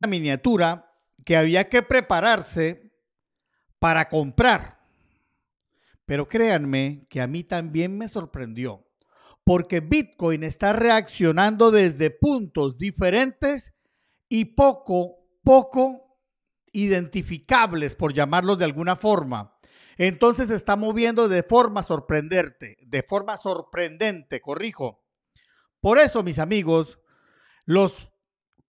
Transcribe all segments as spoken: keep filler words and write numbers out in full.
una miniatura que había que prepararse para comprar. Pero créanme que a mí también me sorprendió, porque Bitcoin está reaccionando desde puntos diferentes y poco, poco identificables, por llamarlos de alguna forma. Entonces se está moviendo de forma sorprendente, de forma sorprendente, corrijo. Por eso, mis amigos, los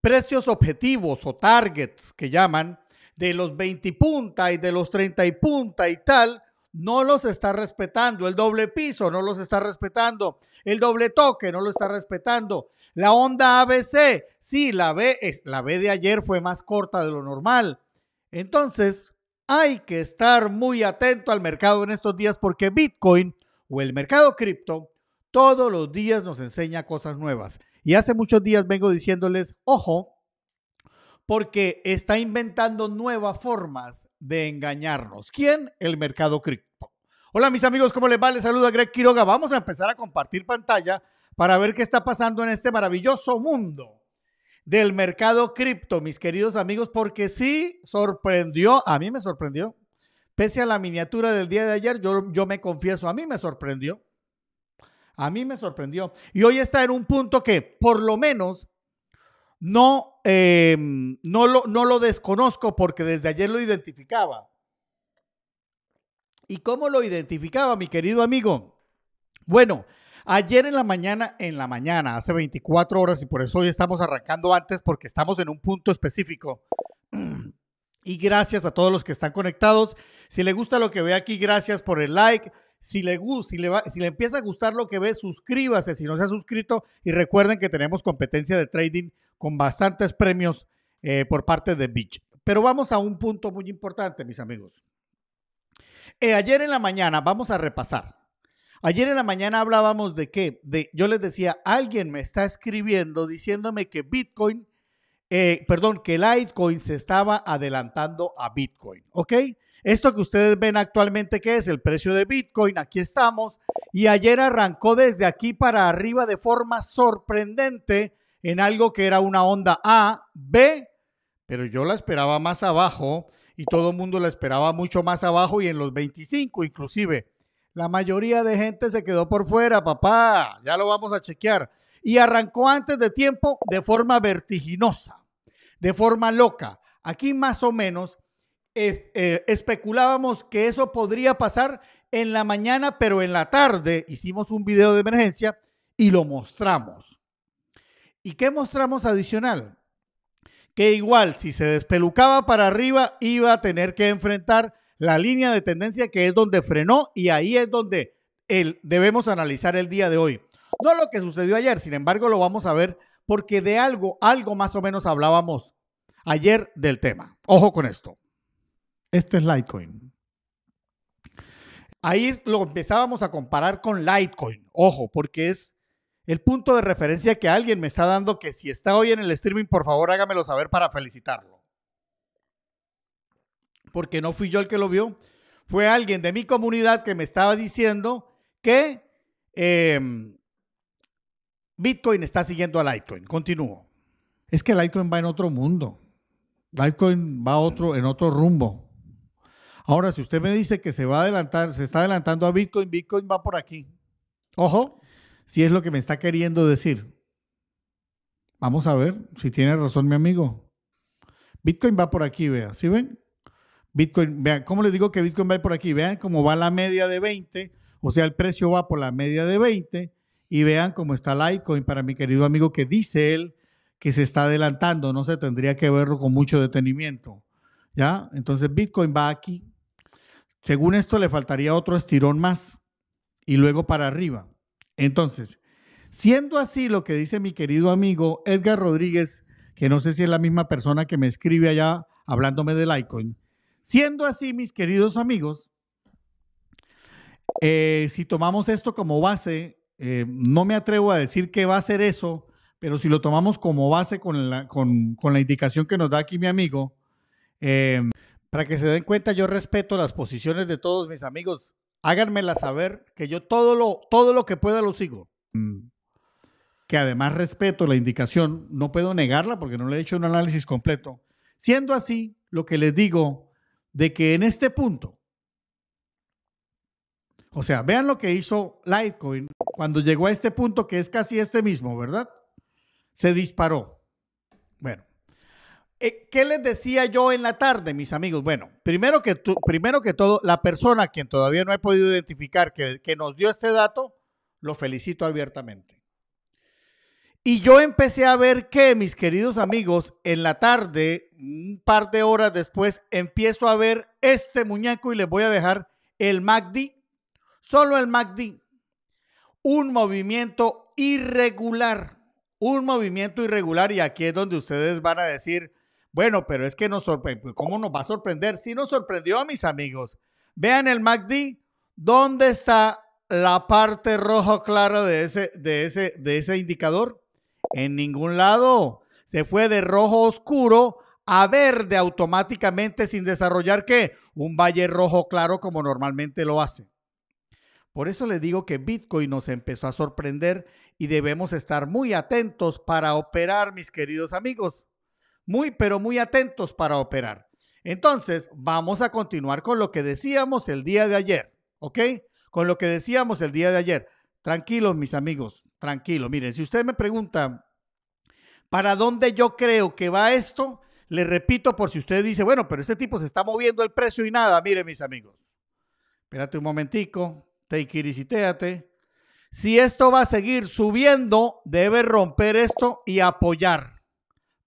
precios objetivos o targets que llaman de los veinte punta y de los treinta y punta y tal, no los está respetando. El doble piso no los está respetando. El doble toque no lo está respetando. La onda A B C, sí, la B, es, la B de ayer fue más corta de lo normal. Entonces, hay que estar muy atento al mercado en estos días porque Bitcoin o el mercado cripto todos los días nos enseña cosas nuevas. Y hace muchos días vengo diciéndoles, ojo, porque está inventando nuevas formas de engañarnos. ¿Quién? El mercado cripto. Hola mis amigos, ¿cómo les va? Les saluda Greg Quiroga. Vamos a empezar a compartir pantalla para ver qué está pasando en este maravilloso mundo del mercado cripto, mis queridos amigos, porque sí sorprendió, a mí me sorprendió. Pese a la miniatura del día de ayer, yo, yo me confieso, a mí me sorprendió. A mí me sorprendió. Y hoy está en un punto que por lo menos no, eh, no, lo, no lo desconozco porque desde ayer lo identificaba. ¿Y cómo lo identificaba, mi querido amigo? Bueno, ayer en la mañana, en la mañana, hace veinticuatro horas, y por eso hoy estamos arrancando antes porque estamos en un punto específico. Y gracias a todos los que están conectados. Si les gusta lo que ve aquí, gracias por el like. Si le, si, le va, si le empieza a gustar lo que ve, suscríbase si no se ha suscrito y recuerden que tenemos competencia de trading con bastantes premios eh, por parte de Bitget. Pero vamos a un punto muy importante, mis amigos. Eh, ayer en la mañana, vamos a repasar. Ayer en la mañana hablábamos de que, de, yo les decía, alguien me está escribiendo diciéndome que Bitcoin, eh, perdón, que Litecoin se estaba adelantando a Bitcoin, ¿ok? Esto que ustedes ven actualmente, que es el precio de Bitcoin, aquí estamos, y ayer arrancó desde aquí para arriba de forma sorprendente en algo que era una onda A, B, pero yo la esperaba más abajo y todo el mundo la esperaba mucho más abajo y en los veinticinco inclusive. La mayoría de gente se quedó por fuera, papá, ya lo vamos a chequear. Y arrancó antes de tiempo de forma vertiginosa, de forma loca. Aquí más o menos Eh, eh, especulábamos que eso podría pasar en la mañana, pero en la tarde hicimos un video de emergencia y lo mostramos. ¿Y qué mostramos adicional? Que igual, si se despelucaba para arriba, iba a tener que enfrentar la línea de tendencia que es donde frenó y ahí es donde el, debemos analizar el día de hoy. No lo que sucedió ayer, sin embargo, lo vamos a ver porque de algo, algo más o menos hablábamos ayer del tema. Ojo con esto. Este es Litecoin. Ahí lo empezábamos a comparar con Litecoin. Ojo, porque es el punto de referencia que alguien me está dando, que si está hoy en el streaming, por favor, hágamelo saber para felicitarlo. Porque no fui yo el que lo vio. Fue alguien de mi comunidad que me estaba diciendo que eh, Bitcoin está siguiendo a Litecoin. Continúo. Es que Litecoin va en otro mundo. Litecoin va otro, en otro rumbo. Ahora, si usted me dice que se va a adelantar, se está adelantando a Bitcoin, Bitcoin va por aquí. Ojo, si es lo que me está queriendo decir. Vamos a ver si tiene razón mi amigo. Bitcoin va por aquí, vean. ¿Sí ven? Bitcoin, vean, ¿cómo les digo que Bitcoin va por aquí? Vean cómo va la media de veinte, o sea, el precio va por la media de veinte y vean cómo está Litecoin para mi querido amigo que dice él que se está adelantando, no se tendría que verlo con mucho detenimiento, ¿ya? Entonces Bitcoin va aquí. Según esto le faltaría otro estirón más y luego para arriba. Entonces, siendo así lo que dice mi querido amigo Edgar Rodríguez, que no sé si es la misma persona que me escribe allá hablándome de Litecoin, siendo así, mis queridos amigos, eh, si tomamos esto como base, eh, no me atrevo a decir que va a ser eso, pero si lo tomamos como base con la, con, con la indicación que nos da aquí mi amigo, eh, para que se den cuenta, yo respeto las posiciones de todos mis amigos. Háganmela saber que yo todo lo, todo lo que pueda lo sigo. que además respeto la indicación, no puedo negarla porque no le he hecho un análisis completo. Siendo así, lo que les digo de que en este punto, o sea, vean lo que hizo Litecoin cuando llegó a este punto que es casi este mismo, ¿verdad? Se disparó. Bueno, ¿qué les decía yo en la tarde, mis amigos? Bueno, primero que, tu, primero que todo, la persona a quien todavía no he podido identificar que, que nos dio este dato, lo felicito abiertamente. Y yo empecé a ver que, mis queridos amigos, en la tarde, un par de horas después, empiezo a ver este muñeco y les voy a dejar el M A C D, solo el M A C D, un movimiento irregular, un movimiento irregular y aquí es donde ustedes van a decir, bueno, pero es que nos sorprende. ¿Cómo nos va a sorprender? Sí nos sorprendió, mis amigos. Vean el M A C D. ¿Dónde está la parte roja clara de ese, de ese, de ese indicador? En ningún lado. Se fue de rojo oscuro a verde automáticamente sin desarrollar ¿qué? Un valle rojo claro como normalmente lo hace. Por eso les digo que Bitcoin nos empezó a sorprender y debemos estar muy atentos para operar, mis queridos amigos. Muy, pero muy atentos para operar. Entonces, vamos a continuar con lo que decíamos el día de ayer, ¿ok? Con lo que decíamos el día de ayer. Tranquilos, mis amigos, tranquilos. Miren, si usted me pregunta, ¿para dónde yo creo que va esto? Le repito, por si usted dice, bueno, pero este tipo se está moviendo el precio y nada. Miren, mis amigos, espérate un momentico, take it easy, téate. Si esto va a seguir subiendo, debe romper esto y apoyar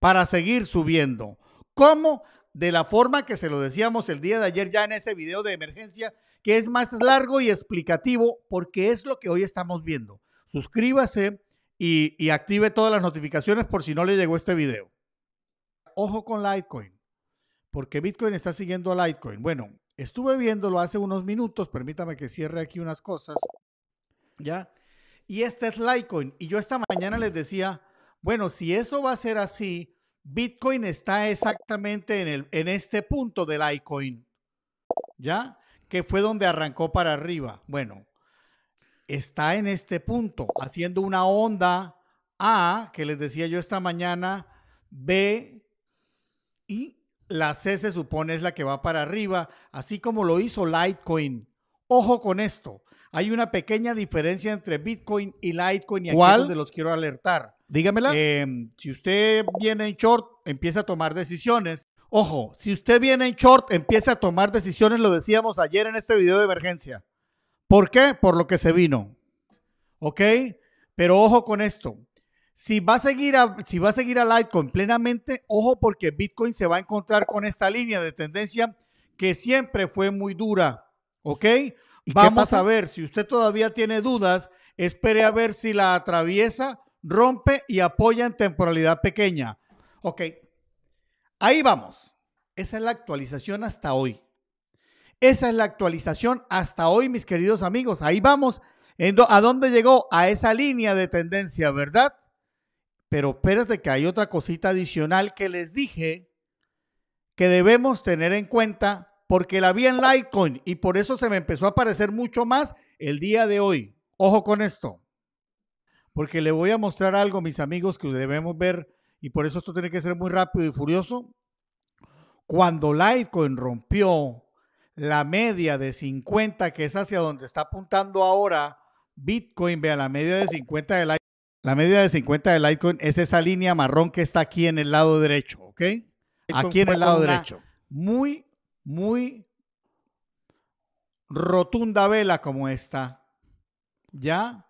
para seguir subiendo. ¿Cómo? De la forma que se lo decíamos el día de ayer ya en ese video de emergencia, que es más largo y explicativo porque es lo que hoy estamos viendo. Suscríbase y, y active todas las notificaciones por si no le llegó este video. Ojo con Litecoin, porque Bitcoin está siguiendo a Litecoin. Bueno, estuve viéndolo hace unos minutos, permítame que cierre aquí unas cosas, ¿ya? Y este es Litecoin. Y yo esta mañana les decía, bueno, si eso va a ser así, Bitcoin está exactamente en, el, en este punto del Litecoin, ¿ya? Que fue donde arrancó para arriba. Bueno, está en este punto, haciendo una onda A, que les decía yo esta mañana, B, y la C se supone es la que va para arriba, así como lo hizo Litecoin. Ojo con esto. Hay una pequeña diferencia entre Bitcoin y Litecoin y aquí es donde los quiero alertar. Dígamela. Eh, si usted viene en short, empieza a tomar decisiones. Ojo, si usted viene en short, empieza a tomar decisiones, lo decíamos ayer en este video de emergencia. ¿Por qué? Por lo que se vino. ¿Ok? Pero ojo con esto. Si va a seguir a, si va a, seguir a Litecoin plenamente, ojo porque Bitcoin se va a encontrar con esta línea de tendencia que siempre fue muy dura. ¿Ok? Vamos a ver, si usted todavía tiene dudas, espere a ver si la atraviesa, rompe y apoya en temporalidad pequeña. Ok, ahí vamos. Esa es la actualización hasta hoy. Esa es la actualización hasta hoy, mis queridos amigos. Ahí vamos. ¿A dónde llegó? A esa línea de tendencia, ¿verdad? Pero espérate que hay otra cosita adicional que les dije que debemos tener en cuenta porque la vi en Litecoin y por eso se me empezó a parecer mucho más el día de hoy. Ojo con esto. Porque le voy a mostrar algo, mis amigos, que debemos ver, y por eso esto tiene que ser muy rápido y furioso. Cuando Litecoin rompió la media de cincuenta, que es hacia donde está apuntando ahora Bitcoin, vea, la media de cincuenta de Litecoin, la media de cincuenta de Litecoin es esa línea marrón que está aquí en el lado derecho, ¿ok? Aquí en el lado derecho. Muy, muy rotunda vela como esta, ¿ya?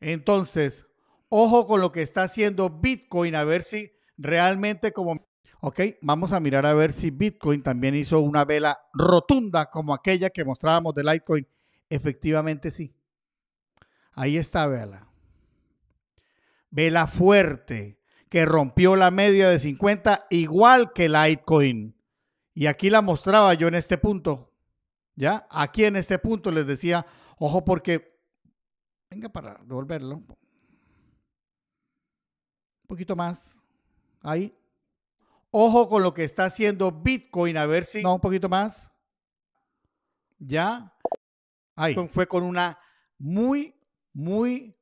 Entonces, ojo con lo que está haciendo Bitcoin, a ver si realmente como... Ok, vamos a mirar a ver si Bitcoin también hizo una vela rotunda como aquella que mostrábamos de Litecoin. Efectivamente sí. Ahí está vela. Vela fuerte que rompió la media de cincuenta igual que Litecoin. Y aquí la mostraba yo en este punto. ¿Ya? Aquí en este punto les decía, ojo porque... Venga para devolverlo. Un poquito más. Ahí. Ojo con lo que está haciendo Bitcoin. A ver si... No, un poquito más. Ya. Ahí. Fue con una muy, muy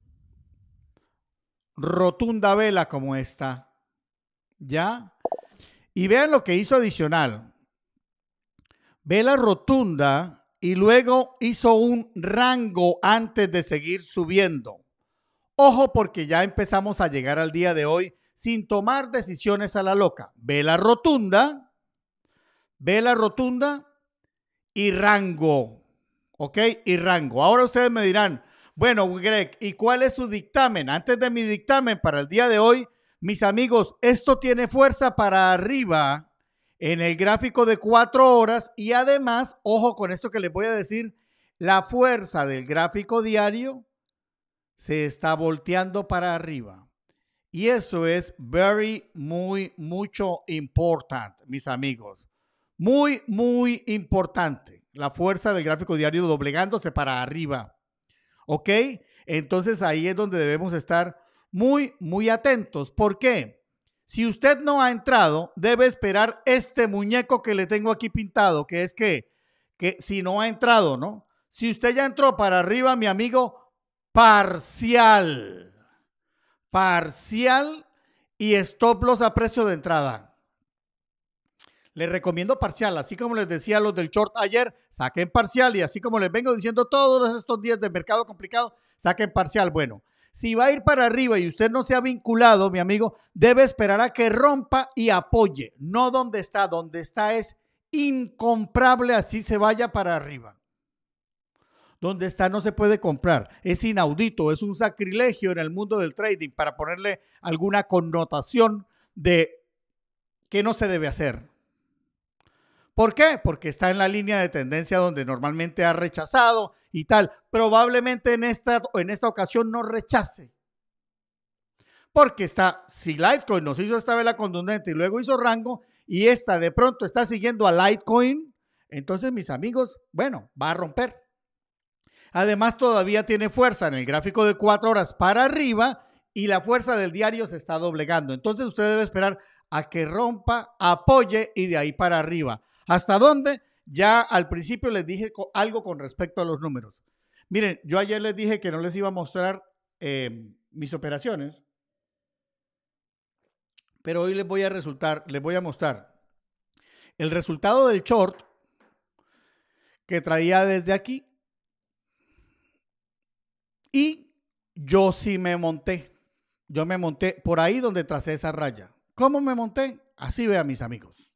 rotunda vela como esta, ¿ya? Y vean lo que hizo adicional. Vela rotunda y luego hizo un rango antes de seguir subiendo. Ojo, porque ya empezamos a llegar al día de hoy sin tomar decisiones a la loca. Vela rotunda, vela rotunda y rango, ¿ok? Y rango. Ahora ustedes me dirán, bueno, Greg, ¿y cuál es su dictamen? Antes de mi dictamen para el día de hoy, mis amigos, esto tiene fuerza para arriba en el gráfico de cuatro horas y además, ojo con esto que les voy a decir, la fuerza del gráfico diario se está volteando para arriba. Y eso es very, muy, mucho importante, mis amigos. Muy, muy importante. La fuerza del gráfico diario doblegándose para arriba. ¿Ok? Entonces ahí es donde debemos estar muy, muy atentos. ¿Por qué? Si usted no ha entrado, debe esperar este muñeco que le tengo aquí pintado, que es que, que si no ha entrado, ¿no? Si usted ya entró para arriba, mi amigo, parcial. Parcial y stop loss a precio de entrada. Les recomiendo parcial, así como les decía a los del short ayer, saquen parcial y así como les vengo diciendo todos estos días de mercado complicado, saquen parcial. Bueno, si va a ir para arriba y usted no se ha vinculado, mi amigo, debe esperar a que rompa y apoye, no donde está, donde está es incomprable, así se vaya para arriba. Donde está no se puede comprar, es inaudito, es un sacrilegio en el mundo del trading, para ponerle alguna connotación de que no se debe hacer. ¿Por qué? Porque está en la línea de tendencia donde normalmente ha rechazado y tal. Probablemente en esta, en esta ocasión no rechace. Porque está, si Litecoin nos hizo esta vela contundente y luego hizo rango y esta de pronto está siguiendo a Litecoin, entonces mis amigos, bueno, va a romper. Además todavía tiene fuerza en el gráfico de cuatro horas para arriba y la fuerza del diario se está doblegando. Entonces usted debe esperar a que rompa, apoye y de ahí para arriba. ¿Hasta dónde? Ya al principio les dije algo con respecto a los números. Miren, yo ayer les dije que no les iba a mostrar eh, mis operaciones, pero hoy les voy a resultar, les voy a mostrar el resultado del short que traía desde aquí y yo sí me monté. Yo me monté por ahí donde tracé esa raya. ¿Cómo me monté? Así, vean, mis amigos.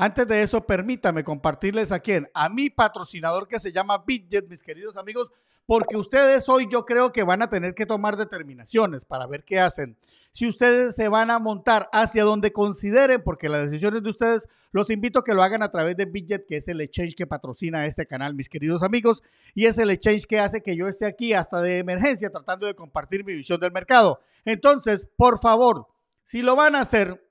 Antes de eso, permítame compartirles a quién, a mi patrocinador que se llama Bitget, mis queridos amigos, porque ustedes hoy yo creo que van a tener que tomar determinaciones para ver qué hacen. Si ustedes se van a montar hacia donde consideren, porque las decisiones de ustedes, los invito a que lo hagan a través de Bitget, que es el exchange que patrocina este canal, mis queridos amigos, y es el exchange que hace que yo esté aquí hasta de emergencia tratando de compartir mi visión del mercado. Entonces, por favor, si lo van a hacer,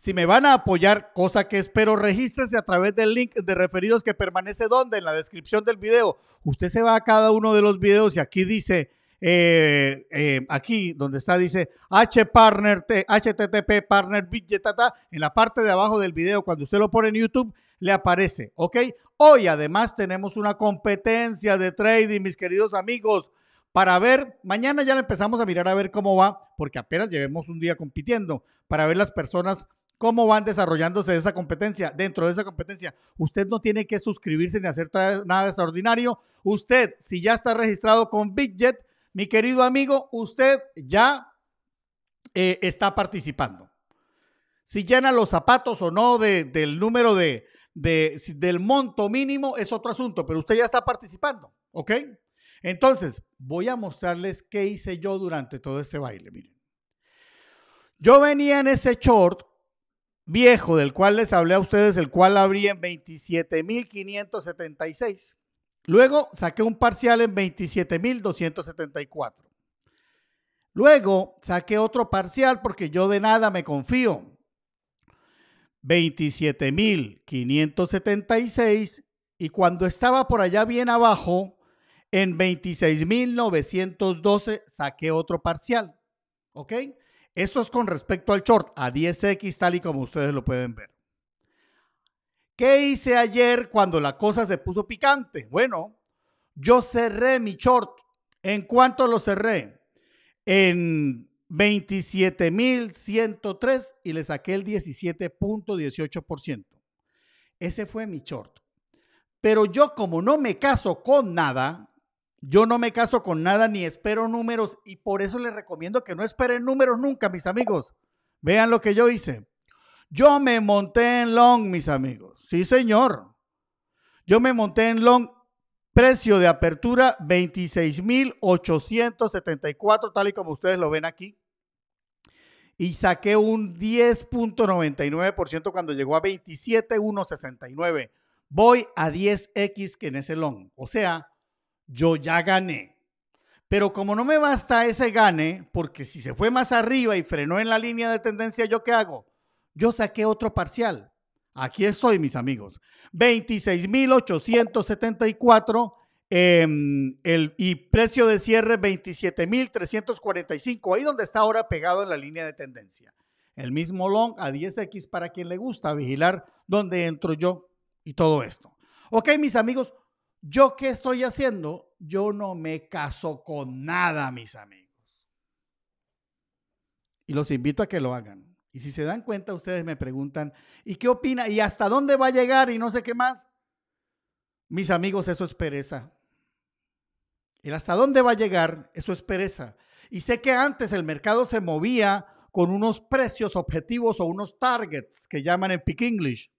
si me van a apoyar, cosa que espero, regístrese a través del link de referidos que permanece donde en la descripción del video. Usted se va a cada uno de los videos y aquí dice, eh, eh, aquí donde está dice H partner, H T T P partner Bitget, en la parte de abajo del video cuando usted lo pone en YouTube le aparece, ¿ok? Hoy además tenemos una competencia de trading, mis queridos amigos, para ver, mañana ya le empezamos a mirar a ver cómo va, porque apenas llevemos un día compitiendo, para ver las personas cómo van desarrollándose esa competencia. Dentro de esa competencia, usted no tiene que suscribirse ni hacer nada extraordinario. Usted, si ya está registrado con Bitget, mi querido amigo, usted ya eh, está participando. Si llena los zapatos o no de, del número de, de, del monto mínimo es otro asunto, pero usted ya está participando, ¿ok? Entonces, voy a mostrarles qué hice yo durante todo este baile, miren. Yo venía en ese short viejo del cual les hablé a ustedes, el cual abrí en veintisiete mil quinientos setenta y seis. Luego saqué un parcial en veintisiete mil doscientos setenta y cuatro. Luego saqué otro parcial porque yo de nada me confío. veintisiete mil quinientos setenta y seis y cuando estaba por allá bien abajo, en veintiséis mil novecientos doce saqué otro parcial, ¿ok? Eso es con respecto al short, a diez equis, tal y como ustedes lo pueden ver. ¿Qué hice ayer cuando la cosa se puso picante? Bueno, yo cerré mi short. ¿En cuánto lo cerré? En veintisiete mil ciento tres y le saqué el diecisiete punto dieciocho por ciento. Ese fue mi short. Pero yo, como no me caso con nada, yo no me caso con nada ni espero números, y por eso les recomiendo que no esperen números nunca, mis amigos. Vean lo que yo hice. Yo me monté en long, mis amigos. Sí, señor. Yo me monté en long. Precio de apertura veintiséis mil ochocientos setenta y cuatro, tal y como ustedes lo ven aquí. Y saqué un diez punto noventa y nueve por ciento cuando llegó a veintisiete punto ciento sesenta y nueve. Voy a diez equis que en ese long. O sea, yo ya gané. Pero como no me basta ese gane, porque si se fue más arriba y frenó en la línea de tendencia, ¿yo qué hago? Yo saqué otro parcial. Aquí estoy, mis amigos. veintiséis mil ochocientos setenta y cuatro eh, el, y precio de cierre veintisiete mil trescientos cuarenta y cinco, ahí donde está ahora pegado en la línea de tendencia. El mismo long a diez equis para quien le gusta vigilar dónde entro yo y todo esto. Ok, mis amigos, ¿yo qué estoy haciendo? Yo no me caso con nada, mis amigos. Y los invito a que lo hagan. Y si se dan cuenta, ustedes me preguntan, ¿y qué opina? ¿Y hasta dónde va a llegar? Y no sé qué más. Mis amigos, eso es pereza. El hasta dónde va a llegar, eso es pereza. Y sé que antes el mercado se movía con unos precios objetivos o unos targets que llaman en Peak English.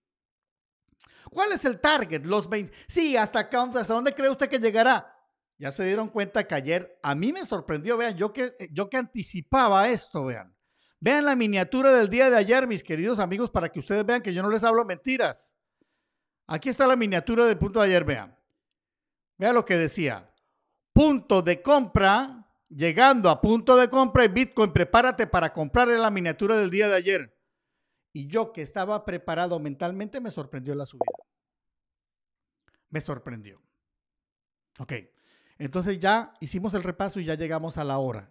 ¿Cuál es el target? Los veinte. Sí, hasta acá, ¿hasta dónde cree usted que llegará? Ya se dieron cuenta que ayer a mí me sorprendió, vean, yo que, yo que anticipaba esto, vean. Vean la miniatura del día de ayer, mis queridos amigos, para que ustedes vean que yo no les hablo mentiras. Aquí está la miniatura del punto de ayer, vean. Vean lo que decía. Punto de compra, llegando a punto de compra y Bitcoin, prepárate para comprar, en la miniatura del día de ayer. Y yo, que estaba preparado mentalmente, me sorprendió la subida. Me sorprendió. Ok, entonces ya hicimos el repaso y ya llegamos a la hora.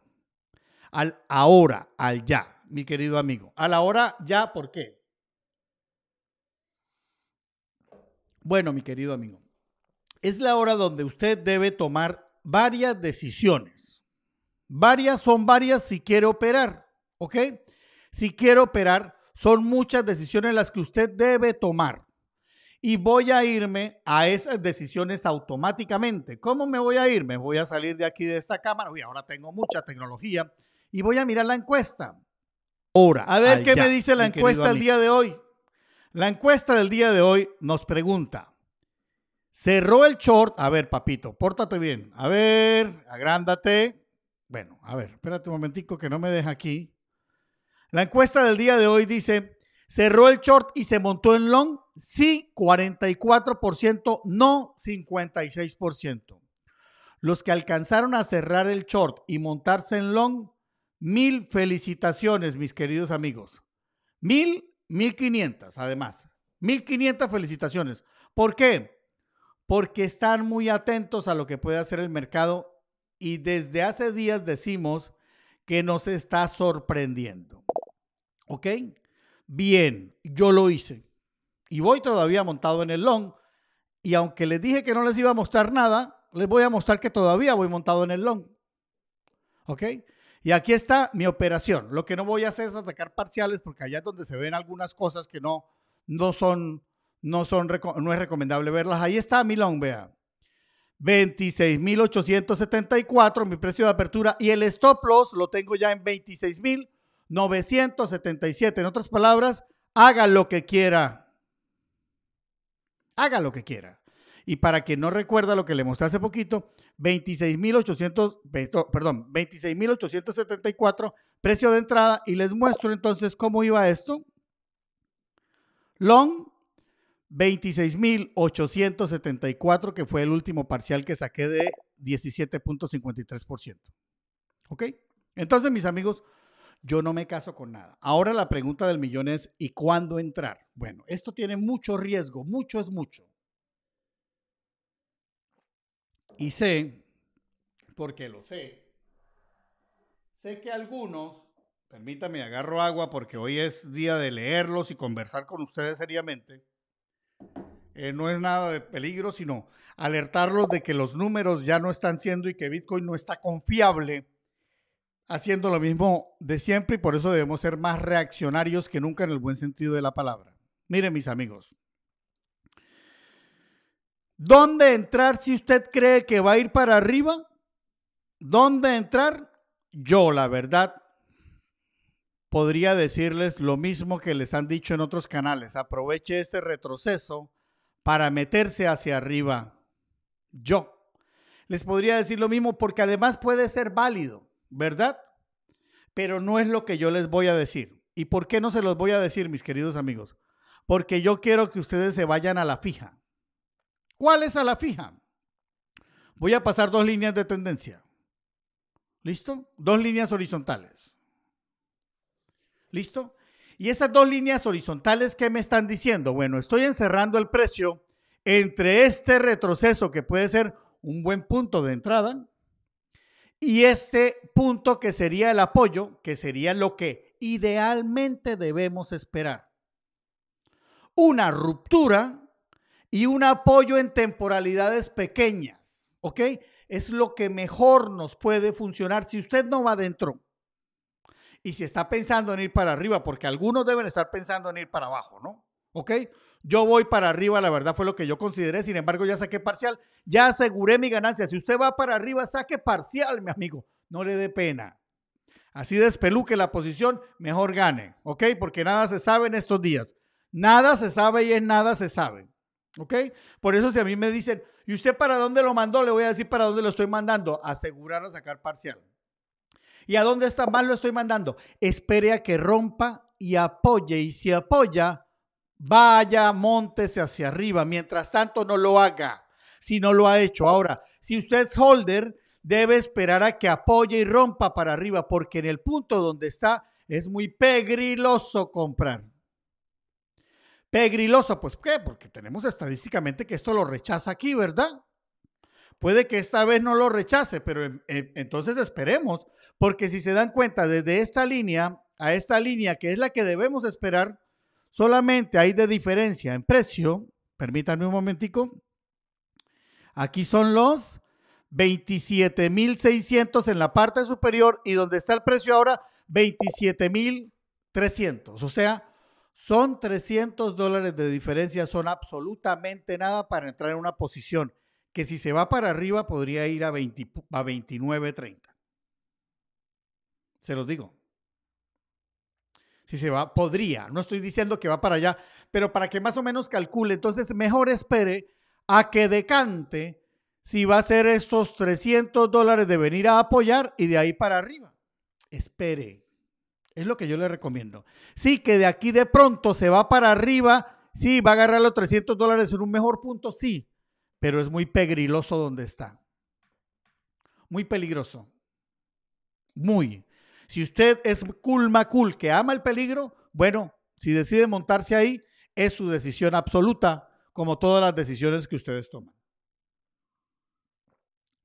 Al ahora, al ya. Mi querido amigo, a la hora ya, ¿por qué? Bueno, mi querido amigo, es la hora donde usted debe tomar varias decisiones. Varias, son varias si quiere operar, ¿ok? Si quiere operar, son muchas decisiones las que usted debe tomar. Y voy a irme a esas decisiones automáticamente. ¿Cómo me voy a ir? Me voy a salir de aquí, de esta cámara. Uy, ahora tengo mucha tecnología. Y voy a mirar la encuesta. Ahora, a ver qué ya, me dice la encuesta del día de hoy. La encuesta del día de hoy nos pregunta, ¿cerró el short? A ver, papito, pórtate bien. A ver, agrándate. Bueno, a ver, espérate un momentico que no me deja aquí. La encuesta del día de hoy dice, ¿cerró el short y se montó en long? Sí, cuarenta y cuatro por ciento, no, cincuenta y seis por ciento. Los que alcanzaron a cerrar el short y montarse en long, mil felicitaciones, mis queridos amigos. Mil, mil quinientas, además. Mil quinientas felicitaciones. ¿Por qué? Porque están muy atentos a lo que puede hacer el mercado y desde hace días decimos que nos está sorprendiendo. ¿Ok? Bien, yo lo hice y voy todavía montado en el long. Y aunque les dije que no les iba a mostrar nada, les voy a mostrar que todavía voy montado en el long. ¿Ok? Y aquí está mi operación. Lo que no voy a hacer es a sacar parciales, porque allá es donde se ven algunas cosas que no, no, son, no, son, no es recomendable verlas. Ahí está mi long, vea. veintiséis mil ochocientos setenta y cuatro, mi precio de apertura. Y el stop loss lo tengo ya en veintiséis mil novecientos setenta y siete. En otras palabras, haga lo que quiera. Haga lo que quiera. Y para quien no recuerda lo que le mostré hace poquito, veintiséis mil ochocientos, perdón, veintiséis mil ochocientos setenta y cuatro, precio de entrada, y les muestro entonces cómo iba esto. Long, veintiséis mil ochocientos setenta y cuatro, que fue el último parcial que saqué de diecisiete punto cincuenta y tres por ciento. ¿Ok? Entonces, mis amigos, yo no me caso con nada. Ahora la pregunta del millón es, ¿y cuándo entrar? Bueno, esto tiene mucho riesgo, mucho es mucho. Y sé, porque lo sé, sé que algunos, permítame, agarro agua porque hoy es día de leerlos y conversar con ustedes seriamente. Eh, no es nada de peligro, sino alertarlos de que los números ya no están siendo y que Bitcoin no está confiable haciendo lo mismo de siempre, y por eso debemos ser más reaccionarios que nunca en el buen sentido de la palabra. Miren, mis amigos, ¿dónde entrar si usted cree que va a ir para arriba? ¿Dónde entrar? Yo, la verdad, podría decirles lo mismo que les han dicho en otros canales. Aproveche este retroceso para meterse hacia arriba. Yo les podría decir lo mismo porque además puede ser válido, ¿verdad? Pero no es lo que yo les voy a decir. ¿Y por qué no se los voy a decir, mis queridos amigos? Porque yo quiero que ustedes se vayan a la fija. ¿Cuál es a la fija? Voy a pasar dos líneas de tendencia. ¿Listo? Dos líneas horizontales. ¿Listo? Y esas dos líneas horizontales, ¿qué me están diciendo? Bueno, estoy encerrando el precio entre este retroceso, que puede ser un buen punto de entrada, y este punto que sería el apoyo, que sería lo que idealmente debemos esperar. Una ruptura y un apoyo en temporalidades pequeñas, ¿ok? Es lo que mejor nos puede funcionar si usted no va adentro y si está pensando en ir para arriba, porque algunos deben estar pensando en ir para abajo, ¿no? ¿Ok? Yo voy para arriba, la verdad fue lo que yo consideré, sin embargo ya saqué parcial, ya aseguré mi ganancia. Si usted va para arriba, saque parcial, mi amigo, no le dé pena. Así despeluque la posición, mejor gane, ¿ok? Porque nada se sabe en estos días, nada se sabe y en nada se sabe. ¿Ok? Por eso si a mí me dicen, ¿y usted para dónde lo mandó? Le voy a decir para dónde lo estoy mandando, asegurar a sacar parcial. ¿Y a dónde está mal lo estoy mandando? Espere a que rompa y apoye, y si apoya, vaya, móntese hacia arriba. Mientras tanto, no lo haga, si no lo ha hecho. Ahora, si usted es holder, debe esperar a que apoye y rompa para arriba, porque en el punto donde está es muy pegriloso comprar. Pegriloso, pues ¿qué? Porque tenemos estadísticamente que esto lo rechaza aquí, ¿verdad? Puede que esta vez no lo rechace, pero eh, entonces esperemos, porque si se dan cuenta, desde esta línea a esta línea, que es la que debemos esperar, solamente hay de diferencia en precio, permítanme un momentico, aquí son los veintisiete mil seiscientos en la parte superior, y donde está el precio ahora, veintisiete mil trescientos, o sea, son trescientos dólares de diferencia, son absolutamente nada para entrar en una posición que si se va para arriba podría ir a, a veintinueve treinta. Se los digo. Si se va, podría. No estoy diciendo que va para allá, pero para que más o menos calcule, entonces mejor espere a que decante si va a ser estos trescientos dólares de venir a apoyar y de ahí para arriba. Espere. Es lo que yo le recomiendo. Sí, que de aquí de pronto se va para arriba, sí, va a agarrar los trescientos dólares en un mejor punto, sí, pero es muy pegriloso donde está. Muy peligroso. Muy. Si usted es cool macul, que ama el peligro, bueno, si decide montarse ahí, es su decisión absoluta, como todas las decisiones que ustedes toman.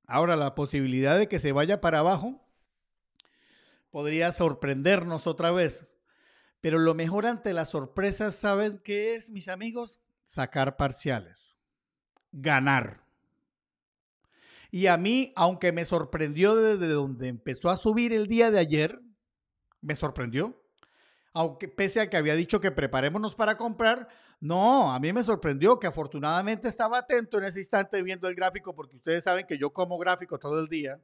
Ahora, la posibilidad de que se vaya para abajo podría sorprendernos otra vez, pero lo mejor ante las sorpresas, ¿saben qué es, mis amigos? Sacar parciales, ganar. Y a mí, aunque me sorprendió desde donde empezó a subir el día de ayer, me sorprendió, aunque pese a que había dicho que preparémonos para comprar, no, a mí me sorprendió que afortunadamente estaba atento en ese instante viendo el gráfico, porque ustedes saben que yo como gráfico todo el día,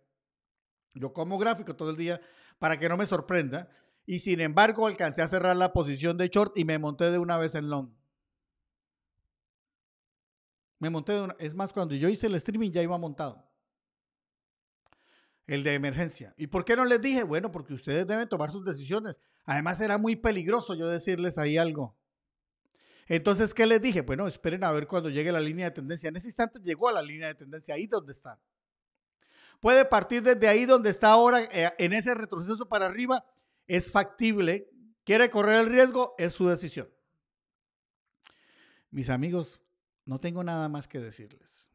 yo como gráfico todo el día, para que no me sorprenda, y sin embargo alcancé a cerrar la posición de short y me monté de una vez en long. Me monté de una, es más, cuando yo hice el streaming ya iba montado. El de emergencia. ¿Y por qué no les dije? Bueno, porque ustedes deben tomar sus decisiones. Además era muy peligroso yo decirles ahí algo. Entonces, ¿qué les dije? Bueno, esperen a ver cuando llegue la línea de tendencia. En ese instante llegó a la línea de tendencia, ahí donde está. Puede partir desde ahí donde está ahora, eh, en ese retroceso para arriba, es factible. ¿Quiere correr el riesgo? Es su decisión. Mis amigos, no tengo nada más que decirles.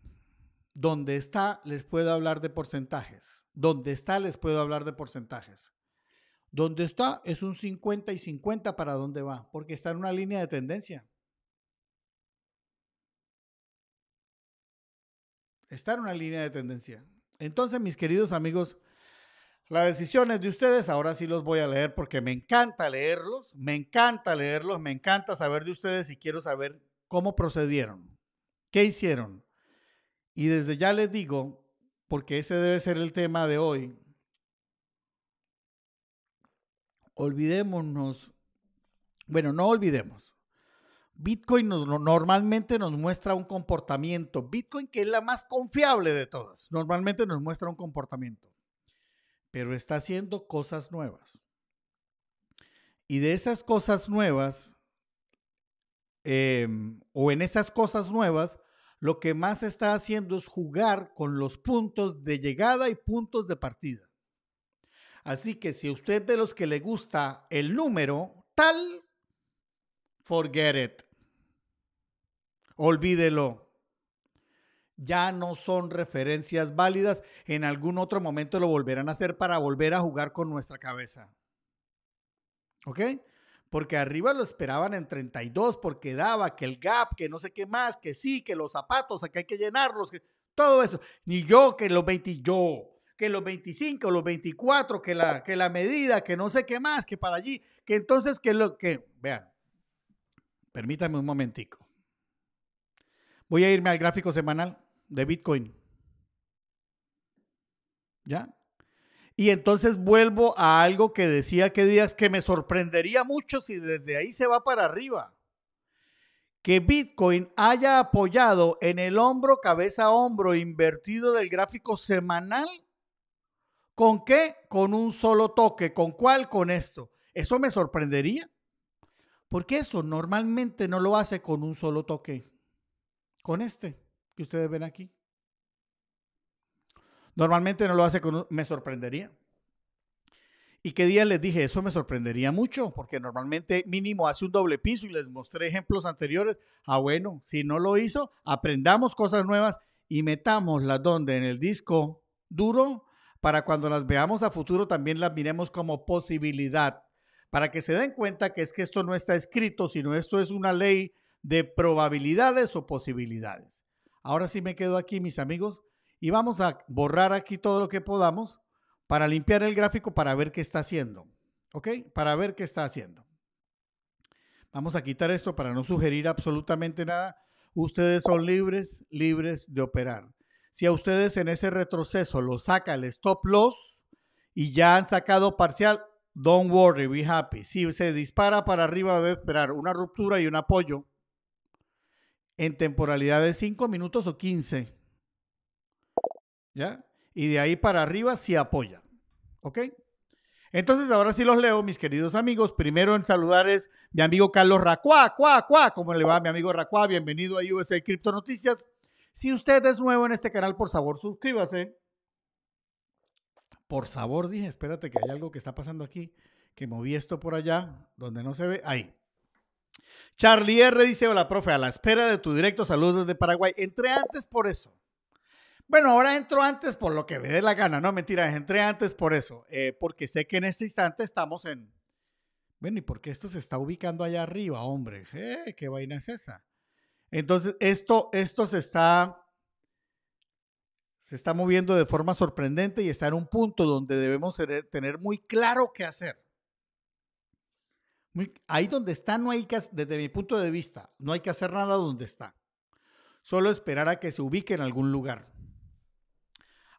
Donde está, les puedo hablar de porcentajes. Donde está, les puedo hablar de porcentajes. Donde está es un cincuenta y cincuenta para dónde va, porque está en una línea de tendencia. Está en una línea de tendencia. Entonces, mis queridos amigos, Las decisiones de ustedes, ahora sí los voy a leer porque me encanta leerlos, me encanta leerlos, me encanta saber de ustedes y quiero saber cómo procedieron, qué hicieron. Y desde ya les digo, porque ese debe ser el tema de hoy, olvidémonos, bueno, no olvidemos, Bitcoin nos, normalmente nos muestra un comportamiento, Bitcoin que es la más confiable de todas, normalmente nos muestra un comportamiento. Pero está haciendo cosas nuevas. Y de esas cosas nuevas, eh, o en esas cosas nuevas, lo que más está haciendo es jugar con los puntos de llegada y puntos de partida. Así que si usted es de los que le gusta el número tal, forget it. Olvídelo. Ya no son referencias válidas. En algún otro momento lo volverán a hacer para volver a jugar con nuestra cabeza. ¿Ok? Porque arriba lo esperaban en treinta y dos porque daba que el gap, que no sé qué más, que sí, que los zapatos, que hay que llenarlos, que todo eso. Ni yo que los veinte, yo que los veinticinco, los veinticuatro, que la, que la medida, que no sé qué más, que para allí, que entonces que lo que, vean, permítanme un momentico. Voy a irme al gráfico semanal de Bitcoin. ¿Ya? Y entonces vuelvo a algo que decía que días que me sorprendería mucho si desde ahí se va para arriba. Que Bitcoin haya apoyado en el hombro, cabeza a hombro invertido del gráfico semanal. ¿Con qué? Con un solo toque. ¿Con cuál? Con esto. Eso me sorprendería. Porque eso normalmente no lo hace con un solo toque. Con este que ustedes ven aquí. Normalmente no lo hace con... Me sorprendería. ¿Y qué día les dije? Eso me sorprendería mucho, porque normalmente mínimo hace un doble piso y les mostré ejemplos anteriores. Ah, bueno, si no lo hizo, aprendamos cosas nuevas y metámoslas donde en el disco duro para cuando las veamos a futuro también las miremos como posibilidad. Para que se den cuenta que es que esto no está escrito, sino esto es una ley de probabilidades o posibilidades. Ahora sí me quedo aquí, mis amigos, y vamos a borrar aquí todo lo que podamos para limpiar el gráfico para ver qué está haciendo. ¿Ok? Para ver qué está haciendo. Vamos a quitar esto para no sugerir absolutamente nada. Ustedes son libres, libres de operar. Si a ustedes en ese retroceso lo saca el stop loss y ya han sacado parcial, don't worry, be happy. Si se dispara para arriba debe esperar una ruptura y un apoyo en temporalidad de cinco minutos o quince. ¿Ya? Y de ahí para arriba sí apoya. ¿Ok? Entonces ahora sí los leo, mis queridos amigos. Primero en saludar es mi amigo Carlos Racuá, cuá, cuá. ¿Cómo le va, mi amigo Racuá? Bienvenido a U S A Crypto Noticias. Si usted es nuevo en este canal, por favor, suscríbase. Por favor, dije, espérate que hay algo que está pasando aquí, que moví esto por allá, donde no se ve. Ahí. Charlie R dice, hola profe, a la espera de tu directo, saludos desde Paraguay. Entré antes por eso. Bueno, ahora entro antes por lo que me dé la gana, no mentiras, entré antes por eso, eh, porque sé que en este instante estamos en... Bueno, ¿y por qué esto se está ubicando allá arriba, hombre? ¿Eh? ¿Qué vaina es esa? Entonces, esto, esto se está... se está moviendo de forma sorprendente y está en un punto donde debemos tener muy claro qué hacer. Muy, ahí donde está no hay que, desde mi punto de vista, no hay que hacer nada donde está. Solo esperar a que se ubique en algún lugar.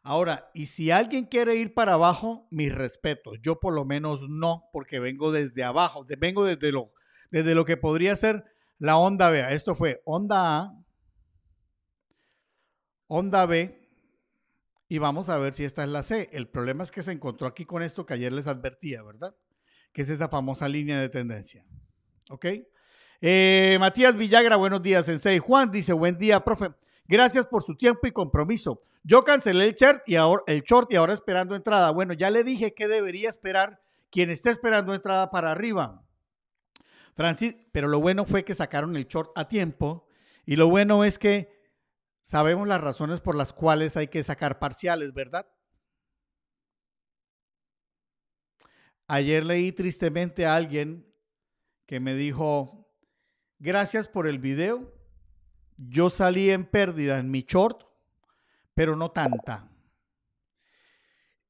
Ahora, y si alguien quiere ir para abajo, mis respetos. Yo por lo menos no, porque vengo desde abajo, de, vengo desde lo, desde lo que podría ser la onda B. Esto fue onda A, onda B, y vamos a ver si esta es la C. El problema es que se encontró aquí con esto que ayer les advertía, ¿verdad? Que es esa famosa línea de tendencia. ¿Ok? Eh, Matías Villagra, buenos días, Sensei. Juan dice, buen día, profe. Gracias por su tiempo y compromiso. Yo cancelé el short y ahora, el short y ahora esperando entrada. Bueno, ya le dije que debería esperar quien esté esperando entrada para arriba. Francis, pero lo bueno fue que sacaron el short a tiempo y lo bueno es que sabemos las razones por las cuales hay que sacar parciales, ¿verdad? Ayer leí tristemente a alguien que me dijo, gracias por el video, yo salí en pérdida en mi short, pero no tanta.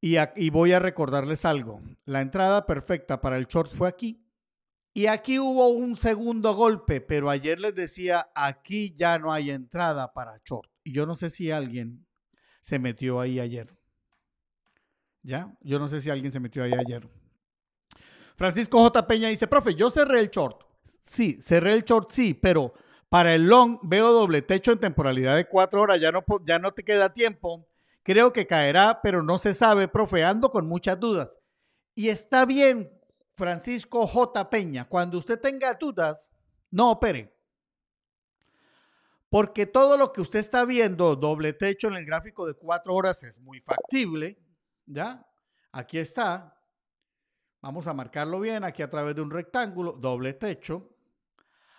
Y, a, y voy a recordarles algo. La entrada perfecta para el short fue aquí. Y aquí hubo un segundo golpe, pero ayer les decía, aquí ya no hay entrada para short. Y yo no sé si alguien se metió ahí ayer. ¿Ya? Yo no sé si alguien se metió ahí ayer. Francisco J. Peña dice, profe, yo cerré el short. Sí, cerré el short, sí, pero para el long veo doble techo en temporalidad de cuatro horas. Ya no, ya no te queda tiempo. Creo que caerá, pero no se sabe, profe. Ando con muchas dudas. Y está bien, Francisco J. Peña, cuando usted tenga dudas, no opere. Porque todo lo que usted está viendo, doble techo en el gráfico de cuatro horas, es muy factible. ¿Ya? Aquí está. Vamos a marcarlo bien, aquí a través de un rectángulo, doble techo.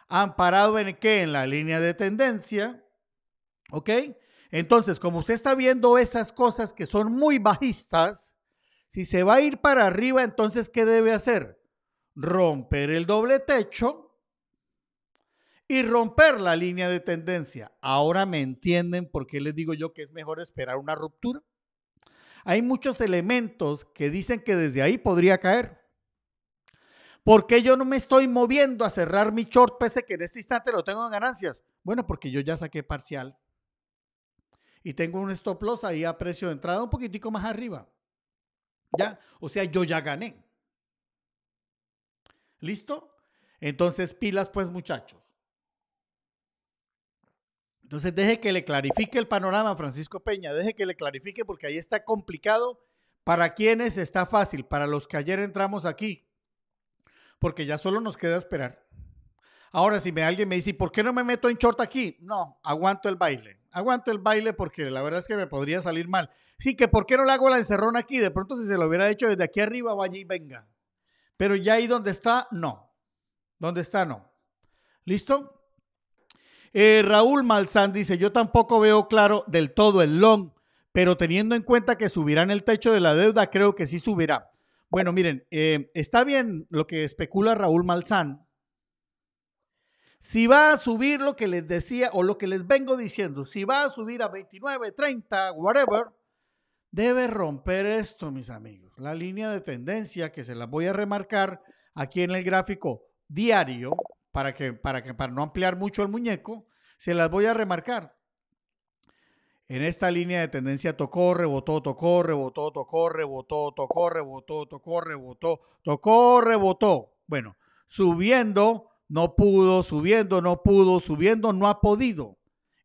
¿Amparado en qué? En la línea de tendencia. ¿Ok? Entonces, como usted está viendo esas cosas que son muy bajistas, si se va a ir para arriba, entonces, ¿qué debe hacer? Romper el doble techo y romper la línea de tendencia. Ahora me entienden por qué les digo yo que es mejor esperar una ruptura. Hay muchos elementos que dicen que desde ahí podría caer. ¿Por qué yo no me estoy moviendo a cerrar mi short pese que en este instante lo tengo en ganancias? Bueno, porque yo ya saqué parcial y tengo un stop loss ahí a precio de entrada un poquitico más arriba. ¿Ya? O sea, yo ya gané. ¿Listo? Entonces, pilas pues, muchachos. Entonces, deje que le clarifique el panorama, Francisco Peña. Deje que le clarifique porque ahí está complicado. ¿Para quiénes está fácil? Para los que ayer entramos aquí. Porque ya solo nos queda esperar. Ahora, si me, alguien me dice, ¿por qué no me meto en short aquí? No, aguanto el baile. Aguanto el baile porque la verdad es que me podría salir mal. Sí, que ¿por qué no le hago la encerrona aquí? De pronto si se lo hubiera hecho desde aquí arriba, vaya y venga. Pero ya ahí donde está, no. Donde está, no. ¿Listo? Eh, Raúl Malzán dice, yo tampoco veo claro del todo el long, pero teniendo en cuenta que subirán el techo de la deuda, creo que sí subirá. Bueno, miren, eh, está bien lo que especula Raúl Malzán. Si va a subir lo que les decía o lo que les vengo diciendo, si va a subir a veintinueve, treinta, whatever, debe romper esto, mis amigos. La línea de tendencia que se la voy a remarcar aquí en el gráfico diario para que, para que, para no ampliar mucho el muñeco, se las voy a remarcar. En esta línea de tendencia tocó, rebotó, tocó, rebotó, tocó, rebotó, tocó, rebotó, tocó, rebotó, tocó, rebotó. Bueno, subiendo... No pudo, subiendo, no pudo, subiendo, no ha podido.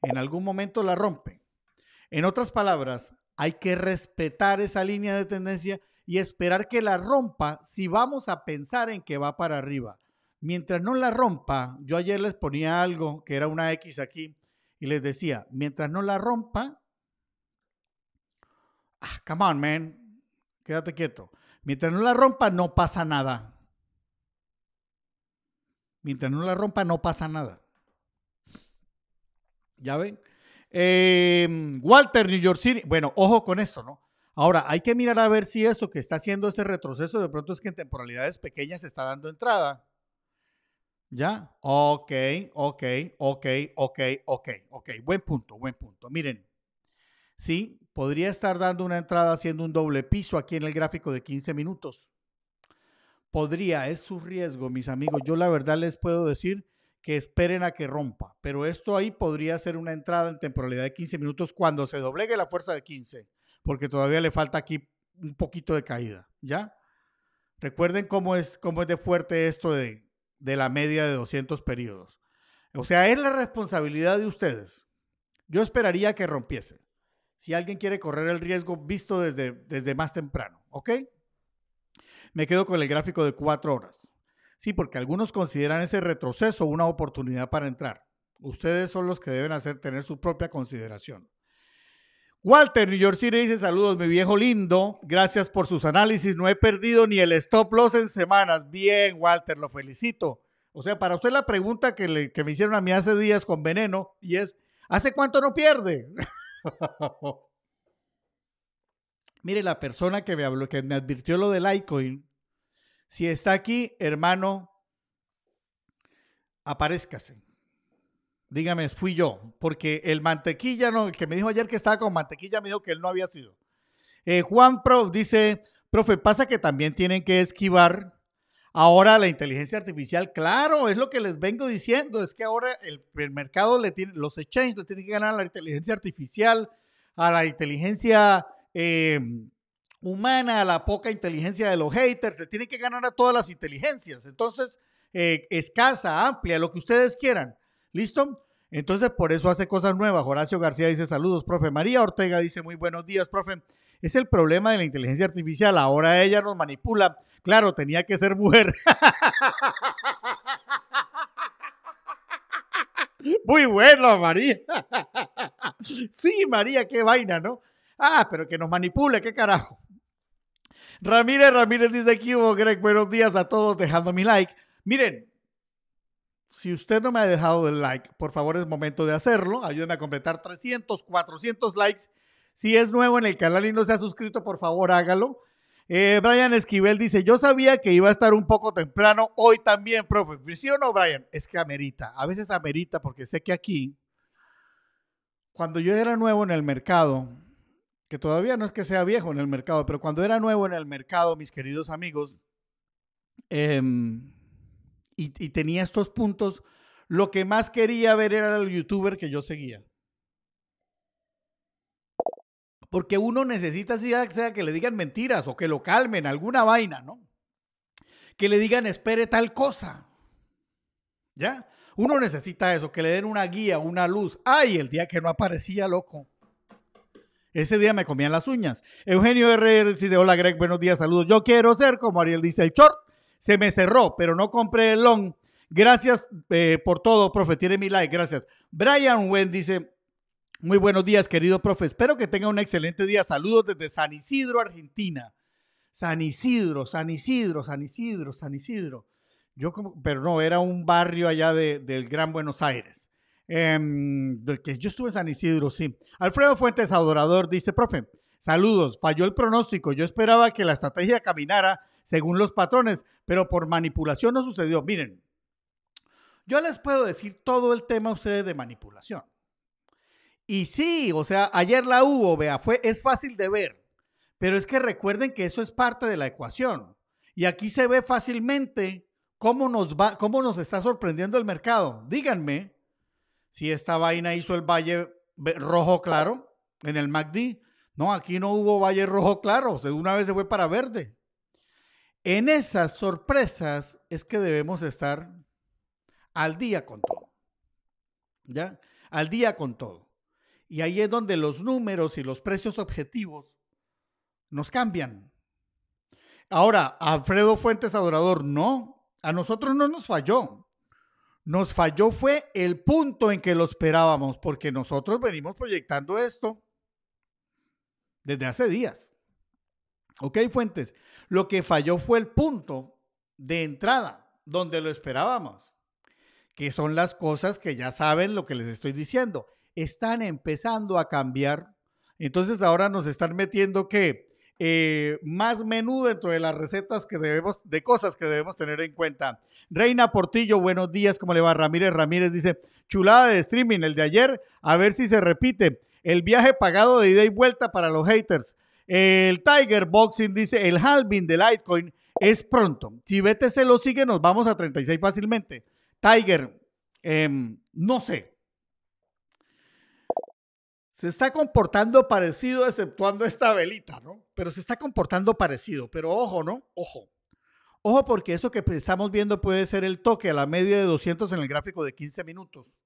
En algún momento la rompe. En otras palabras, hay que respetar esa línea de tendencia y esperar que la rompa si vamos a pensar en que va para arriba. Mientras no la rompa, yo ayer les ponía algo que era una X aquí y les decía, mientras no la rompa, ah, come on, man, quédate quieto. Mientras no la rompa, no pasa nada. Mientras no la rompa, no pasa nada. ¿Ya ven? Eh, Walter, New York City. Bueno, ojo con esto, ¿no? Ahora, hay que mirar a ver si eso que está haciendo ese retroceso, de pronto es que en temporalidades pequeñas se está dando entrada. ¿Ya? Ok, ok, ok, ok, ok, ok. Buen punto, buen punto. Miren, sí, podría estar dando una entrada haciendo un doble piso aquí en el gráfico de quince minutos. Podría, es su riesgo, mis amigos. Yo la verdad les puedo decir que esperen a que rompa, pero esto ahí podría ser una entrada en temporalidad de quince minutos cuando se doblegue la fuerza de quince, porque todavía le falta aquí un poquito de caída, ¿ya? Recuerden cómo es, cómo es de fuerte esto de, de la media de doscientos periodos. O sea, es la responsabilidad de ustedes. Yo esperaría que rompiese. Si alguien quiere correr el riesgo visto desde, desde más temprano, ¿ok? Me quedo con el gráfico de cuatro horas. Sí, porque algunos consideran ese retroceso una oportunidad para entrar. Ustedes son los que deben hacer tener su propia consideración. Walter, New York City, dice, saludos, mi viejo lindo. Gracias por sus análisis. No he perdido ni el stop loss en semanas. Bien, Walter, lo felicito. O sea, para usted la pregunta que, le, que me hicieron a mí hace días con veneno y es, ¿hace cuánto no pierde? Mire, la persona que me habló, que me advirtió lo de Litecoin, si está aquí, hermano, aparézcase. Dígame, fui yo, porque el mantequilla, no, el que me dijo ayer que estaba con mantequilla, me dijo que él no había sido. Eh, Juan Prof dice, profe, pasa que también tienen que esquivar ahora la inteligencia artificial. Claro, es lo que les vengo diciendo, es que ahora el, el mercado, le tiene, los exchanges le tienen que ganar a la inteligencia artificial, a la inteligencia eh, humana, a la poca inteligencia de los haters, le tienen que ganar a todas las inteligencias. Entonces, eh, escasa, amplia, lo que ustedes quieran. ¿Listo? Entonces, por eso hace cosas nuevas. Horacio García dice, saludos, profe. María Ortega dice, muy buenos días, profe. Es el problema de la inteligencia artificial. Ahora ella nos manipula. Claro, tenía que ser mujer. Muy bueno, María. Sí, María, qué vaina, ¿no? Ah, pero que nos manipule, qué carajo. Ramírez Ramírez dice, aquí hubo, Greg, buenos días a todos, dejando mi like. Miren, si usted no me ha dejado el like, por favor, es momento de hacerlo. Ayúdenme a completar trescientos, cuatrocientos likes. Si es nuevo en el canal y no se ha suscrito, por favor, hágalo. Eh, Brian Esquivel dice, yo sabía que iba a estar un poco temprano hoy también, profe. ¿Sí o no, Brian? Es que amerita. A veces amerita porque sé que aquí, cuando yo era nuevo en el mercado, que todavía no es que sea viejo en el mercado, pero cuando era nuevo en el mercado, mis queridos amigos, eh, y, y tenía estos puntos, lo que más quería ver era el youtuber que yo seguía. Porque uno necesita, sea que le digan mentiras o que lo calmen, alguna vaina, ¿no? Que le digan, espere tal cosa. ¿Ya? Uno necesita eso, que le den una guía, una luz. ¡Ay! El día que no aparecía, loco. Ese día me comían las uñas. Eugenio R R dice, hola Greg, buenos días, saludos. Yo quiero ser, como Ariel dice, el short se me cerró, pero no compré el long. Gracias eh, por todo, profe. Tiene mi like, gracias. Brian Wen dice... Muy buenos días, querido profe. Espero que tenga un excelente día. Saludos desde San Isidro, Argentina. San Isidro, San Isidro, San Isidro, San Isidro. Yo como, pero no, era un barrio allá de, del Gran Buenos Aires. Eh, de que yo estuve en San Isidro, sí. Alfredo Fuentes Adorador dice, profe, saludos, falló el pronóstico. Yo esperaba que la estrategia caminara según los patrones, pero por manipulación no sucedió. Miren, yo les puedo decir todo el tema a ustedes de manipulación. Y sí, o sea, ayer la hubo, vea, fue, es fácil de ver, pero es que recuerden que eso es parte de la ecuación. Y aquí se ve fácilmente cómo nos va, cómo nos está sorprendiendo el mercado. Díganme si esta vaina hizo el valle rojo claro en el M A C D. No, aquí no hubo valle rojo claro, o sea, una vez se fue para verde. En esas sorpresas es que debemos estar al día con todo, ¿ya? Al día con todo. Y ahí es donde los números y los precios objetivos nos cambian. Ahora, Alfredo Fuentes Adorador, no, a nosotros no nos falló. Nos falló fue el punto en que lo esperábamos, porque nosotros venimos proyectando esto desde hace días. Ok, Fuentes, lo que falló fue el punto de entrada, donde lo esperábamos, que son las cosas que ya saben lo que les estoy diciendo. Están empezando a cambiar, entonces ahora nos están metiendo que eh, más menú dentro de las recetas que debemos, de cosas que debemos tener en cuenta. Reina Portillo, buenos días, ¿cómo le va? Ramírez Ramírez dice, chulada de streaming, el de ayer, a ver si se repite, el viaje pagado de ida y vuelta para los haters. El Tiger Boxing dice, el halving de Litecoin es pronto, si B T C lo sigue nos vamos a treinta y seis fácilmente. Tiger, eh, no sé. Se está comportando parecido, exceptuando esta velita, ¿no? Pero se está comportando parecido. Pero ojo, ¿no? Ojo. Ojo porque eso que estamos viendo puede ser el toque a la media de doscientos en el gráfico de quince minutos.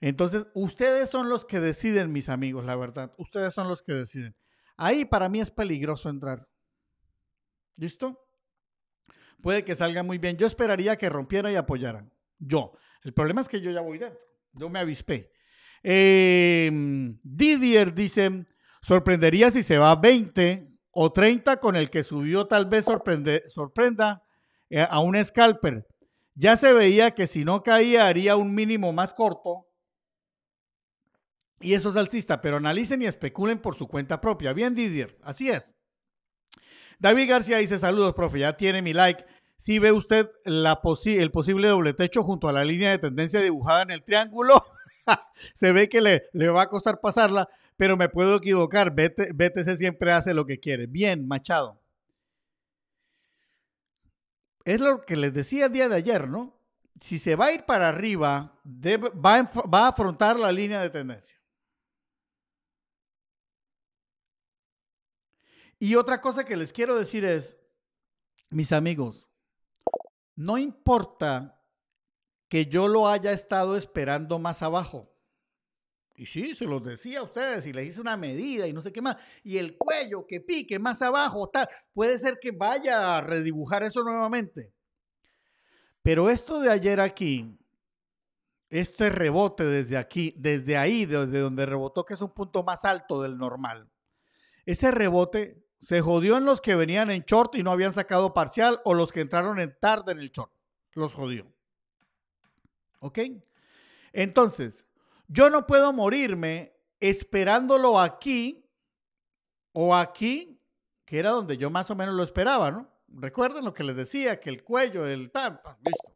Entonces, ustedes son los que deciden, mis amigos, la verdad. Ustedes son los que deciden. Ahí para mí es peligroso entrar. ¿Listo? Puede que salga muy bien. Yo esperaría que rompieran y apoyaran. Yo. El problema es que yo ya voy dentro. Yo me avispé. Eh, Didier dice, sorprendería si se va a veinte o treinta con el que subió, tal vez sorprende, sorprenda eh, a un scalper. Ya se veía que si no caía haría un mínimo más corto y eso es alcista, pero analicen y especulen por su cuenta propia. Bien, Didier, así es. David García dice, saludos profe, ya tiene mi like. Si ve usted la posi- el posible doble techo junto a la línea de tendencia dibujada en el triángulo, se ve que le, le va a costar pasarla, pero me puedo equivocar. B T C siempre hace lo que quiere. Bien, Machado. Es lo que les decía el día de ayer, ¿no? Si se va a ir para arriba, debe, va, va a afrontar la línea de tendencia. Y otra cosa que les quiero decir es, mis amigos, no importa que yo lo haya estado esperando más abajo. Y sí, se los decía a ustedes y les hice una medida y no sé qué más. Y el cuello que pique más abajo, tal, puede ser que vaya a redibujar eso nuevamente. Pero esto de ayer aquí, este rebote desde aquí, desde ahí, desde donde rebotó, que es un punto más alto del normal. Ese rebote se jodió en los que venían en short y no habían sacado parcial o los que entraron en tarde en el short. Los jodió. ¿Ok? Entonces, yo no puedo morirme esperándolo aquí o aquí, que era donde yo más o menos lo esperaba, ¿no? Recuerden lo que les decía, que el cuello, el tal, tal, listo.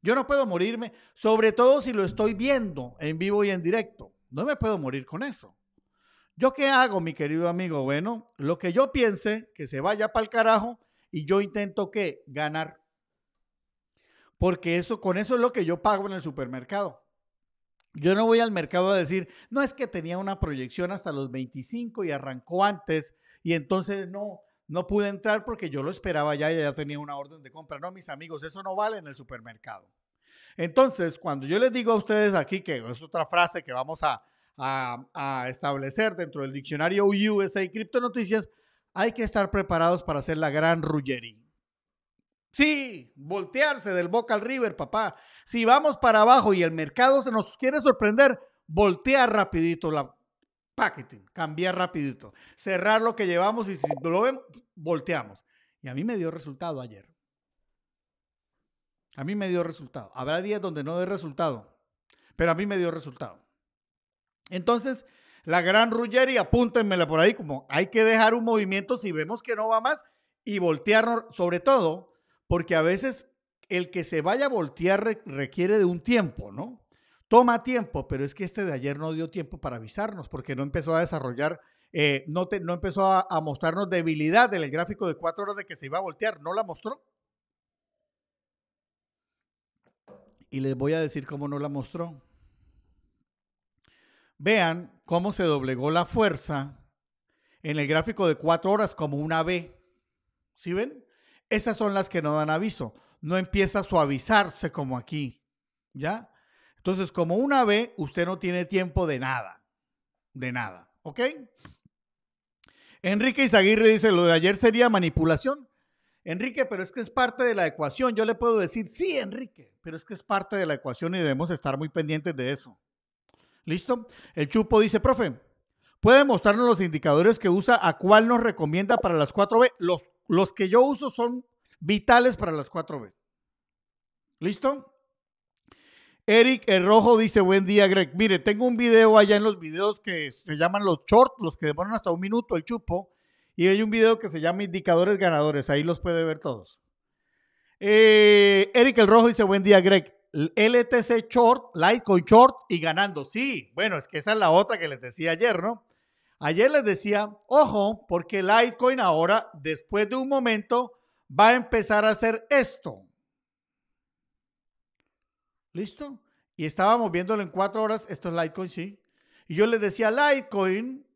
Yo no puedo morirme, sobre todo si lo estoy viendo en vivo y en directo. No me puedo morir con eso. ¿Yo qué hago, mi querido amigo? Bueno, lo que yo piense, que se vaya para el carajo y yo intento, ¿qué? Ganar. Porque eso, con eso es lo que yo pago en el supermercado. Yo no voy al mercado a decir, no, es que tenía una proyección hasta los veinticinco y arrancó antes y entonces no, no pude entrar porque yo lo esperaba ya y ya tenía una orden de compra. No, mis amigos, eso no vale en el supermercado. Entonces, cuando yo les digo a ustedes aquí, que es otra frase que vamos a A, a establecer dentro del diccionario U S A y Cripto Noticias, hay que estar preparados para hacer la gran rullería. Sí, voltearse del boca al river, papá. Si vamos para abajo y el mercado se nos quiere sorprender, voltear rapidito la packaging, cambiar rapidito, cerrar lo que llevamos y si lo vemos, volteamos. Y a mí me dio resultado ayer. A mí me dio resultado. Habrá días donde no dé resultado, pero a mí me dio resultado. Entonces, la gran rullería, apúntenmela por ahí, como hay que dejar un movimiento si vemos que no va más y voltearnos, sobre todo, porque a veces el que se vaya a voltear requiere de un tiempo, ¿no? Toma tiempo, pero es que este de ayer no dio tiempo para avisarnos porque no empezó a desarrollar, eh, no, te, no empezó a, a mostrarnos debilidad en el gráfico de cuatro horas de que se iba a voltear, no la mostró. Y les voy a decir cómo no la mostró. Vean cómo se doblegó la fuerza en el gráfico de cuatro horas como una B. ¿Sí ven? Esas son las que no dan aviso. No empieza a suavizarse como aquí. ¿Ya? Entonces, como una B, usted no tiene tiempo de nada. De nada. ¿Ok? Enrique Izaguirre dice, lo de ayer sería manipulación. Enrique, pero es que es parte de la ecuación. Yo le puedo decir, sí, Enrique, pero es que es parte de la ecuación y debemos estar muy pendientes de eso. ¿Listo? El Chupo dice, profe, ¿puede mostrarnos los indicadores que usa, a cuál nos recomienda para las cuatro B? Los, los que yo uso son vitales para las cuatro B. ¿Listo? Eric el Rojo dice, buen día, Greg. Mire, tengo un video allá en los videos que se llaman los short, los que demoran hasta un minuto, el Chupo, y hay un video que se llama Indicadores Ganadores, ahí los puede ver todos. Eh, Eric el Rojo dice, buen día, Greg. L T C short, Litecoin short y ganando. Sí, bueno, es que esa es la otra que les decía ayer, ¿no? Ayer les decía, ojo, porque Litecoin ahora, después de un momento, va a empezar a hacer esto. ¿Listo? Y estábamos viéndolo en cuatro horas, esto es Litecoin, sí. Y yo les decía, Litecoin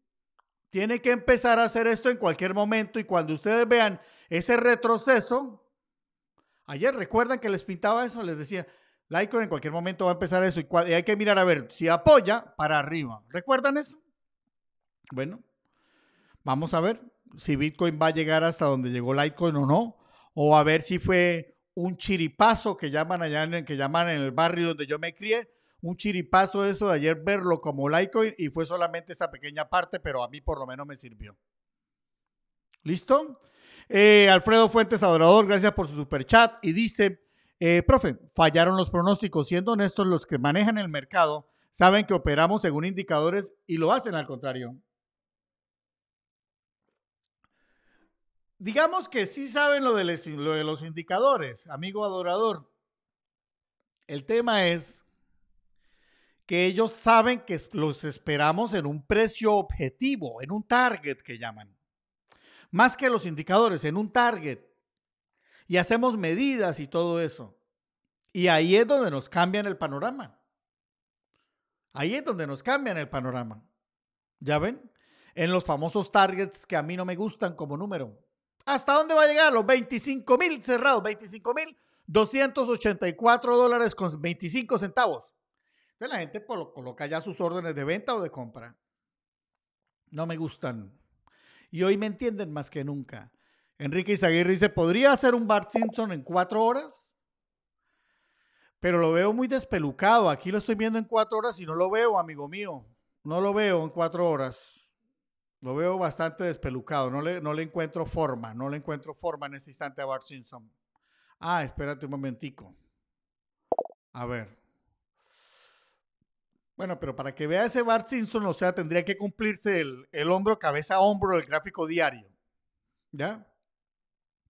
tiene que empezar a hacer esto en cualquier momento y cuando ustedes vean ese retroceso, ayer recuerdan que les pintaba eso, les decía, Litecoin en cualquier momento va a empezar eso y, y hay que mirar a ver si apoya para arriba. ¿Recuerdan eso? Bueno, vamos a ver si Bitcoin va a llegar hasta donde llegó Litecoin o no, o a ver si fue un chiripazo que llaman allá en, que llaman en el barrio donde yo me crié, un chiripazo eso de ayer verlo como Litecoin y fue solamente esa pequeña parte, pero a mí por lo menos me sirvió. ¿Listo? Eh, Alfredo Fuentes Adorador, gracias por su superchat y dice... Eh, profe, fallaron los pronósticos. Siendo honestos, los que manejan el mercado saben que operamos según indicadores y lo hacen al contrario. Digamos que sí saben lo de, les, lo de los indicadores, amigo adorador. El tema es que ellos saben que los esperamos en un precio objetivo, en un target que llaman. Más que los indicadores, en un target. Y hacemos medidas y todo eso. Y ahí es donde nos cambian el panorama. Ahí es donde nos cambian el panorama. ¿Ya ven? En los famosos targets que a mí no me gustan como número. ¿Hasta dónde va a llegar? Los veinticinco mil cerrados, veinticinco mil doscientos ochenta y cuatro dólares con veinticinco centavos. Entonces la gente coloca ya sus órdenes de venta o de compra. No me gustan. Y hoy me entienden más que nunca. Enrique Izaguirre dice, ¿podría hacer un Bart Simpson en cuatro horas? Pero lo veo muy despelucado. Aquí lo estoy viendo en cuatro horas y no lo veo, amigo mío. No lo veo en cuatro horas. Lo veo bastante despelucado. No le, no le encuentro forma. No le encuentro forma en este instante a Bart Simpson. Ah, espérate un momentico. A ver. Bueno, pero para que vea ese Bart Simpson, o sea, tendría que cumplirse el, el hombro, cabeza, hombro del gráfico diario. ¿Ya?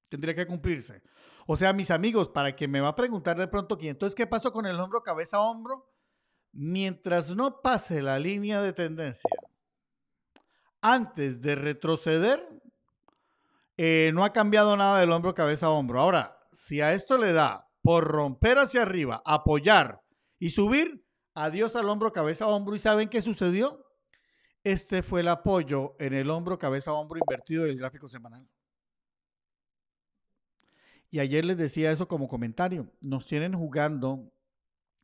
Tendría que cumplirse. O sea, mis amigos, para que me va a preguntar de pronto quién. Entonces, ¿qué pasó con el hombro, cabeza, hombro? Mientras no pase la línea de tendencia, antes de retroceder, eh, no ha cambiado nada del hombro, cabeza, hombro. Ahora, si a esto le da por romper hacia arriba, apoyar y subir, adiós al hombro, cabeza, hombro. ¿Y saben qué sucedió? Este fue el apoyo en el hombro, cabeza, hombro invertido del gráfico semanal. Y ayer les decía eso como comentario. Nos tienen jugando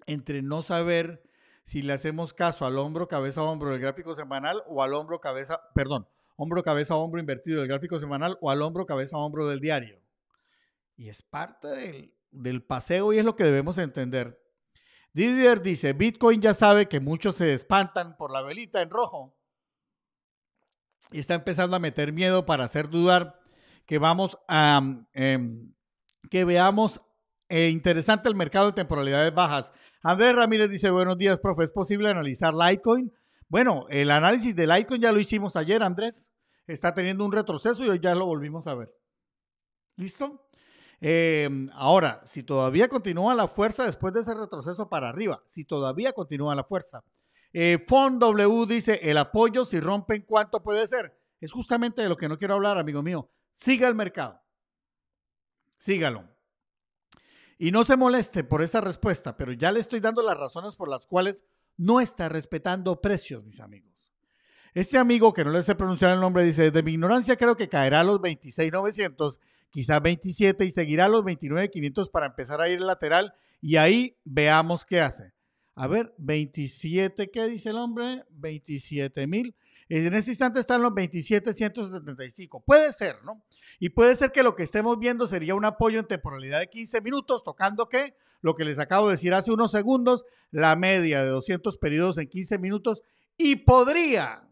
entre no saber si le hacemos caso al hombro, cabeza, hombro del gráfico semanal o al hombro, cabeza, perdón, hombro, cabeza, hombro invertido del gráfico semanal o al hombro, cabeza, hombro del diario. Y es parte del, del paseo y es lo que debemos entender. Didier dice, Bitcoin ya sabe que muchos se espantan por la velita en rojo y está empezando a meter miedo para hacer dudar que vamos a, eh, que veamos eh, interesante el mercado de temporalidades bajas. Andrés Ramírez dice, buenos días, profe, ¿es posible analizar Litecoin? Bueno, el análisis de Litecoin ya lo hicimos ayer, Andrés. Está teniendo un retroceso y hoy ya lo volvimos a ver. ¿Listo? Eh, ahora, si todavía continúa la fuerza después de ese retroceso para arriba, si todavía continúa la fuerza. Eh, Fon W dice, el apoyo si rompen, ¿cuánto puede ser? Es justamente de lo que no quiero hablar, amigo mío. Siga el mercado. Sígalo. Y no se moleste por esa respuesta, pero ya le estoy dando las razones por las cuales no está respetando precios, mis amigos. Este amigo, que no le sé pronunciar el nombre, dice, desde mi ignorancia creo que caerá a los veintiséis mil novecientos. Quizás veintisiete y seguirá los veintinueve mil quinientos para empezar a ir lateral y ahí veamos qué hace. A ver, veintisiete, ¿qué dice el hombre? veintisiete mil. En este instante están los veintisiete mil ciento setenta y cinco. Puede ser, ¿no? Y puede ser que lo que estemos viendo sería un apoyo en temporalidad de quince minutos, tocando ¿qué? Lo que les acabo de decir hace unos segundos, la media de doscientos periodos en quince minutos y podría...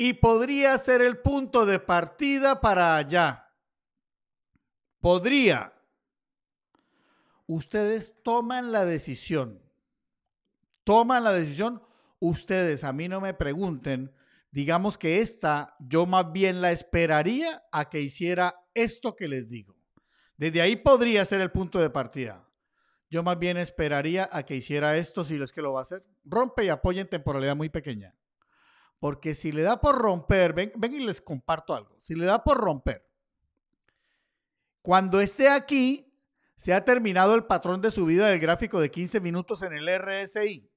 Y podría ser el punto de partida para allá. Podría. Ustedes toman la decisión. Toman la decisión. Ustedes, a mí no me pregunten. Digamos que esta, yo más bien la esperaría a que hiciera esto que les digo. Desde ahí podría ser el punto de partida. Yo más bien esperaría a que hiciera esto, si es que lo va a hacer. Rompe y apoya en temporalidad muy pequeña. Porque si le da por romper, ven, ven y les comparto algo, si le da por romper, cuando esté aquí, se ha terminado el patrón de subida del gráfico de quince minutos en el R S I.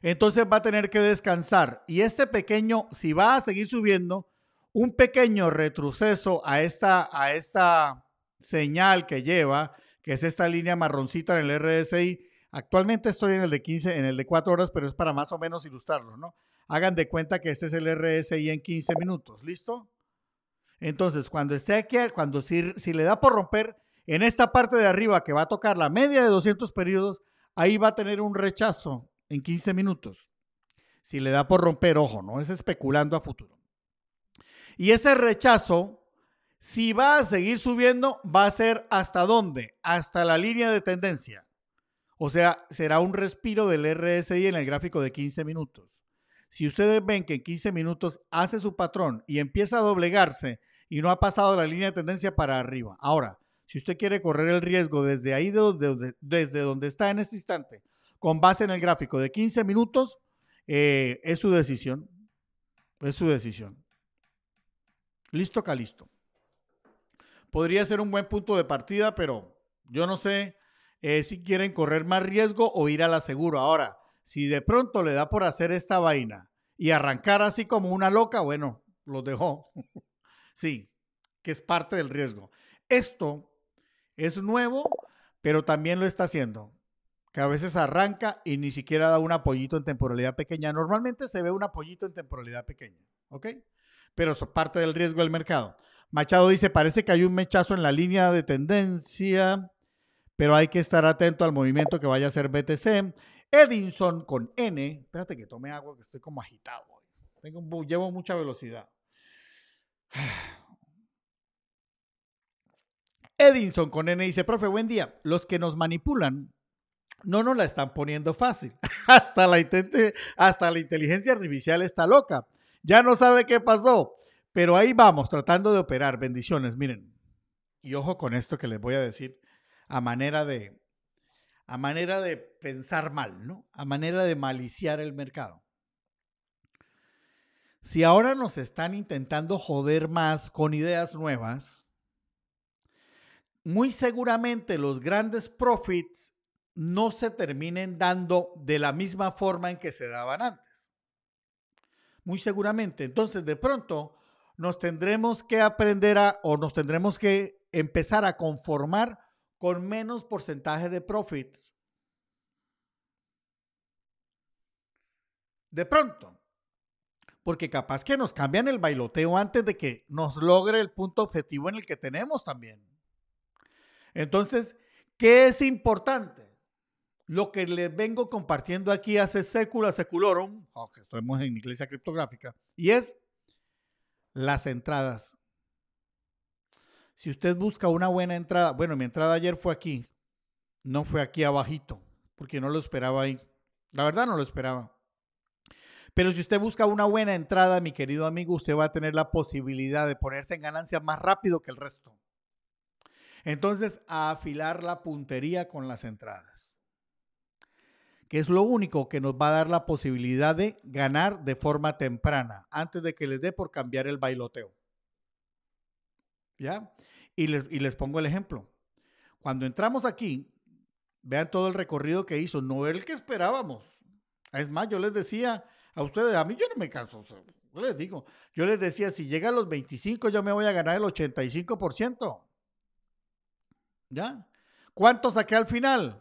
Entonces va a tener que descansar. Y este pequeño, si va a seguir subiendo, un pequeño retroceso a esta, a esta señal que lleva, que es esta línea marroncita en el R S I. Actualmente estoy en el de quince, en el de cuatro horas, pero es para más o menos ilustrarlo, ¿no? Hagan de cuenta que este es el R S I en quince minutos, ¿listo? Entonces, cuando esté aquí, cuando si, si le da por romper, en esta parte de arriba que va a tocar la media de doscientos periodos, ahí va a tener un rechazo en quince minutos. Si le da por romper, ojo, no es especulando a futuro. Y ese rechazo, si va a seguir subiendo, va a ser ¿hasta dónde? Hasta la línea de tendencia. O sea, será un respiro del R S I en el gráfico de quince minutos. Si ustedes ven que en quince minutos hace su patrón y empieza a doblegarse y no ha pasado la línea de tendencia para arriba. Ahora, Si usted quiere correr el riesgo desde ahí, de, de, desde donde está en este instante, con base en el gráfico de quince minutos, eh, es su decisión. Es su decisión. Listo, Calisto. Podría ser un buen punto de partida, pero yo no sé eh, si quieren correr más riesgo o ir a la segura. Ahora, si de pronto le da por hacer esta vaina y arrancar así como una loca, bueno, los dejó. Sí, que es parte del riesgo. Esto es nuevo, pero también lo está haciendo. Que a veces arranca y ni siquiera da un apoyito en temporalidad pequeña. Normalmente se ve un apoyito en temporalidad pequeña, ¿ok? Pero es parte del riesgo del mercado. Machado dice, parece que hay un mechazo en la línea de tendencia, pero hay que estar atento al movimiento que vaya a hacer B T C. Edinson con N, espérate que tome agua que estoy como agitado. Tengo, llevo mucha velocidad. Edinson con N dice, profe, buen día. Los que nos manipulan no nos la están poniendo fácil. Hasta la, intente, hasta la inteligencia artificial está loca. Ya no sabe qué pasó. Pero ahí vamos, tratando de operar. Bendiciones, miren. Y ojo con esto que les voy a decir a manera de, a manera de pensar mal, ¿no? A manera de maliciar el mercado. Si ahora nos están intentando joder más con ideas nuevas, muy seguramente los grandes profits no se terminen dando de la misma forma en que se daban antes. Muy seguramente. Entonces, de pronto, nos tendremos que aprender a, o nos tendremos que empezar a conformar con menos porcentaje de profits. De pronto. Porque capaz que nos cambian el bailoteo antes de que nos logre el punto objetivo en el que tenemos también. Entonces, ¿qué es importante? Lo que les vengo compartiendo aquí hace sécula, seculorum, aunque estamos en iglesia criptográfica, y es las entradas. Si usted busca una buena entrada, bueno, mi entrada ayer fue aquí, no fue aquí abajito, porque no lo esperaba ahí. La verdad no lo esperaba. Pero si usted busca una buena entrada, mi querido amigo, usted va a tener la posibilidad de ponerse en ganancia más rápido que el resto. Entonces, a afilar la puntería con las entradas, que es lo único que nos va a dar la posibilidad de ganar de forma temprana, antes de que les dé por cambiar el bailoteo. ¿Ya? Y les, y les pongo el ejemplo. Cuando entramos aquí, vean todo el recorrido que hizo, no el que esperábamos. Es más, yo les decía a ustedes, a mí yo no me canso, yo les digo, yo les decía, si llega a los veinticinco, yo me voy a ganar el ochenta y cinco por ciento. ¿Ya? ¿Cuánto saqué al final?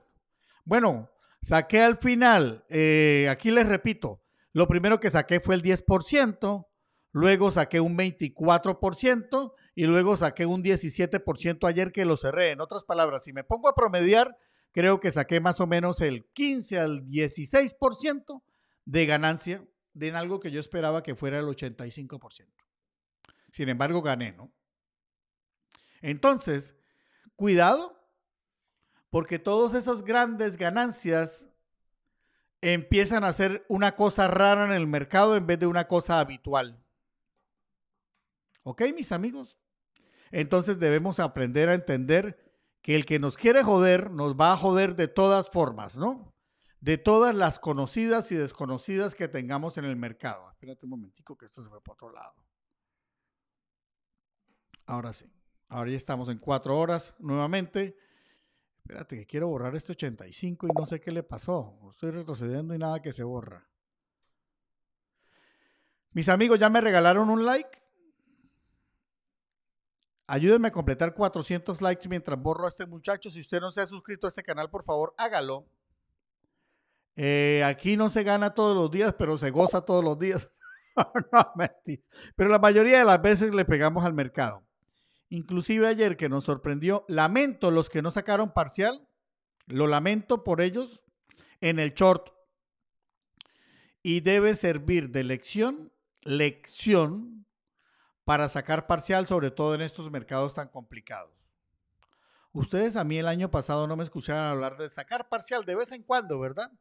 Bueno, saqué al final, eh, aquí les repito, lo primero que saqué fue el diez por ciento, luego saqué un veinticuatro por ciento y luego saqué un diecisiete por ciento ayer que lo cerré. En otras palabras, si me pongo a promediar, creo que saqué más o menos el quince al dieciséis por ciento de ganancia de algo que yo esperaba que fuera el ochenta y cinco por ciento. Sin embargo, gané, ¿no? Entonces, cuidado, porque todas esas grandes ganancias empiezan a ser una cosa rara en el mercado en vez de una cosa habitual. ¿Ok, mis amigos? Entonces debemos aprender a entender que el que nos quiere joder, nos va a joder de todas formas, ¿no? De todas las conocidas y desconocidas que tengamos en el mercado. Espérate un momentico que esto se fue para otro lado. Ahora sí. Ahora ya estamos en cuatro horas nuevamente. Espérate que quiero borrar este ochenta y cinco y no sé qué le pasó. Estoy retrocediendo y nada que se borra. Mis amigos, ya me regalaron un like. Ayúdenme a completar cuatrocientos likes mientras borro a este muchacho. Si usted no se ha suscrito a este canal, por favor, hágalo. Eh, aquí no se gana todos los días, pero se goza todos los días. No, mentira. Pero la mayoría de las veces le pegamos al mercado. Inclusive ayer que nos sorprendió, lamento los que no sacaron parcial, lo lamento por ellos en el short. Y debe servir de lección, lección para sacar parcial, sobre todo en estos mercados tan complicados. Ustedes a mí el año pasado no me escucharon hablar de sacar parcial de vez en cuando, ¿verdad?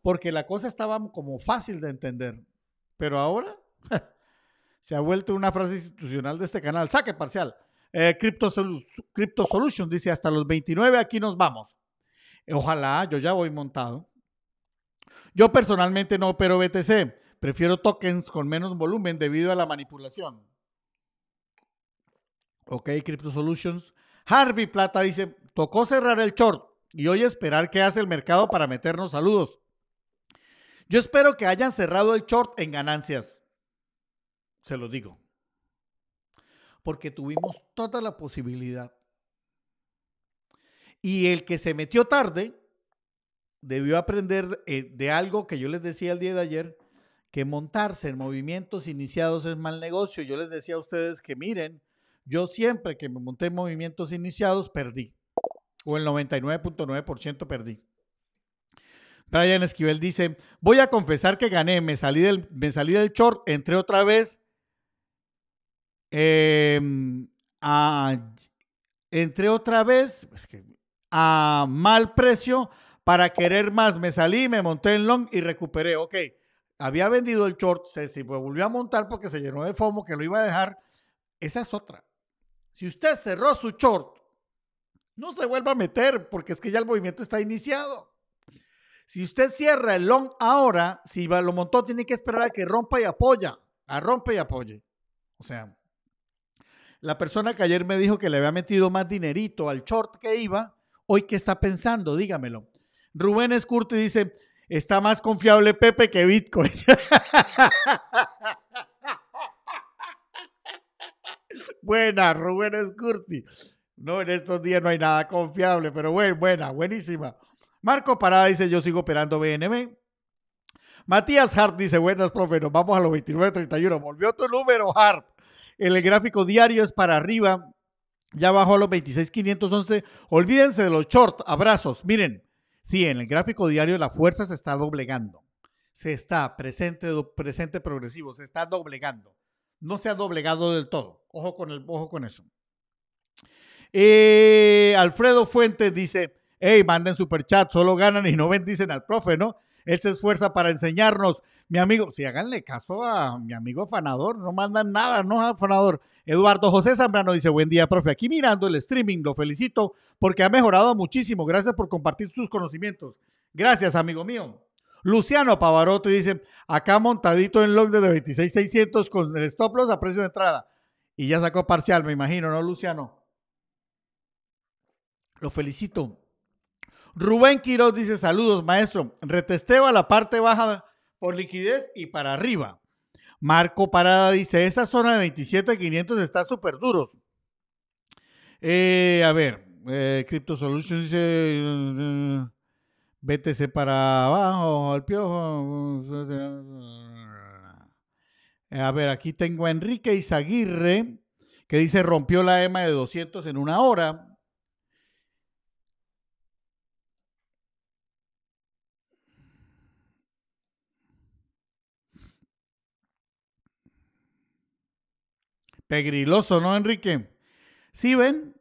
Porque la cosa estaba como fácil de entender. Pero ahora se ha vuelto una frase institucional de este canal, saque parcial. Eh, Crypto, Crypto Solutions dice hasta los veintinueve, aquí nos vamos. Eh, ojalá, yo ya voy montado. Yo personalmente no opero B T C, prefiero tokens con menos volumen debido a la manipulación. Ok, Crypto Solutions. Harvey Plata dice, tocó cerrar el short y hoy esperar qué hace el mercado para meternos saludos. Yo espero que hayan cerrado el short en ganancias. Se lo digo. Porque tuvimos toda la posibilidad. Y el que se metió tarde debió aprender de algo que yo les decía el día de ayer, que montarse en movimientos iniciados es mal negocio. Yo les decía a ustedes que miren, yo siempre que me monté en movimientos iniciados perdí. O el noventa y nueve punto nueve por ciento perdí. Brian Esquivel dice, voy a confesar que gané, me salí del, me salí del short, entré otra vez eh, a, entré otra vez es que, a mal precio para querer más, me salí, me monté en long y recuperé, ok, había vendido el short, se, se volvió a montar porque se llenó de FOMO que lo iba a dejar, esa es otra. Si usted cerró su short, no se vuelva a meter porque es que ya el movimiento está iniciado. Si usted cierra el long ahora, si lo montó, tiene que esperar a que rompa y apoya. A rompe y apoye. O sea, la persona que ayer me dijo que le había metido más dinerito al short que iba, hoy qué está pensando, dígamelo. Rubén Escurti dice, está más confiable Pepe que Bitcoin. Buena, Rubén Escurti. No, en estos días no hay nada confiable, pero bueno, buena, buenísima. Marco Parada dice, yo sigo operando B N B. Matías Harp dice, buenas, profe, nos vamos a los veintinueve treinta y uno. Volvió tu número, Harp. El gráfico diario es para arriba. Ya bajó a los veintiséis quinientos once. Olvídense de los shorts. Abrazos. Miren, sí, en el gráfico diario la fuerza se está doblegando. Se está presente, presente progresivo. Se está doblegando. No se ha doblegado del todo. Ojo con, el, ojo con eso. Eh, Alfredo Fuentes dice... Ey, manden superchat, solo ganan y no bendicen al profe, ¿no? Él se esfuerza para enseñarnos. Mi amigo, si háganle caso a mi amigo afanador, no mandan nada, no afanador. Eduardo José Zambrano dice, buen día, profe, aquí mirando el streaming, lo felicito porque ha mejorado muchísimo. Gracias por compartir sus conocimientos. Gracias, amigo mío. Luciano Pavarotti dice, acá montadito en long de veintiséis seiscientos con el stop loss a precio de entrada. Y ya sacó parcial, me imagino, ¿no, Luciano? Lo felicito. Rubén Quiroz dice, saludos, maestro. Retesteo a la parte baja por liquidez y para arriba. Marco Parada dice, esa zona de veintisiete quinientos está súper duro. Eh, a ver, eh, Crypto Solutions dice, uh, B T C para abajo, al piojo. Eh, a ver, aquí tengo a Enrique Izaguirre, que dice, rompió la E M A de doscientos en una hora. Pegriloso, ¿no, Enrique? ¿Sí ven?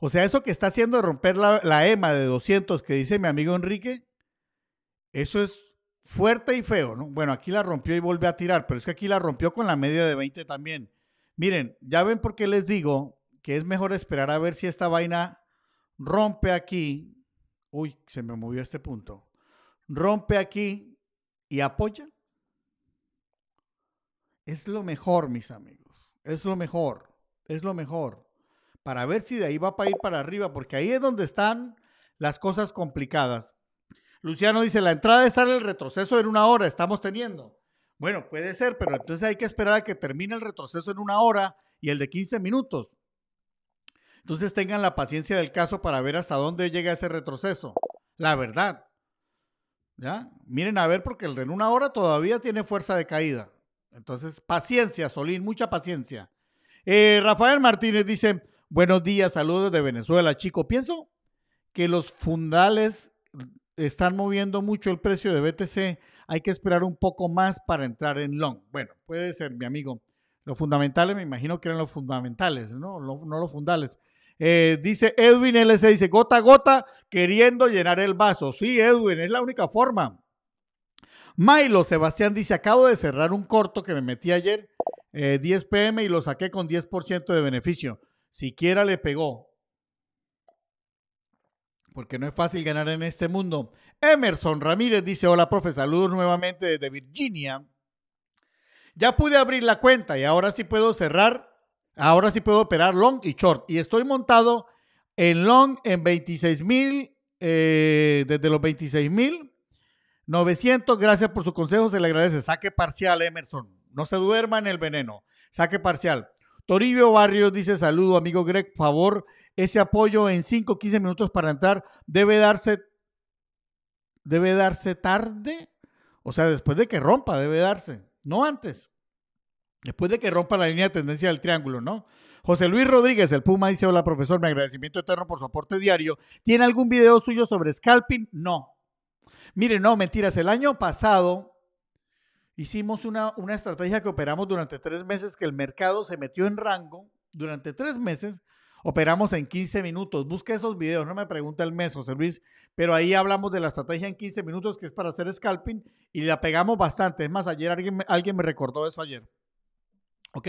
O sea, eso que está haciendo de romper la, la E M A de doscientos que dice mi amigo Enrique, eso es fuerte y feo, ¿no? Bueno, aquí la rompió y volvió a tirar, pero es que aquí la rompió con la media de veinte también. Miren, ya ven por qué les digo que es mejor esperar a ver si esta vaina rompe aquí. Uy, se me movió este punto. Rompe aquí y apoya. Es lo mejor, mis amigos, es lo mejor, es lo mejor, para ver si de ahí va para ir para arriba, porque ahí es donde están las cosas complicadas. Luciano dice, la entrada está en el retroceso en una hora, estamos teniendo. Bueno, puede ser, pero entonces hay que esperar a que termine el retroceso en una hora y el de quince minutos. Entonces tengan la paciencia del caso para ver hasta dónde llega ese retroceso, la verdad. ¿Ya? Miren a ver, porque en una hora todavía tiene fuerza de caída. Entonces, paciencia, Solín, mucha paciencia. Eh, Rafael Martínez dice, buenos días, saludos de Venezuela, chico. Pienso que los fundales están moviendo mucho el precio de B T C. Hay que esperar un poco más para entrar en long. Bueno, puede ser, mi amigo. Los fundamentales, me imagino que eran los fundamentales, ¿no? No, no los fundales. Eh, dice Edwin L C, dice, gota a gota, queriendo llenar el vaso. Sí, Edwin, es la única forma. Milo Sebastián dice, acabo de cerrar un corto que me metí ayer eh, diez pm y lo saqué con diez por ciento de beneficio. Siquiera le pegó. Porque no es fácil ganar en este mundo. Emerson Ramírez dice, hola, profe, saludos nuevamente desde Virginia. Ya pude abrir la cuenta y ahora sí puedo cerrar, ahora sí puedo operar long y short. Y estoy montado en long en veintiséis mil, eh, desde los veintiséis mil novecientos. Gracias por su consejo, se le agradece. Saque parcial, Emerson. No se duerma en el veneno. Saque parcial. Toribio Barrios dice, saludo, amigo Greg, favor. Ese apoyo en cinco o quince minutos para entrar debe darse, debe darse tarde, o sea, después de que rompa, debe darse, no antes. Después de que rompa la línea de tendencia del triángulo, ¿no? José Luis Rodríguez, el Puma, dice, hola, profesor, mi agradecimiento eterno por su aporte diario. ¿Tiene algún video suyo sobre scalping? No. Mire, no, mentiras, el año pasado hicimos una, una estrategia que operamos durante tres meses, que el mercado se metió en rango durante tres meses. Operamos en quince minutos. Busca esos videos, no me pregunta el mes, José Luis, pero ahí hablamos de la estrategia en quince minutos, que es para hacer scalping, y la pegamos bastante. Es más, ayer alguien, alguien me recordó eso ayer. ¿Ok?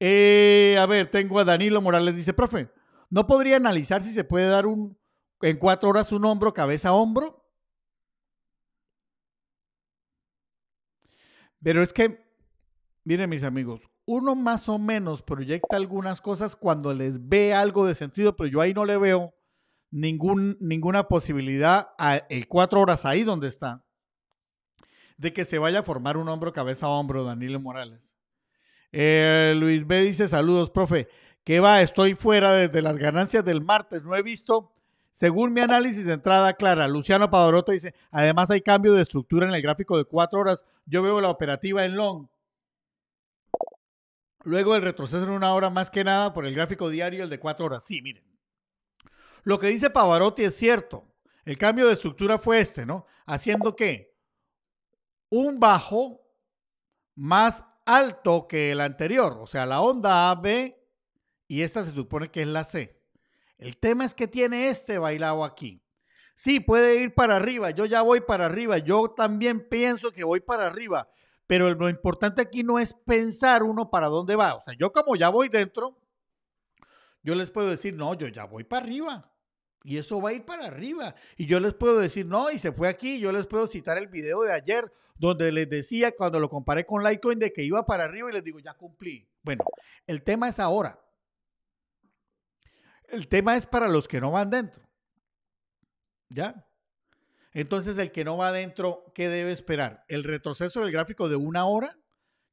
Eh, a ver, tengo a Danilo Morales, dice, profe, ¿no podría analizar si se puede dar un en cuatro horas un hombro, cabeza a hombro? Pero es que, miren mis amigos, uno más o menos proyecta algunas cosas cuando les ve algo de sentido, pero yo ahí no le veo ningún, ninguna posibilidad a el cuatro horas ahí donde está, de que se vaya a formar un hombro, cabeza a hombro, Danilo Morales. Eh, Luis B. dice, saludos, profe. ¿Qué va? Estoy fuera desde las ganancias del martes. No he visto, según mi análisis, de entrada clara. Luciano Pavarotta dice, además hay cambio de estructura en el gráfico de cuatro horas. Yo veo la operativa en long. Luego el retroceso en una hora, más que nada por el gráfico diario, el de cuatro horas. Sí, miren. Lo que dice Pavarotti es cierto. El cambio de estructura fue este, ¿no? Haciendo que un bajo más alto que el anterior. O sea, la onda A, B, y esta se supone que es la C. El tema es que tiene este bailado aquí. Sí, puede ir para arriba. Yo ya voy para arriba. Yo también pienso que voy para arriba. Pero lo importante aquí no es pensar uno para dónde va. O sea, yo como ya voy dentro, yo les puedo decir, no, yo ya voy para arriba. Y eso va a ir para arriba. Y yo les puedo decir, no, y se fue aquí. Yo les puedo citar el video de ayer, donde les decía, cuando lo comparé con Litecoin, de que iba para arriba y les digo, ya cumplí. Bueno, el tema es ahora. El tema es para los que no van dentro. ¿Ya? Entonces, el que no va adentro, ¿qué debe esperar? El retroceso del gráfico de una hora,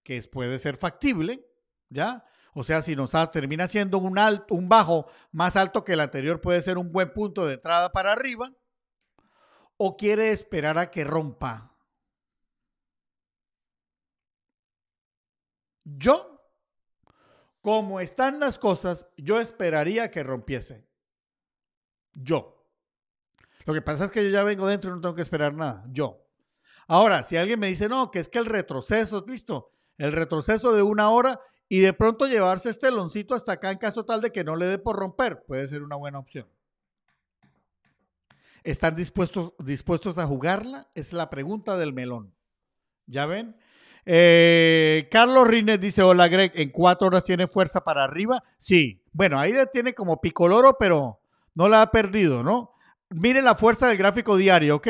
que puede ser factible, ¿ya? O sea, si nos termina siendo un, alto, un bajo más alto que el anterior, puede ser un buen punto de entrada para arriba, o quiere esperar a que rompa. Yo, como están las cosas, yo esperaría que rompiese. Yo. Lo que pasa es que yo ya vengo dentro y no tengo que esperar nada, yo. Ahora, si alguien me dice, no, que es que el retroceso, listo, el retroceso de una hora y de pronto llevarse este loncito hasta acá en caso tal de que no le dé por romper, puede ser una buena opción. ¿Están dispuestos, dispuestos a jugarla? Es la pregunta del melón. ¿Ya ven? Eh, Carlos Rines dice, hola Greg, ¿en cuatro horas tiene fuerza para arriba? Sí, bueno, ahí le tiene como picoloro, pero no la ha perdido, ¿no? Mire la fuerza del gráfico diario, ¿ok?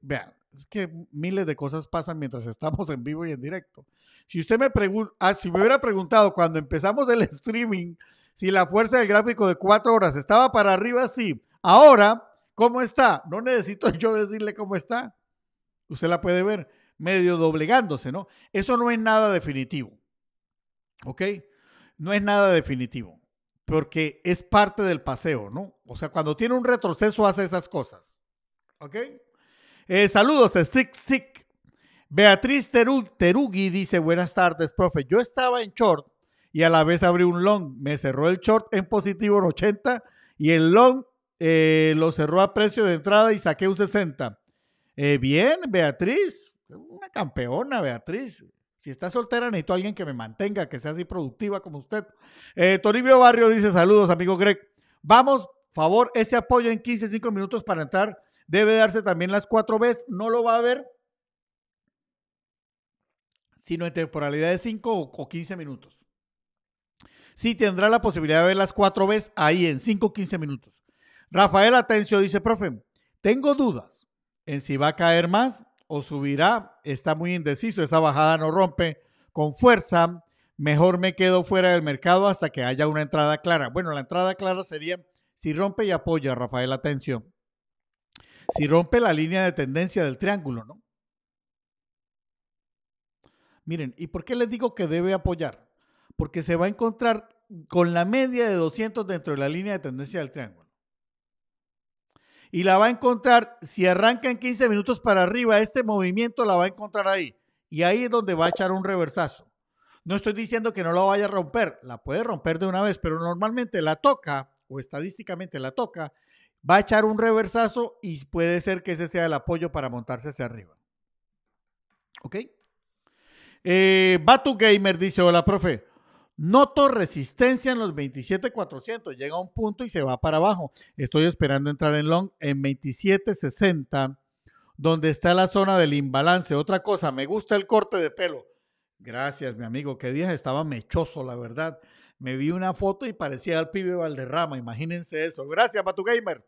Vean, es que miles de cosas pasan mientras estamos en vivo y en directo. Si usted me pregunta, ah, si me hubiera preguntado cuando empezamos el streaming, si la fuerza del gráfico de cuatro horas estaba para arriba, sí. Ahora, ¿cómo está? No necesito yo decirle cómo está. Usted la puede ver medio doblegándose, ¿no? Eso no es nada definitivo, ¿ok? No es nada definitivo. Porque es parte del paseo, ¿no? O sea, cuando tiene un retroceso hace esas cosas. ¿Ok? Eh, saludos, Stick Stick. Beatriz Teru Terugi dice, buenas tardes, profe. Yo estaba en short y a la vez abrí un long. Me cerró el short en positivo en ochenta y el long eh, lo cerró a precio de entrada y saqué un sesenta. Eh, bien, Beatriz. Una campeona, Beatriz. Si está soltera, necesito a alguien que me mantenga, que sea así productiva como usted. Eh, Toribio Barrio dice, saludos, amigo Greg. Vamos, favor, ese apoyo en quince, cinco minutos para entrar. Debe darse también las cuatro veces. No lo va a ver. sino en temporalidad de cinco o quince minutos. Sí, tendrá la posibilidad de ver las cuatro veces ahí en cinco o quince minutos. Rafael Atencio dice, profe, tengo dudas en si va a caer más o subirá. Está muy indeciso, esa bajada no rompe con fuerza. Mejor me quedo fuera del mercado hasta que haya una entrada clara. Bueno, la entrada clara sería si rompe y apoya, Rafael Atencio. Si rompe la línea de tendencia del triángulo, ¿no? Miren, ¿y por qué les digo que debe apoyar? Porque se va a encontrar con la media de doscientos dentro de la línea de tendencia del triángulo. Y la va a encontrar, si arranca en quince minutos para arriba, este movimiento la va a encontrar ahí. Y ahí es donde va a echar un reversazo. No estoy diciendo que no la vaya a romper, la puede romper de una vez, pero normalmente la toca, o estadísticamente la toca, va a echar un reversazo y puede ser que ese sea el apoyo para montarse hacia arriba. ¿Ok? Eh, Batu Gamer dice, hola, profe. Noto resistencia en los veintisiete cuatrocientos. Llega a un punto y se va para abajo. Estoy esperando entrar en long en veintisiete sesenta, donde está la zona del imbalance. Otra cosa, me gusta el corte de pelo. Gracias, mi amigo. Qué día estaba mechoso, la verdad. Me vi una foto y parecía al pibe Valderrama. Imagínense eso. Gracias, Batu Gamer.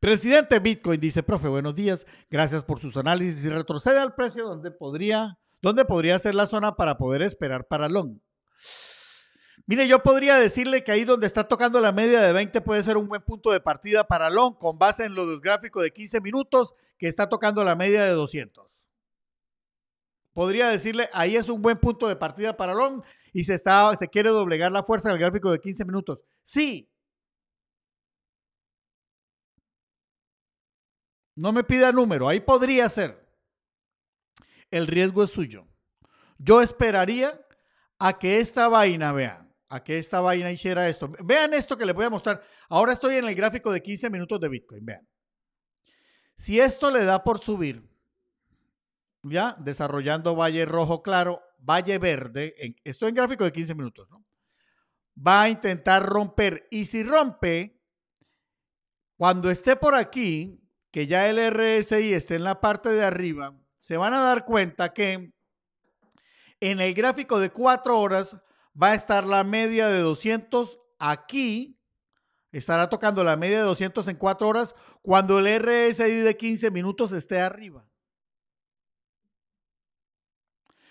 Presidente Bitcoin dice, profe, buenos días. Gracias por sus análisis. Y retrocede al precio donde podría, donde podría ser la zona para poder esperar para long. Mire, yo podría decirle que ahí donde está tocando la media de veinte puede ser un buen punto de partida para long con base en lo del gráfico de quince minutos que está tocando la media de doscientos. Podría decirle, ahí es un buen punto de partida para long y se, está, se quiere doblegar la fuerza en el gráfico de quince minutos. Sí. No me pida número, ahí podría ser. El riesgo es suyo. Yo esperaría a que esta vaina, vean, a que esta vaina hiciera esto. Vean esto que les voy a mostrar. Ahora estoy en el gráfico de quince minutos de Bitcoin, vean. Si esto le da por subir, ya, desarrollando valle rojo claro, valle verde, en, estoy en gráfico de quince minutos, ¿no? Va a intentar romper y si rompe, cuando esté por aquí, que ya el R S I esté en la parte de arriba, se van a dar cuenta que en el gráfico de cuatro horas va a estar la media de doscientos aquí, estará tocando la media de doscientos en cuatro horas cuando el R S I de quince minutos esté arriba.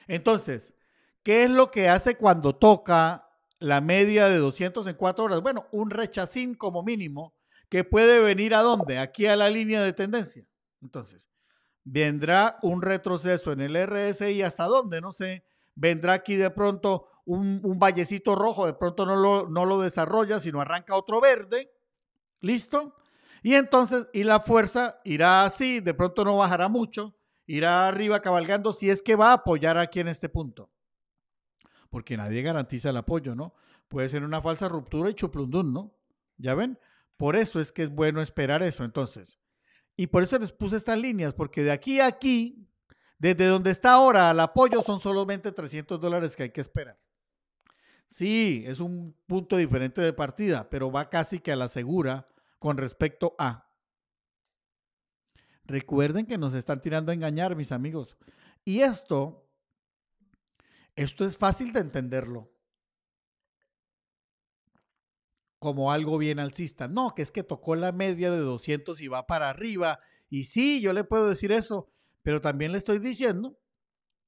Entonces, ¿qué es lo que hace cuando toca la media de doscientos en cuatro horas? Bueno, un rechacín como mínimo que puede venir ¿a dónde? Aquí a la línea de tendencia. Entonces, vendrá un retroceso en el R S I hasta dónde, no sé. Vendrá aquí de pronto un, un vallecito rojo, de pronto no lo, no lo desarrolla, sino arranca otro verde. ¿Listo? Y entonces, y la fuerza irá así, de pronto no bajará mucho. Irá arriba cabalgando si es que va a apoyar aquí en este punto. Porque nadie garantiza el apoyo, ¿no? Puede ser una falsa ruptura y chuplundún, ¿no? ¿Ya ven? Por eso es que es bueno esperar eso, entonces. Y por eso les puse estas líneas, porque de aquí a aquí, desde donde está ahora al apoyo, son solamente trescientos dólares que hay que esperar. Sí, es un punto diferente de partida, pero va casi que a la segura con respecto a... Recuerden que nos están tirando a engañar, mis amigos. Y esto, esto es fácil de entenderlo. Como algo bien alcista. No, que es que tocó la media de doscientos y va para arriba. Y sí, yo le puedo decir eso, pero también le estoy diciendo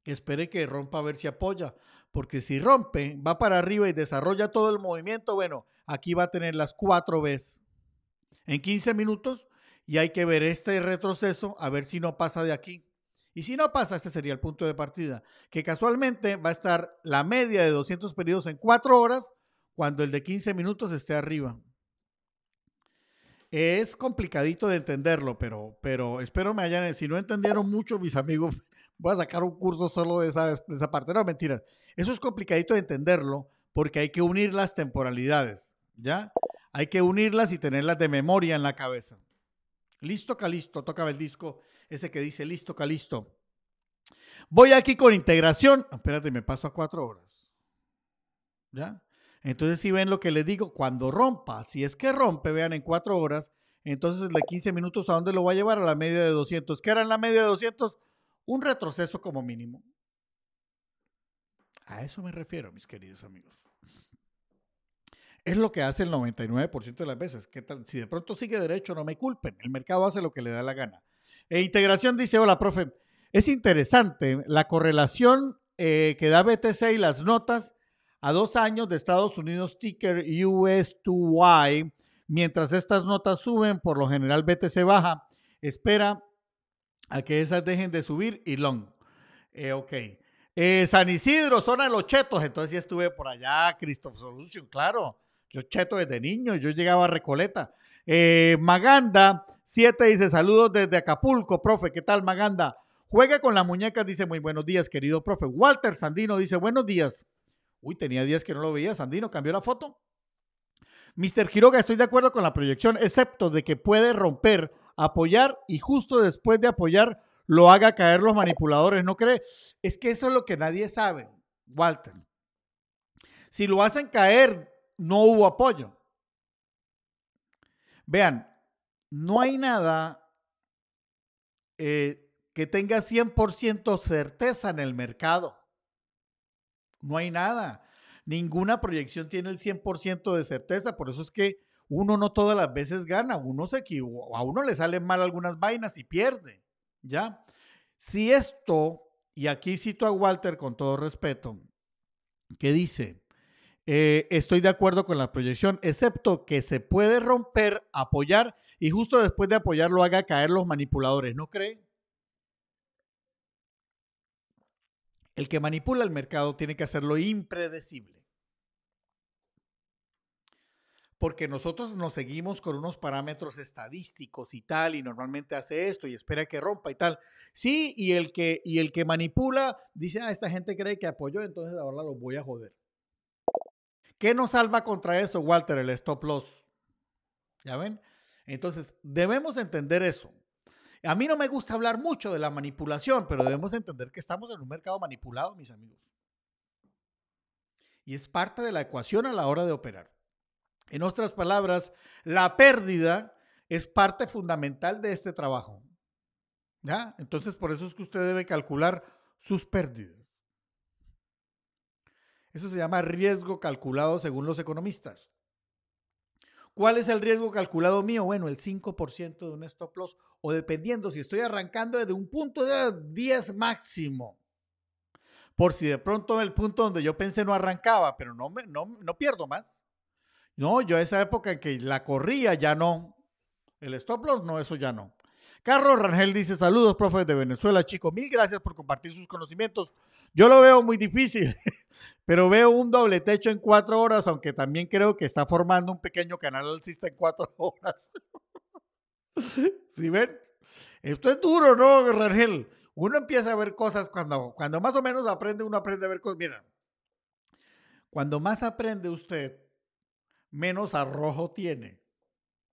que espere que rompa a ver si apoya. Porque si rompe, va para arriba y desarrolla todo el movimiento, bueno, aquí va a tener las cuatro veces. En quince minutos. Y hay que ver este retroceso a ver si no pasa de aquí. Y si no pasa, este sería el punto de partida. Que casualmente va a estar la media de doscientos periodos en cuatro horas cuando el de quince minutos esté arriba. Es complicadito de entenderlo, pero, pero espero me hayan... Si no entendieron mucho, mis amigos, voy a sacar un curso solo de esa, de esa parte. No, mentiras. Eso es complicadito de entenderlo porque hay que unir las temporalidades, ¿ya? Hay que unirlas y tenerlas de memoria en la cabeza. Listo, Calisto, tocaba el disco ese que dice listo, Calisto. Voy aquí con integración. Espérate, me paso a cuatro horas. ¿Ya? Entonces, si ven lo que les digo, cuando rompa, si es que rompe, vean en cuatro horas, entonces el de quince minutos, ¿a dónde lo va a llevar? A la media de doscientos. ¿Qué era en la media de doscientos? Un retroceso como mínimo. A eso me refiero, mis queridos amigos. Es lo que hace el noventa y nueve por ciento de las veces. ¿Qué tal? Si de pronto sigue derecho, no me culpen. El mercado hace lo que le da la gana. E Integración dice, hola, profe, es interesante la correlación eh, que da B T C y las notas a dos años de Estados Unidos, ticker U S two Y. Mientras estas notas suben, por lo general B T C baja. Espera a que esas dejen de subir y long. Eh, ok. Eh, San Isidro, zona de los chetos. Entonces sí estuve por allá, Christopher Solution, claro. Yo cheto desde niño, yo llegaba a Recoleta. Eh, Maganda siete dice, saludos desde Acapulco, profe. ¿Qué tal, Maganda? Juega con las muñecas, dice, muy buenos días, querido profe. Walter Sandino dice, buenos días. Uy, tenía días que no lo veía, Sandino, cambió la foto. mister Quiroga, estoy de acuerdo con la proyección, excepto de que puede romper, apoyar y justo después de apoyar lo haga caer los manipuladores, ¿no cree? Es que eso es lo que nadie sabe, Walter. Si lo hacen caer, no hubo apoyo. Vean, no hay nada eh, que tenga cien por ciento certeza en el mercado. No hay nada. Ninguna proyección tiene el cien por ciento de certeza. Por eso es que uno no todas las veces gana. Uno se equivoca. A uno le salen mal algunas vainas y pierde. ¿Ya? Si esto, y aquí cito a Walter con todo respeto, que dice, eh, estoy de acuerdo con la proyección, excepto que se puede romper, apoyar y justo después de apoyar lo haga caer los manipuladores. ¿No cree? El que manipula el mercado tiene que hacerlo impredecible. Porque nosotros nos seguimos con unos parámetros estadísticos y tal, y normalmente hace esto y espera que rompa y tal. Sí, y el que, y el que manipula dice, ah, esta gente cree que apoyó, entonces ahora los voy a joder. ¿Qué nos salva contra eso, Walter? El stop loss. ¿Ya ven? Entonces, debemos entender eso. A mí no me gusta hablar mucho de la manipulación, pero debemos entender que estamos en un mercado manipulado, mis amigos. Y es parte de la ecuación a la hora de operar. En otras palabras, la pérdida es parte fundamental de este trabajo. ¿Ya? Entonces, por eso es que usted debe calcular sus pérdidas. Eso se llama riesgo calculado según los economistas. ¿Cuál es el riesgo calculado mío? Bueno, el cinco por ciento de un stop loss o dependiendo si estoy arrancando desde un punto de diez máximo. Por si de pronto el punto donde yo pensé no arrancaba, pero no, me, no, no pierdo más. No, yo esa época en que la corría ya no. El stop loss no, eso ya no. Carlos Rangel dice, saludos, profe de Venezuela, chicos. Mil gracias por compartir sus conocimientos. Yo lo veo muy difícil, pero veo un doble techo en cuatro horas, aunque también creo que está formando un pequeño canal alcista en cuatro horas. ¿Sí ven? Esto es duro, ¿no, Rangel? Uno empieza a ver cosas cuando, cuando más o menos aprende, uno aprende a ver cosas. Mira, cuando más aprende usted, menos arrojo tiene.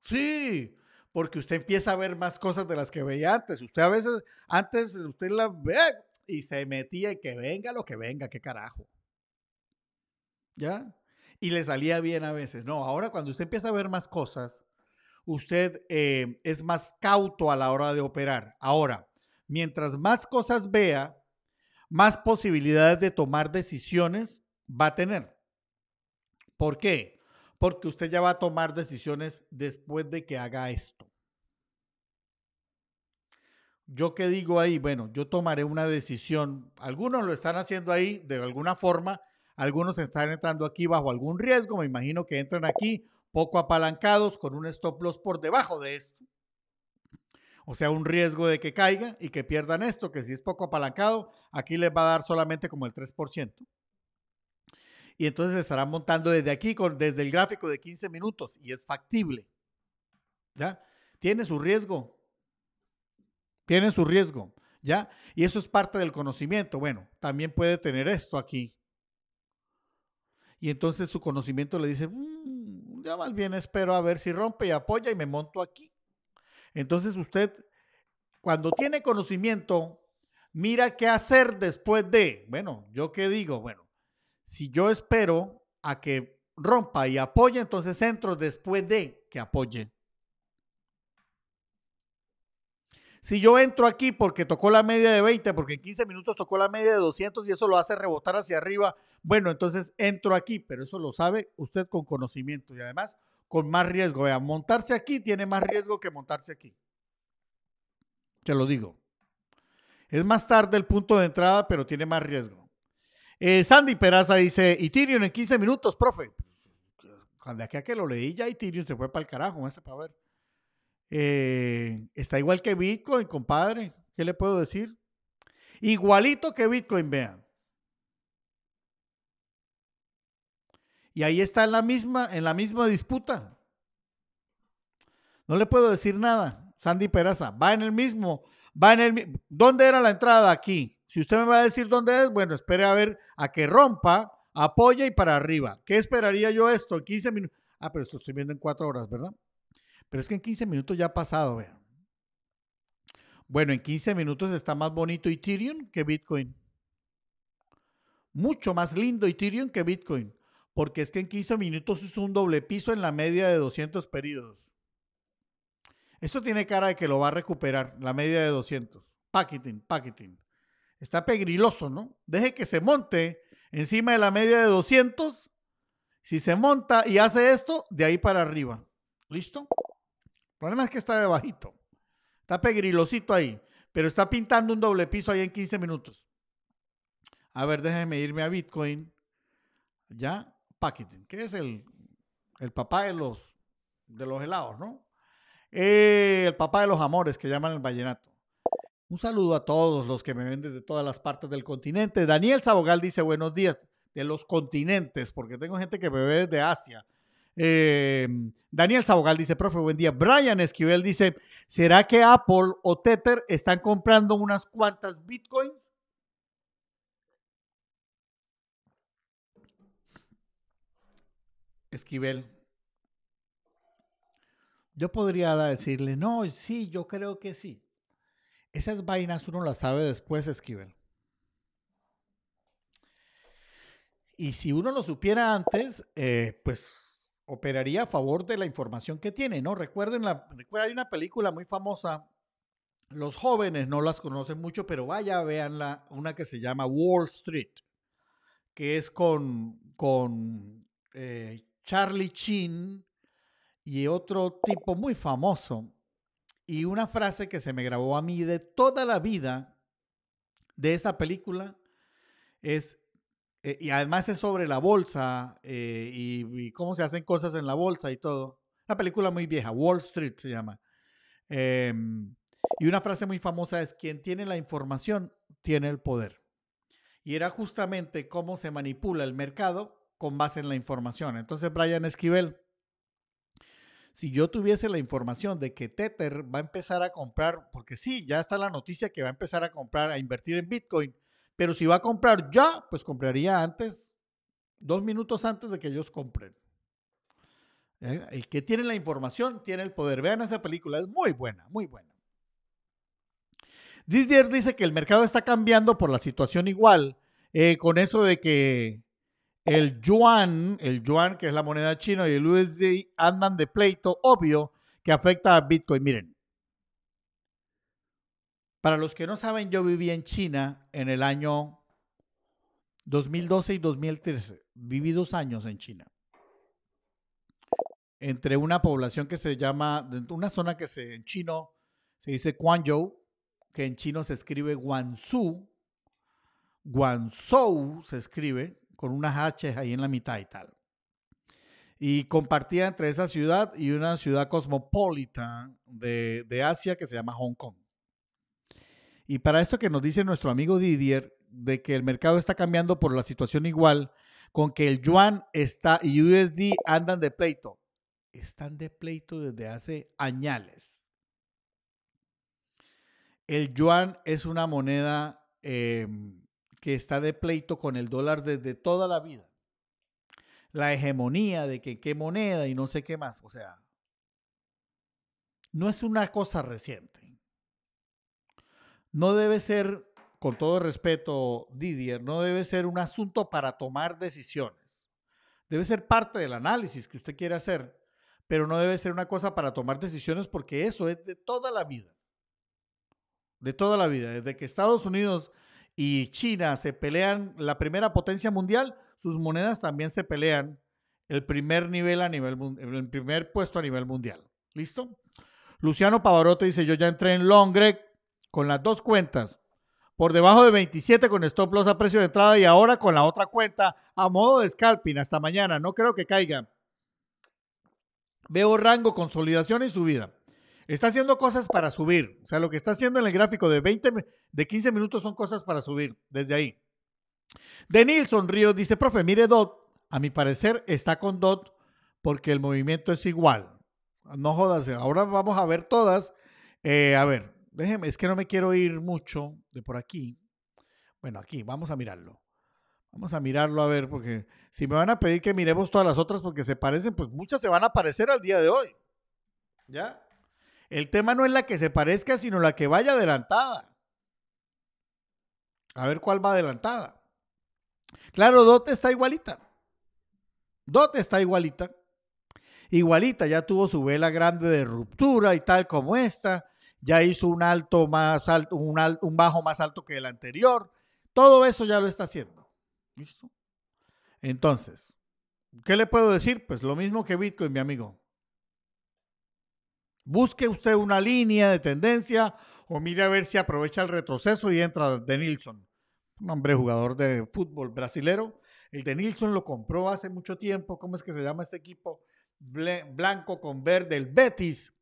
Sí, porque usted empieza a ver más cosas de las que veía antes. Usted a veces, antes usted las ve y se metía y que venga lo que venga, qué carajo. ¿Ya? Y le salía bien a veces. No, ahora cuando usted empieza a ver más cosas, usted eh, es más cauto a la hora de operar. Ahora, mientras más cosas vea, más posibilidades de tomar decisiones va a tener. ¿Por qué? Porque usted ya va a tomar decisiones después de que haga esto. Yo qué digo ahí, bueno, yo tomaré una decisión. Algunos lo están haciendo ahí de alguna forma. Algunos están entrando aquí bajo algún riesgo. Me imagino que entran aquí poco apalancados con un stop loss por debajo de esto. O sea, un riesgo de que caiga y que pierdan esto, que si es poco apalancado, aquí les va a dar solamente como el tres por ciento. Y entonces estarán montando desde aquí, con, desde el gráfico de quince minutos y es factible. ¿Ya? Tiene su riesgo. Tiene su riesgo. ¿Ya? Y eso es parte del conocimiento. Bueno, también puede tener esto aquí. Y entonces su conocimiento le dice, mmm, ya más bien espero a ver si rompe y apoya y me monto aquí. Entonces usted, cuando tiene conocimiento, mira qué hacer después de, bueno, yo qué digo, bueno, si yo espero a que rompa y apoye, entonces entro después de que apoye. Si yo entro aquí porque tocó la media de veinte, porque en quince minutos tocó la media de doscientos y eso lo hace rebotar hacia arriba, bueno, entonces entro aquí, pero eso lo sabe usted con conocimiento y además con más riesgo. Vea, montarse aquí tiene más riesgo que montarse aquí. Te lo digo. Es más tarde el punto de entrada, pero tiene más riesgo. Eh, Sandy Peraza dice, Ethereum en quince minutos, profe. Cuando aquí a que lo leí ya, Ethereum se fue para el carajo, ese para ver. Eh, está igual que Bitcoin, compadre. ¿Qué le puedo decir? Igualito que Bitcoin, vean. Y ahí está en la misma, en la misma disputa. No le puedo decir nada. Sandy Peraza, va en el mismo, va en el, ¿dónde era la entrada? Aquí. Si usted me va a decir dónde es, bueno, espere a ver a que rompa, apoya y para arriba. ¿Qué esperaría yo esto? En quince minutos. Ah, pero esto estoy viendo en cuatro horas, ¿verdad? Pero es que en quince minutos ya ha pasado, vean. Bueno, en quince minutos está más bonito Ethereum que Bitcoin. Mucho más lindo Ethereum que Bitcoin. Porque es que en quince minutos es un doble piso en la media de doscientos periodos. Esto tiene cara de que lo va a recuperar, la media de doscientos. Packeting, packeting. Está pegriloso, ¿no? Deje que se monte encima de la media de doscientos. Si se monta y hace esto, de ahí para arriba. ¿Listo? El problema es que está debajito. Está pegrilosito ahí, pero está pintando un doble piso ahí en quince minutos. A ver, déjenme irme a Bitcoin. Ya, Paqueting, que es el, el papá de los, de los helados, ¿no? Eh, el papá de los amores, que llaman el vallenato. Un saludo a todos los que me ven desde todas las partes del continente. Daniel Sabogal dice, buenos días, de los continentes, porque tengo gente que me ve desde Asia. Eh, Daniel Sabogal dice, profe, buen día. Brian Esquivel dice, ¿será que Apple o Tether están comprando unas cuantas bitcoins? Esquivel, yo podría decirle, no, sí, yo creo que sí. Esas vainas uno las sabe después, Esquivel. Y si uno lo supiera antes, eh, pues operaría a favor de la información que tiene, ¿no? Recuerden, la, recuerden, hay una película muy famosa, los jóvenes no las conocen mucho, pero vaya, véanla, una que se llama Wall Street, que es con, con eh, Charlie Sheen y otro tipo muy famoso, y una frase que se me grabó a mí de toda la vida de esa película es, Eh, y además es sobre la bolsa eh, y, y cómo se hacen cosas en la bolsa y todo. Una película muy vieja, Wall Street se llama. Eh, y una frase muy famosa es, quien tiene la información tiene el poder. Y era justamente cómo se manipula el mercado con base en la información. Entonces, Brian Esquivel, si yo tuviese la información de que Tether va a empezar a comprar, porque sí, ya está la noticia que va a empezar a comprar, a invertir en Bitcoin, pero si va a comprar ya, pues compraría antes, dos minutos antes de que ellos compren. El que tiene la información tiene el poder. Vean esa película, es muy buena, muy buena. Didier dice que el mercado está cambiando por la situación igual, eh, con eso de que el yuan, el yuan que es la moneda china y el U S D andan de pleito, obvio, que afecta a Bitcoin. Miren. Para los que no saben, yo viví en China en el año dos mil doce y dos mil trece. Viví dos años en China. Entre una población que se llama, una zona que se, en chino se dice Guangzhou, que en chino se escribe Guangzhou. Guangzhou se escribe con unas H ahí en la mitad y tal. Y compartía entre esa ciudad y una ciudad cosmopolita de, de Asia que se llama Hong Kong. Y para esto que nos dice nuestro amigo Didier, de que el mercado está cambiando por la situación igual, con que el yuan está y U S D andan de pleito. Están de pleito desde hace añales. El yuan es una moneda eh, que está de pleito con el dólar desde toda la vida. La hegemonía de que qué moneda y no sé qué más. O sea, no es una cosa reciente. No debe ser, con todo respeto, Didier, no debe ser un asunto para tomar decisiones. Debe ser parte del análisis que usted quiere hacer, pero no debe ser una cosa para tomar decisiones porque eso es de toda la vida. de toda la vida. Desde que Estados Unidos y China se pelean, la primera potencia mundial, sus monedas también se pelean el primer nivel a nivel, el primer puesto a nivel mundial. ¿Listo? Luciano Pavarote dice, yo ya entré en long, Greg, con las dos cuentas, por debajo de veintisiete con stop loss a precio de entrada y ahora con la otra cuenta a modo de scalping hasta mañana. No creo que caiga. Veo rango, consolidación y subida. Está haciendo cosas para subir. O sea, lo que está haciendo en el gráfico de, veinte, de quince minutos son cosas para subir desde ahí. Denilson Ríos dice, profe, mire D O T. A mi parecer está con D O T porque el movimiento es igual. No jodas, ahora vamos a ver todas. Eh, a ver, déjeme, es que no me quiero ir mucho de por aquí. Bueno, aquí, vamos a mirarlo. Vamos a mirarlo, a ver, porque si me van a pedir que miremos todas las otras porque se parecen, pues muchas se van a parecer al día de hoy. ¿Ya? El tema no es la que se parezca, sino la que vaya adelantada. A ver cuál va adelantada. Claro, D O T está igualita. D O T está igualita. Igualita, ya tuvo su vela grande de ruptura y tal como esta. Ya hizo un alto más alto, un, alto, un bajo más alto que el anterior. Todo eso ya lo está haciendo. ¿Listo? Entonces, ¿qué le puedo decir? Pues lo mismo que Bitcoin, mi amigo. Busque usted una línea de tendencia o mire a ver si aprovecha el retroceso y entra Denilson, un hombre jugador de fútbol brasilero. El Denilson lo compró hace mucho tiempo. ¿Cómo es que se llama este equipo? Blanco con verde, el Betis.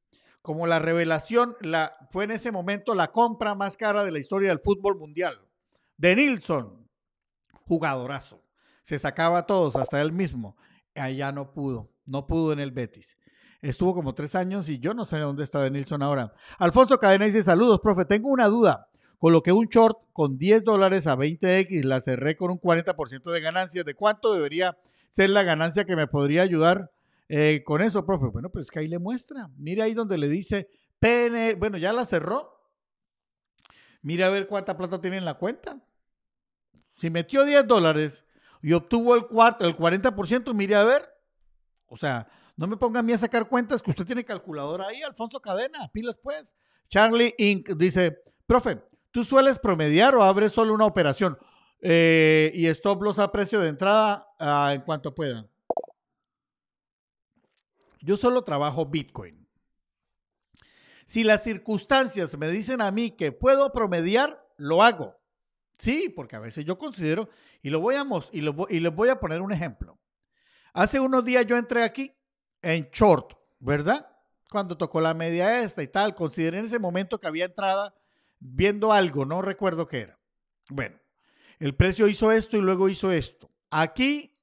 Como la revelación, la, fue en ese momento la compra más cara de la historia del fútbol mundial. Denilson, jugadorazo. Se sacaba a todos, hasta él mismo. Allá no pudo, no pudo en el Betis. Estuvo como tres años y yo no sé dónde está Denilson ahora. Alfonso Cadena dice, saludos, profe, tengo una duda. Coloqué un short con diez dólares a veinte equis, la cerré con un cuarenta por ciento de ganancias. ¿De cuánto debería ser la ganancia que me podría ayudar eh, con eso, profe? Bueno, pues que ahí le muestra. Mira ahí donde le dice P N L. Bueno, ya la cerró. Mira a ver cuánta plata tiene en la cuenta. Si metió diez dólares y obtuvo el, cuarto, el cuarenta por ciento, mire a ver. O sea, no me ponga a mí a sacar cuentas que usted tiene calculadora ahí, Alfonso Cadena, pilas pues. Charlie Incorporated dice, profe, ¿tú sueles promediar o abres solo una operación? Eh, y stop loss a precio de entrada ah, en cuanto pueda. Yo solo trabajo Bitcoin. Si las circunstancias me dicen a mí que puedo promediar, lo hago. Sí, porque a veces yo considero, y, lo voy a most- y, lo voy- y les voy a poner un ejemplo. Hace unos días yo entré aquí en short, ¿verdad? Cuando tocó la media esta y tal, consideré en ese momento que había entrada viendo algo, no recuerdo qué era. Bueno, el precio hizo esto y luego hizo esto. Aquí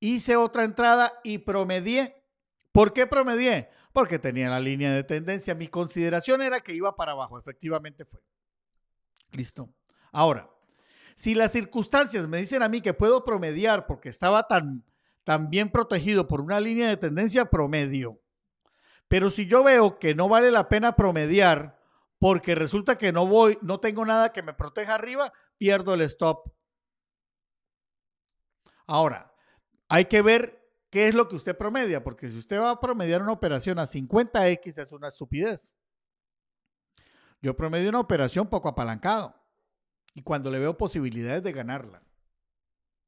hice otra entrada y promedié. ¿Por qué promedié? Porque tenía la línea de tendencia. Mi consideración era que iba para abajo. Efectivamente fue. Listo. Ahora, si las circunstancias me dicen a mí que puedo promediar porque estaba tan... también protegido por una línea de tendencia, promedio. Pero si yo veo que no vale la pena promediar porque resulta que no voy, no tengo nada que me proteja arriba, pierdo el stop. Ahora, hay que ver qué es lo que usted promedia, porque si usted va a promediar una operación a cincuenta equis es una estupidez. Yo promedio una operación poco apalancado y cuando le veo posibilidades de ganarla.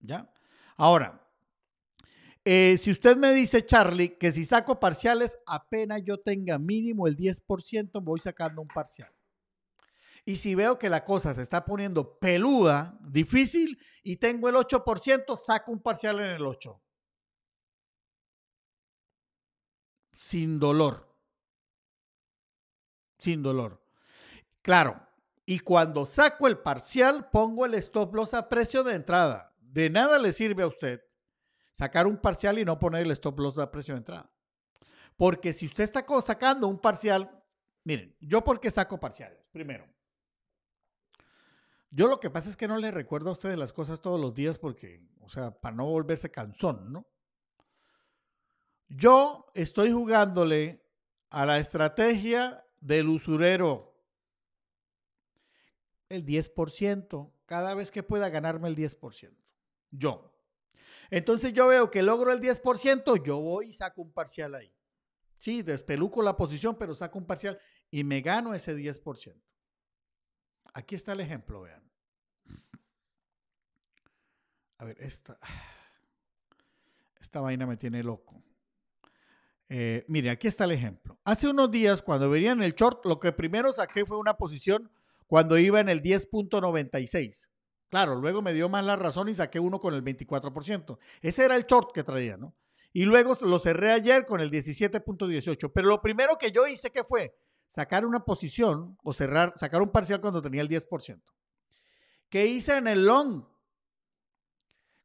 ¿Ya? Ahora, Eh, si usted me dice, Charlie, que si saco parciales, apenas yo tenga mínimo el diez por ciento, voy sacando un parcial. Y si veo que la cosa se está poniendo peluda, difícil, y tengo el ocho por ciento, saco un parcial en el ocho por ciento. Sin dolor. Sin dolor. Claro. Y cuando saco el parcial, pongo el stop loss a precio de entrada. De nada le sirve a usted sacar un parcial y no poner el stop loss a precio de entrada. Porque si usted está sacando un parcial, miren, ¿yo por qué saco parciales? Primero, yo lo que pasa es que no le recuerdo a ustedes las cosas todos los días porque, o sea, para no volverse cansón, ¿no? Yo estoy jugándole a la estrategia del usurero. El diez por ciento, cada vez que pueda ganarme el diez por ciento. Yo. Entonces yo veo que logro el diez por ciento, yo voy y saco un parcial ahí. Sí, despeluco la posición, pero saco un parcial y me gano ese diez por ciento. Aquí está el ejemplo, vean. A ver, esta, esta vaina me tiene loco. Eh, mire, aquí está el ejemplo. Hace unos días, cuando venía en el short, lo que primero saqué fue una posición cuando iba en el diez punto noventa y seis. Claro, luego me dio más la razón y saqué uno con el veinticuatro por ciento. Ese era el short que traía, ¿no? Y luego lo cerré ayer con el diecisiete punto dieciocho. Pero lo primero que yo hice, ¿qué fue? Sacar una posición o cerrar, sacar un parcial cuando tenía el diez por ciento. ¿Qué hice en el long?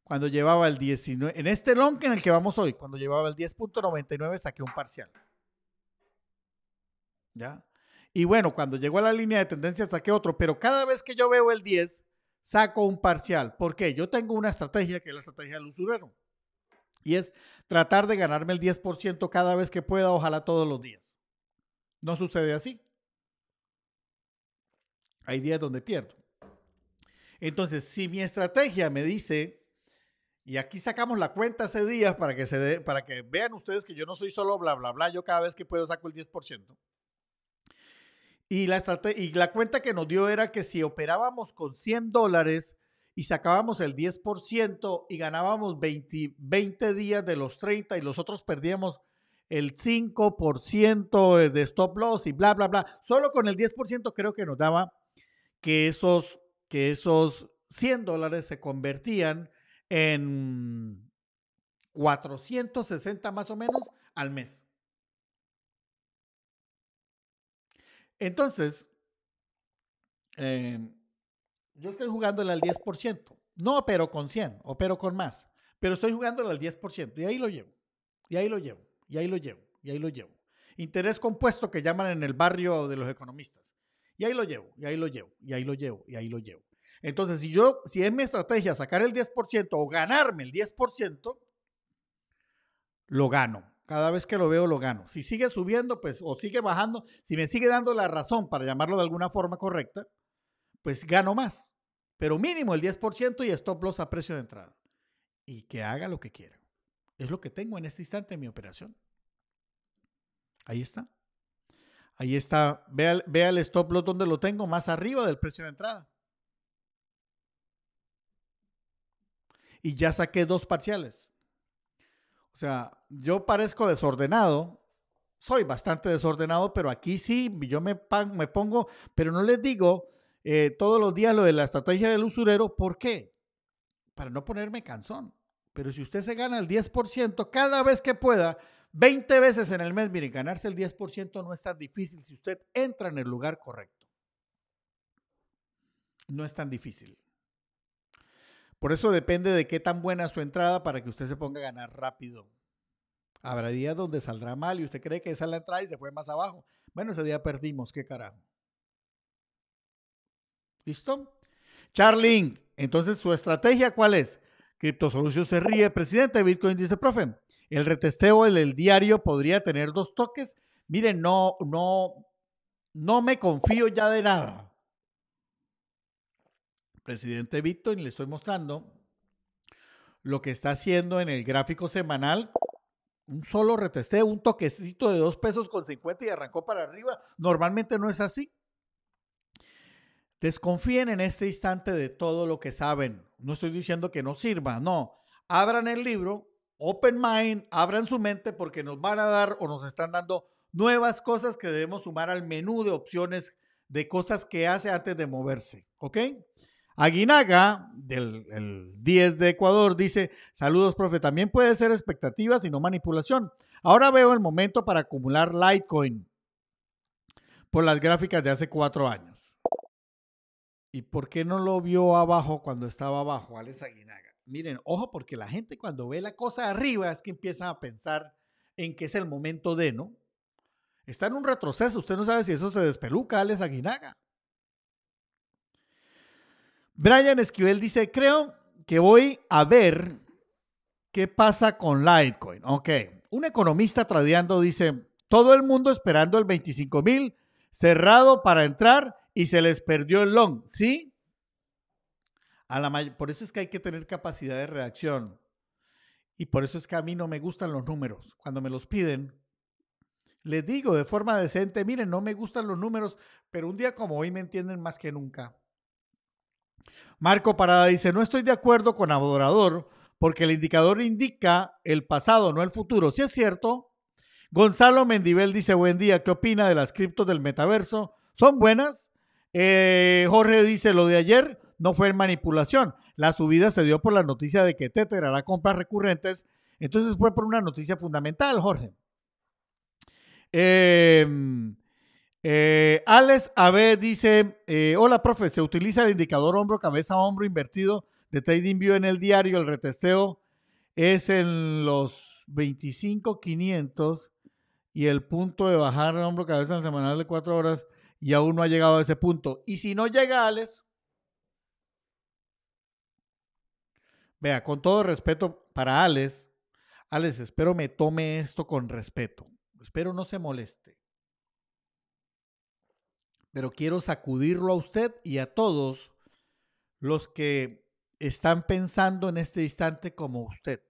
Cuando llevaba el diecinueve, en este long en el que vamos hoy, cuando llevaba el diez punto noventa y nueve saqué un parcial. ¿Ya? Y bueno, cuando llegó a la línea de tendencia saqué otro, pero cada vez que yo veo el diez, saco un parcial. ¿Por qué? Yo tengo una estrategia que es la estrategia del usurero. Y es tratar de ganarme el diez por ciento cada vez que pueda, ojalá todos los días. No sucede así. Hay días donde pierdo. Entonces, si mi estrategia me dice... Y aquí sacamos la cuenta hace días para que, se de, para que vean ustedes que yo no soy solo bla, bla, bla. Yo cada vez que puedo saco el diez por ciento. Y la, y la cuenta que nos dio era que si operábamos con cien dólares y sacábamos el diez por ciento y ganábamos veinte, veinte días de los treinta y los otros perdíamos el cinco por ciento de stop loss y bla, bla, bla. Solo con el diez por ciento creo que nos daba que esos, que esos cien dólares se convertían en cuatrocientos sesenta más o menos al mes. Entonces, eh, yo estoy jugándole al diez por ciento. No opero con cien, opero con más. Pero estoy jugándole al diez por ciento y ahí lo llevo. Y ahí lo llevo, y ahí lo llevo, y ahí lo llevo. Interés compuesto que llaman en el barrio de los economistas. Y ahí lo llevo, y ahí lo llevo, y ahí lo llevo, y ahí lo llevo. Entonces, si yo, si es mi estrategia sacar el diez por ciento o ganarme el diez por ciento, lo gano. Cada vez que lo veo, lo gano. Si sigue subiendo, pues, o sigue bajando, si me sigue dando la razón, para llamarlo de alguna forma correcta, pues gano más. Pero mínimo el diez por ciento y stop loss a precio de entrada. Y que haga lo que quiera. Es lo que tengo en este instante en mi operación. Ahí está. Ahí está. Vea, vea el stop loss donde lo tengo, más arriba del precio de entrada. Y ya saqué dos parciales. O sea, yo parezco desordenado, soy bastante desordenado, pero aquí sí, yo me, me pongo, pero no les digo eh, todos los días lo de la estrategia del usurero. ¿Por qué? Para no ponerme cansón. Pero si usted se gana el diez por ciento cada vez que pueda, veinte veces en el mes, miren, ganarse el diez por ciento no es tan difícil si usted entra en el lugar correcto. No es tan difícil. Por eso depende de qué tan buena es su entrada para que usted se ponga a ganar rápido. Habrá días donde saldrá mal y usted cree que esa es la entrada y se fue más abajo. Bueno, ese día perdimos, qué carajo. ¿Listo? Charling, entonces, ¿su estrategia cuál es? Criptosolución se ríe. Presidente, Bitcoin dice, profe, el retesteo en el diario podría tener dos toques. Miren, no, no, no me confío ya de nada. Presidente Bitcoin, le estoy mostrando lo que está haciendo en el gráfico semanal. Un solo retesteo, un toquecito de dos pesos con cincuenta y arrancó para arriba. Normalmente no es así. Desconfíen en este instante de todo lo que saben. No estoy diciendo que no sirva, no. Abran el libro, open mind, abran su mente porque nos van a dar o nos están dando nuevas cosas que debemos sumar al menú de opciones de cosas que hace antes de moverse. ¿Ok? Aguinaga, del el diez de Ecuador, dice, saludos, profe, también puede ser expectativas y no manipulación. Ahora veo el momento para acumular Litecoin por las gráficas de hace cuatro años. ¿Y por qué no lo vio abajo cuando estaba abajo, Alex Aguinaga? Miren, ojo, porque la gente cuando ve la cosa arriba es que empieza a pensar en que es el momento de, ¿no? Está en un retroceso, usted no sabe si eso se despeluca, Alex Aguinaga. Brian Esquivel dice, creo que voy a ver qué pasa con Litecoin. Ok, un economista tradeando dice, todo el mundo esperando el veinticinco mil cerrado para entrar y se les perdió el long. ¿Sí? A la por eso es que hay que tener capacidad de reacción. Y por eso es que a mí no me gustan los números. Cuando me los piden, Les digo de forma decente, miren, no me gustan los números, pero un día como hoy me entienden más que nunca. Marco Parada dice, no estoy de acuerdo con Adorador porque el indicador indica el pasado, no el futuro. Sí es cierto. Gonzalo Mendivel dice, buen día, ¿qué opina de las criptos del metaverso? ¿Son buenas? Eh, Jorge dice, lo de ayer no fue en manipulación. La subida se dio por la noticia de que Tether hará compras recurrentes. Entonces fue por una noticia fundamental, Jorge. Eh, eh, Alex A B dice, eh, hola, profe, se utiliza el indicador hombro, cabeza, hombro invertido de TradingView en el diario. El retesteo es en los veinticinco mil quinientos y el punto de bajar el hombro, cabeza en el semanal de cuatro horas y aún no ha llegado a ese punto. Y si no llega, Alex, vea, con todo respeto para Alex, Alex, espero me tome esto con respeto. Espero no se moleste. Pero quiero sacudirlo a usted y a todos los que están pensando en este instante como usted.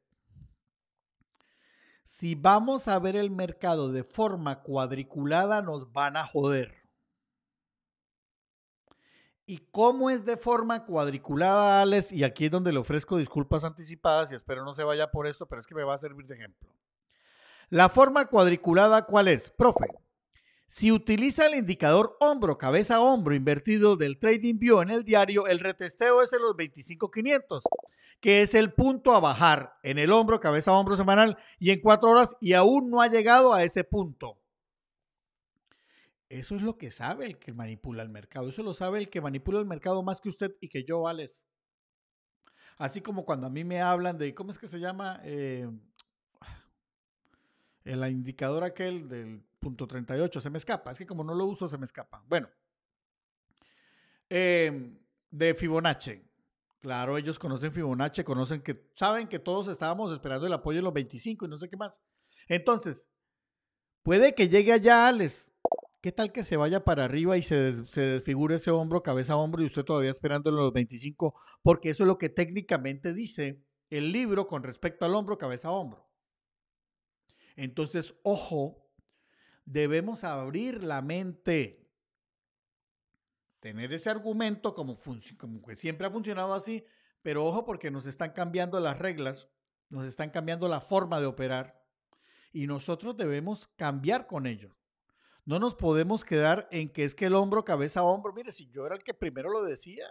Si vamos a ver el mercado de forma cuadriculada, nos van a joder. ¿Y cómo es de forma cuadriculada, Alex? Y aquí es donde le ofrezco disculpas anticipadas y espero no se vaya por esto, pero es que me va a servir de ejemplo. La forma cuadriculada, ¿cuál es? Profe, si utiliza el indicador hombro, cabeza, hombro invertido del TradingView en el diario, el retesteo es en los veinticinco mil quinientos, que es el punto a bajar en el hombro, cabeza, hombro semanal y en cuatro horas y aún no ha llegado a ese punto. Eso es lo que sabe el que manipula el mercado. Eso lo sabe el que manipula el mercado más que usted y que yo, Alex. Así como cuando a mí me hablan de, ¿cómo es que se llama? Eh... El indicador aquel del punto treinta y ocho, se me escapa. Es que como no lo uso, se me escapa. Bueno, eh, de Fibonacci. Claro, ellos conocen Fibonacci, conocen que, saben que todos estábamos esperando el apoyo en los veinticinco y no sé qué más. Entonces, puede que llegue allá, Alex. ¿Qué tal que se vaya para arriba y se, des, se desfigure ese hombro, cabeza, hombro y usted todavía esperando en los veinticinco? Porque eso es lo que técnicamente dice el libro con respecto al hombro, cabeza, hombro. Entonces, ojo, debemos abrir la mente, tener ese argumento como, como que siempre ha funcionado así, pero ojo porque nos están cambiando las reglas, nos están cambiando la forma de operar y nosotros debemos cambiar con ellos. No nos podemos quedar en que es que el hombro, cabeza, hombro, mire, si yo era el que primero lo decía,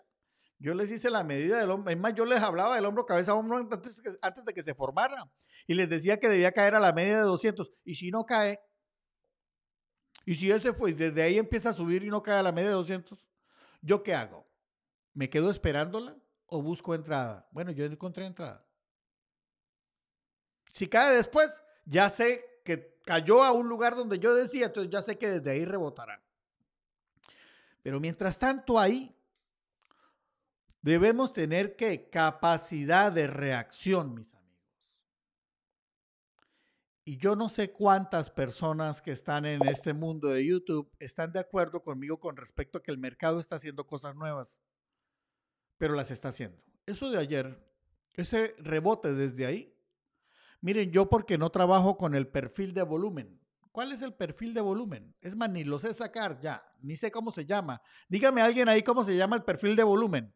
yo les hice la medida del hombro, es más, yo les hablaba del hombro, cabeza, hombro antes, antes de que se formara. Y les decía que debía caer a la media de doscientos. Y si no cae, y si ese fue, desde ahí empieza a subir y no cae a la media de doscientos, ¿yo qué hago? ¿Me quedo esperándola o busco entrada? Bueno, yo encontré entrada. Si cae después, ya sé que cayó a un lugar donde yo decía, entonces ya sé que desde ahí rebotará. Pero mientras tanto ahí, debemos tener que capacidad de reacción, mis amigos. Y yo no sé cuántas personas que están en este mundo de YouTube están de acuerdo conmigo con respecto a que el mercado está haciendo cosas nuevas, pero las está haciendo. Eso de ayer, ese rebote desde ahí, miren, yo porque no trabajo con el perfil de volumen. ¿Cuál es el perfil de volumen? Es más, ni lo sé sacar ya, ni sé cómo se llama. Dígame a alguien ahí cómo se llama el perfil de volumen.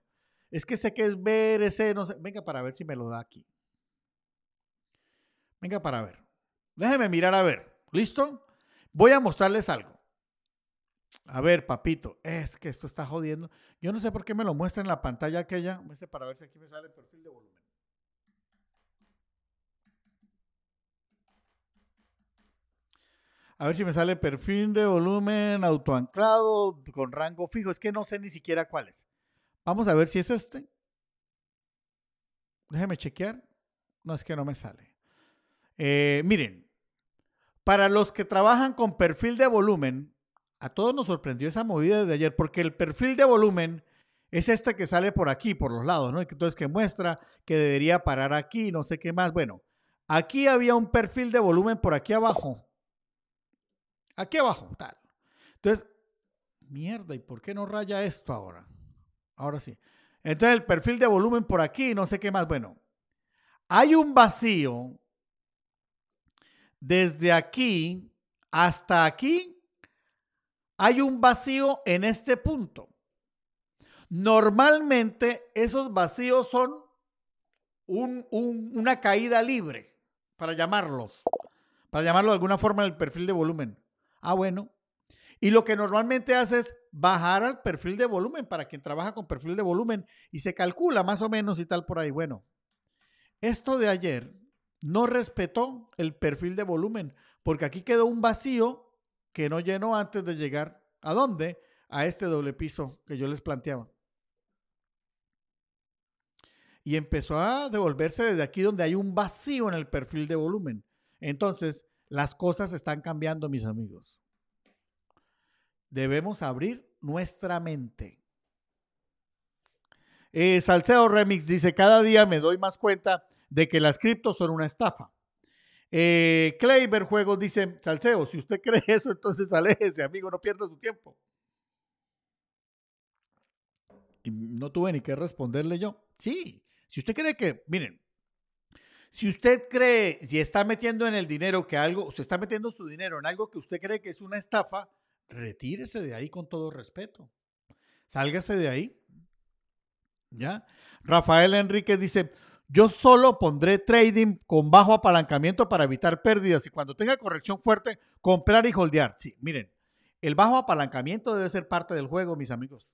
Es que sé que es B R C, no sé. Venga para ver si me lo da aquí. Venga para ver. Déjeme mirar a ver, ¿listo? Voy a mostrarles algo. A ver, papito, es que esto está jodiendo. Yo no sé por qué me lo muestra en la pantalla aquella. Para ver si aquí me sale el perfil de volumen. A ver si me sale perfil de volumen autoanclado con rango fijo. Es que no sé ni siquiera cuál es. Vamos a ver si es este. Déjeme chequear. No, es que no me sale. Eh, miren, para los que trabajan con perfil de volumen, a todos nos sorprendió esa movida de ayer, porque el perfil de volumen es este que sale por aquí, por los lados, ¿no? Entonces que muestra que debería parar aquí, no sé qué más. Bueno, aquí había un perfil de volumen por aquí abajo. Aquí abajo, tal. Entonces, mierda, ¿y por qué no raya esto ahora? Ahora sí. Entonces el perfil de volumen por aquí, no sé qué más. Bueno, hay un vacío. Desde aquí Hasta aquí hay un vacío en este punto. Normalmente esos vacíos son un, un, una caída libre, para llamarlos, para llamarlo de alguna forma el perfil de volumen. Ah, bueno. Y lo que normalmente hace es bajar al perfil de volumen, para quien trabaja con perfil de volumen, y se calcula más o menos y tal por ahí. Bueno, esto de ayer no respetó el perfil de volumen, porque aquí quedó un vacío que no llenó antes de llegar ¿a dónde? A este doble piso que yo les planteaba. Y empezó a devolverse desde aquí donde hay un vacío en el perfil de volumen. Entonces, las cosas están cambiando, mis amigos. Debemos abrir nuestra mente. Eh, Salcedo Remix dice, cada día me doy más cuenta de que las criptos son una estafa. Eh, Kleiber Juegos dice, Salcedo, si usted cree eso, entonces aléjese, amigo, no pierda su tiempo. Y no tuve ni que responderle yo. Sí, si usted cree que, miren, si usted cree, si está metiendo en el dinero que algo, usted está metiendo su dinero en algo que usted cree que es una estafa, retírese de ahí con todo respeto. Sálgase de ahí. ¿Ya? Rafael Enríquez dice, yo solo pondré trading con bajo apalancamiento para evitar pérdidas y cuando tenga corrección fuerte, comprar y holdear. Sí, miren, el bajo apalancamiento debe ser parte del juego, mis amigos.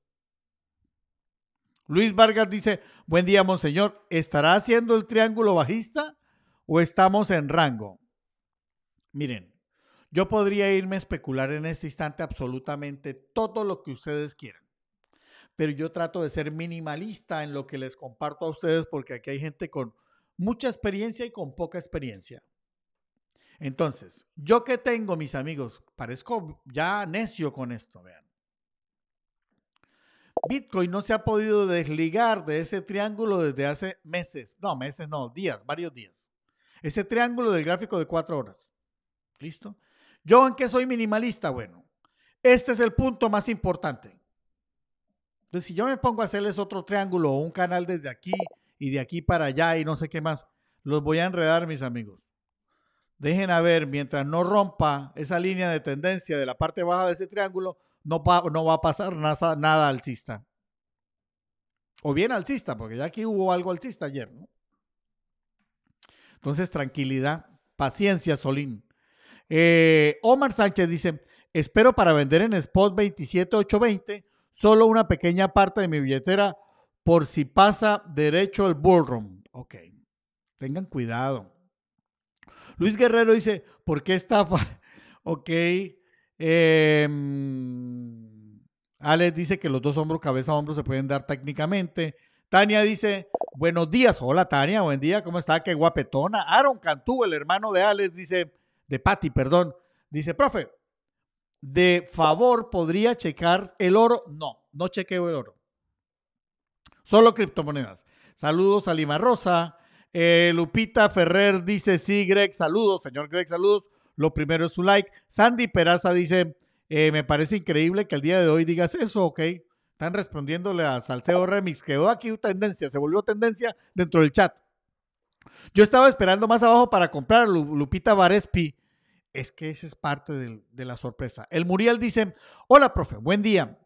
Luis Vargas dice, buen día, monseñor, ¿estará haciendo el triángulo bajista o estamos en rango? Miren, yo podría irme a especular en este instante absolutamente todo lo que ustedes quieran, pero yo trato de ser minimalista en lo que les comparto a ustedes porque aquí hay gente con mucha experiencia y con poca experiencia. Entonces, ¿yo qué tengo, mis amigos? Parezco ya necio con esto, vean. Bitcoin no se ha podido desligar de ese triángulo desde hace meses, no, meses no, días, varios días. Ese triángulo del gráfico de cuatro horas. ¿Listo? ¿Yo en qué soy minimalista? Bueno, este es el punto más importante. Entonces, si yo me pongo a hacerles otro triángulo o un canal desde aquí y de aquí para allá y no sé qué más, los voy a enredar, mis amigos. Dejen a ver, mientras no rompa esa línea de tendencia de la parte baja de ese triángulo, no, pa, no va a pasar nada, nada alcista. O bien alcista, porque ya aquí hubo algo alcista ayer, ¿no? Entonces, tranquilidad, paciencia, Solín. Eh, Omar Sánchez dice, espero para vender en spot veintisiete mil ochocientos veinte solo una pequeña parte de mi billetera por si pasa derecho el bullrun. Ok, tengan cuidado. Luis Guerrero dice, ¿por qué estafa? Ok. eh, Alex dice que los dos hombros, cabeza a hombro se pueden dar técnicamente. Tania dice, buenos días. Hola, Tania, buen día, ¿cómo está? Qué guapetona. Aaron Cantú, el hermano de Alex, dice de Patty, perdón, dice, profe, de favor, ¿podría checar el oro? No, no chequeo el oro. Solo criptomonedas. Saludos a Lima Rosa. Eh, Lupita Ferrer dice, sí, Greg, saludos. Señor Greg, saludos. Lo primero es su like. Sandy Peraza dice, eh, me parece increíble que el día de hoy digas eso, ok. Están respondiéndole a Salcedo Remix. Quedó aquí tendencia, se volvió tendencia dentro del chat. Yo estaba esperando más abajo para comprar. Lupita Varespi. Es que esa es parte de, de la sorpresa. El Muriel dice, hola, profe, buen día.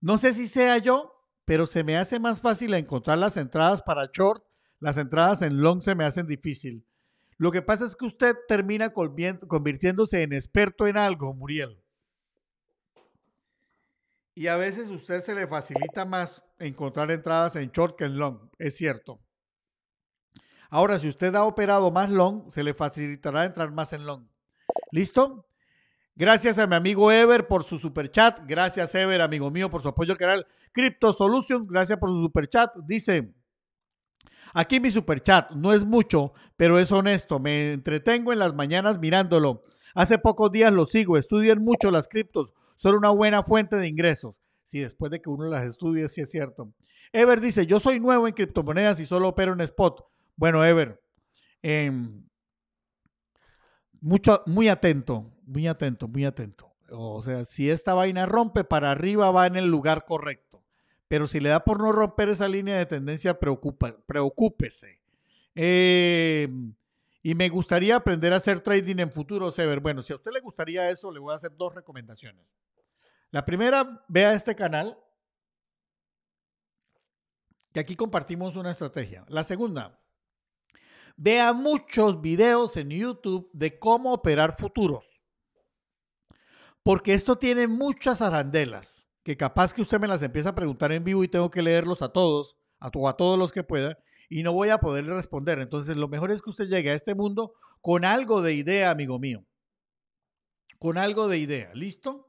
No sé si sea yo, pero se me hace más fácil encontrar las entradas para short. Las entradas en long se me hacen difícil. Lo que pasa es que usted termina convirtiéndose en experto en algo, Muriel. Y a veces a usted se le facilita más encontrar entradas en short que en long. Es cierto. Ahora, si usted ha operado más long, se le facilitará entrar más en long. ¿Listo? Gracias a mi amigo Ever por su superchat. Gracias, Ever, amigo mío, por su apoyo al canal Crypto Solutions. Gracias por su superchat. Dice, aquí mi superchat no es mucho, pero es honesto. Me entretengo en las mañanas mirándolo. Hace pocos días lo sigo. Estudien mucho las criptos. Son una buena fuente de ingresos. Sí, después de que uno las estudie, sí es cierto. Ever dice, yo soy nuevo en criptomonedas y solo opero en spot. Bueno, Ever, eh, mucho, muy atento, muy atento, muy atento. O sea, si esta vaina rompe para arriba, va en el lugar correcto. Pero si le da por no romper esa línea de tendencia, preocupa, preocúpese. Eh, y me gustaría aprender a hacer trading en futuro, Sever. Bueno, si a usted le gustaría eso, le voy a hacer dos recomendaciones. La primera, vea este canal, que aquí compartimos una estrategia. La segunda, vea muchos videos en YouTube de cómo operar futuros, porque esto tiene muchas arandelas que capaz que usted me las empieza a preguntar en vivo y tengo que leerlos a todos, a, to- a todos los que pueda, y no voy a poderle responder. Entonces, lo mejor es que usted llegue a este mundo con algo de idea, amigo mío. Con algo de idea, ¿listo?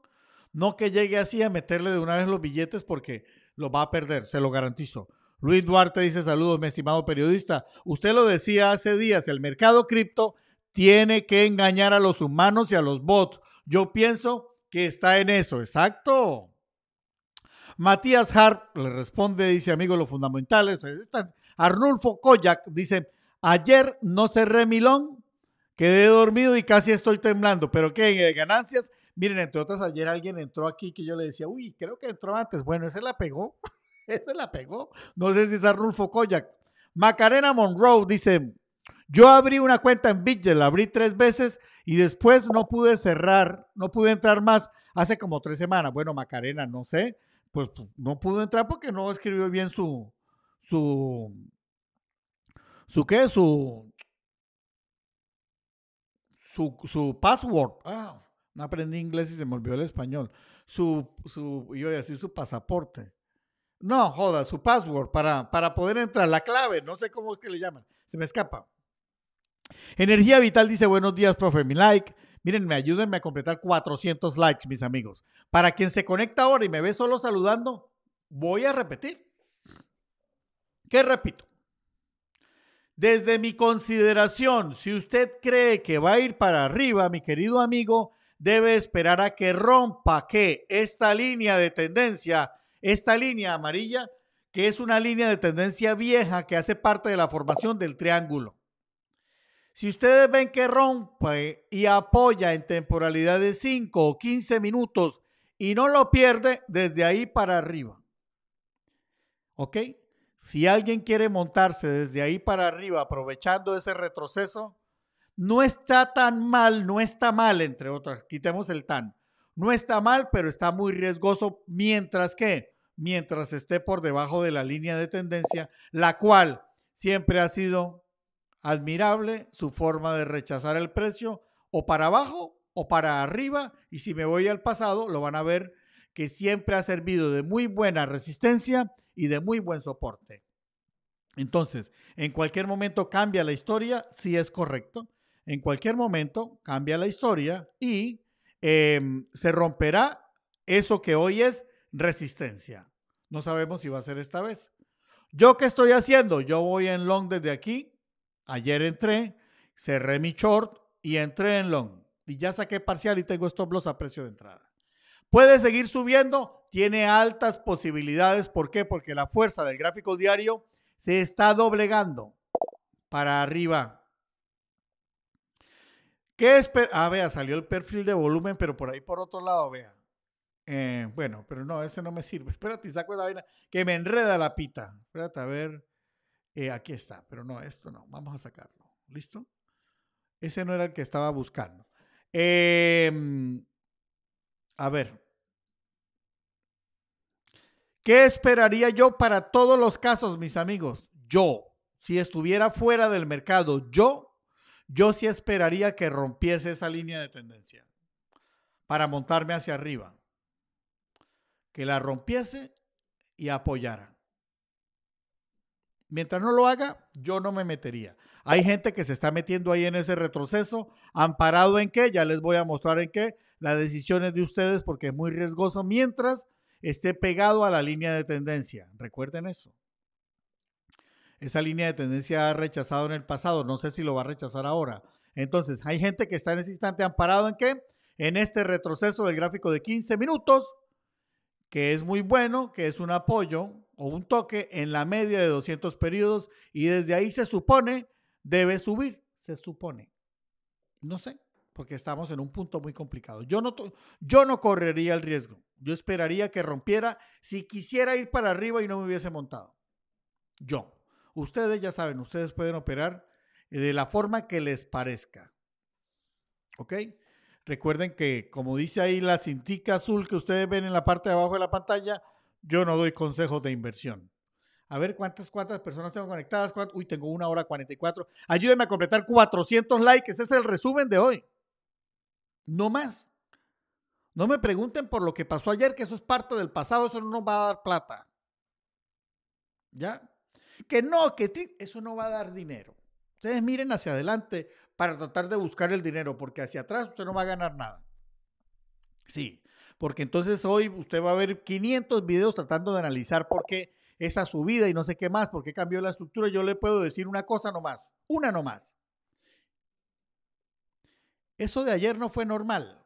No que llegue así a meterle de una vez los billetes porque los va a perder, se lo garantizo. Luis Duarte dice, saludos, mi estimado periodista. Usted lo decía hace días, el mercado cripto tiene que engañar a los humanos y a los bots. Yo pienso que está en eso, exacto. Matías Harp le responde, dice, amigo, lo fundamental es... Esta, Arnulfo Koyak dice, ayer no cerré mi long, quedé dormido y casi estoy temblando, pero ¿qué? ¿De ganancias? Miren, entre otras, ayer alguien entró aquí que yo le decía, uy, creo que entró antes. Bueno, ese la pegó, ese la pegó. No sé si es Arnulfo Koyak. Macarena Monroe dice, yo abrí una cuenta en Bitget, la abrí tres veces y después no pude cerrar, no pude entrar más hace como tres semanas. Bueno, Macarena, no sé, pues no pudo entrar porque no escribió bien su... su su qué su su, su password. Ah, no aprendí inglés y se me olvidó el español. Su su yo iba a decir su pasaporte. No, joda, su password para para poder entrar, la clave, no sé cómo es que le llaman. Se me escapa. Energía Vital dice, "Buenos días, profe, mi like. Miren, me ayúdenme a completar cuatrocientos likes, mis amigos. Para quien se conecta ahora y me ve solo saludando, voy a repetir que repito, desde mi consideración, si usted cree que va a ir para arriba, mi querido amigo, debe esperar a que rompa que esta línea de tendencia, esta línea amarilla, que es una línea de tendencia vieja que hace parte de la formación del triángulo. Si ustedes ven que rompe y apoya en temporalidad de cinco o quince minutos y no lo pierde, desde ahí para arriba. ¿Ok? Si alguien quiere montarse desde ahí para arriba aprovechando ese retroceso, no está tan mal, no está mal, entre otras, quitemos el tan, no está mal, pero está muy riesgoso mientras que, mientras esté por debajo de la línea de tendencia, la cual siempre ha sido admirable su forma de rechazar el precio o para abajo o para arriba, y si me voy al pasado lo van a ver que siempre ha servido de muy buena resistencia y de muy buen soporte. Entonces, en cualquier momento cambia la historia, si es correcto, en cualquier momento cambia la historia y eh, se romperá eso que hoy es resistencia. No sabemos si va a ser esta vez. ¿Yo qué estoy haciendo? Yo voy en long desde aquí. Ayer entré, cerré mi short y entré en long. Y ya saqué parcial y tengo stop loss a precio de entrada. ¿Puede seguir subiendo? Tiene altas posibilidades. ¿Por qué? Porque la fuerza del gráfico diario se está doblegando para arriba. ¿Qué esper-? Ah, vea, salió el perfil de volumen, pero por ahí por otro lado, vea. Eh, bueno, pero no, ese no me sirve. Espérate, saco la vaina que me enreda la pita. Espérate, a ver. Eh, aquí está, pero no, esto no. Vamos a sacarlo. ¿Listo? Ese no era el que estaba buscando. Eh, a ver. ¿Qué esperaría yo para todos los casos, mis amigos? Yo, si estuviera fuera del mercado, yo, yo sí esperaría que rompiese esa línea de tendencia para montarme hacia arriba. Que la rompiese y apoyara. Mientras no lo haga, yo no me metería. Hay gente que se está metiendo ahí en ese retroceso, amparado en qué, ya les voy a mostrar en qué, las decisiones de ustedes porque es muy riesgoso mientras esté pegado a la línea de tendencia. Recuerden eso. Esa línea de tendencia ha rechazado en el pasado. No sé si lo va a rechazar ahora. Entonces, hay gente que está en ese instante amparado en qué? En este retroceso del gráfico de quince minutos, que es muy bueno, que es un apoyo o un toque en la media de doscientos periodos y desde ahí se supone debe subir. Se supone. No sé, porque estamos en un punto muy complicado. Yo no, yo no correría el riesgo. Yo esperaría que rompiera si quisiera ir para arriba y no me hubiese montado. Yo. Ustedes ya saben, ustedes pueden operar de la forma que les parezca. ¿Ok? Recuerden que, como dice ahí la cintica azul que ustedes ven en la parte de abajo de la pantalla, yo no doy consejos de inversión. A ver cuántas, cuántas personas tengo conectadas. ¿Cuánto? Uy, tengo una hora cuarenta y cuatro. Ayúdenme a completar cuatrocientos likes. Ese es el resumen de hoy. No más. No me pregunten por lo que pasó ayer, que eso es parte del pasado. Eso no nos va a dar plata. ¿Ya? Que no, que ti, eso no va a dar dinero. Ustedes miren hacia adelante para tratar de buscar el dinero, porque hacia atrás usted no va a ganar nada. Sí, porque entonces hoy usted va a ver quinientos videos tratando de analizar por qué esa subida y no sé qué más, por qué cambió la estructura. Yo le puedo decir una cosa nomás, una nomás. Eso de ayer no fue normal.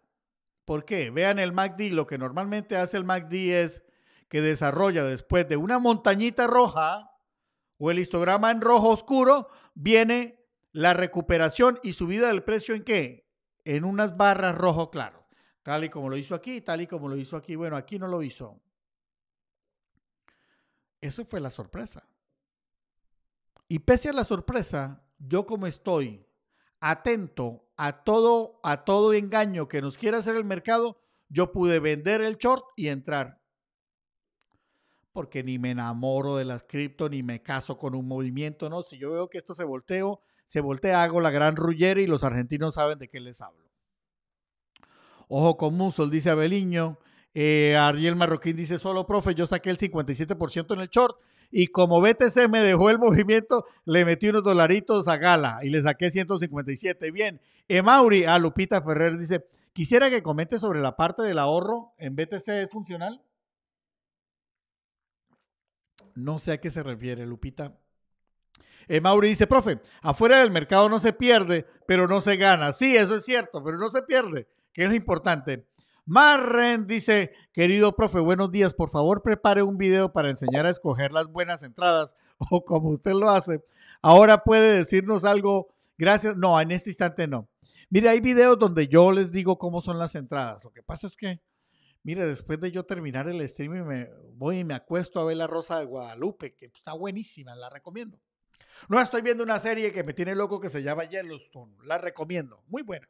¿Por qué? Vean el M A C D. Lo que normalmente hace el M A C D es que desarrolla después de una montañita roja o el histograma en rojo oscuro, viene la recuperación y subida del precio ¿en qué? En unas barras rojo claro, tal y como lo hizo aquí, tal y como lo hizo aquí. Bueno, aquí no lo hizo. Eso fue la sorpresa. Y pese a la sorpresa, yo como estoy atento a todo, a todo engaño que nos quiera hacer el mercado, yo pude vender el short y entrar. Porque ni me enamoro de las cripto, ni me caso con un movimiento, ¿no? Si yo veo que esto se volteo, se voltea, hago la gran rullera y los argentinos saben de qué les hablo. Ojo con Musol, dice Abeliño. Eh, Ariel Marroquín dice, solo, profe, yo saqué el cincuenta y siete por ciento en el short y como B T C me dejó el movimiento, le metí unos dolaritos a Gala y le saqué ciento cincuenta y siete. Bien. Emauri, a Lupita Ferrer dice, quisiera que comente sobre la parte del ahorro en B T C, ¿es funcional? No sé a qué se refiere, Lupita. Eh, Mauri dice, profe, afuera del mercado no se pierde, pero no se gana. Sí, eso es cierto, pero no se pierde, que es lo importante. Marren dice, querido profe, buenos días. Por favor, prepare un video para enseñar a escoger las buenas entradas, o como usted lo hace. Ahora puede decirnos algo. Gracias. No, en este instante no. Mire, hay videos donde yo les digo cómo son las entradas. Lo que pasa es que mire, después de yo terminar el stream, me voy y me acuesto a ver la Rosa de Guadalupe, que está buenísima, la recomiendo. No, estoy viendo una serie que me tiene loco que se llama Yellowstone, la recomiendo, muy buena.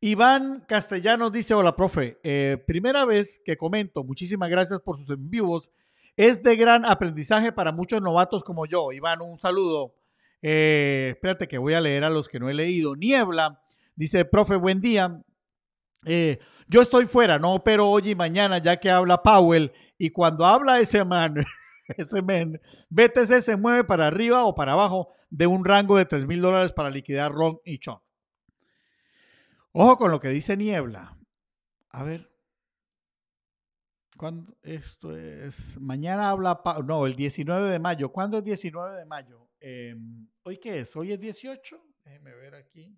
Iván Castellanos dice, hola profe, eh, primera vez que comento, muchísimas gracias por sus en vivos, es de gran aprendizaje para muchos novatos como yo. Iván, un saludo. Eh, espérate que voy a leer a los que no he leído. Niebla dice, profe, buen día. Eh, yo estoy fuera, no opero hoy y mañana ya que habla Powell y cuando habla ese man, ese man, B T C se mueve para arriba o para abajo de un rango de tres mil dólares para liquidar long y short. Ojo con lo que dice Niebla. A ver, ¿cuándo esto es? Mañana habla Powell, no, el diecinueve de mayo. ¿Cuándo es diecinueve de mayo? Eh, ¿Hoy qué es? ¿Hoy es dieciocho? Déjenme ver aquí.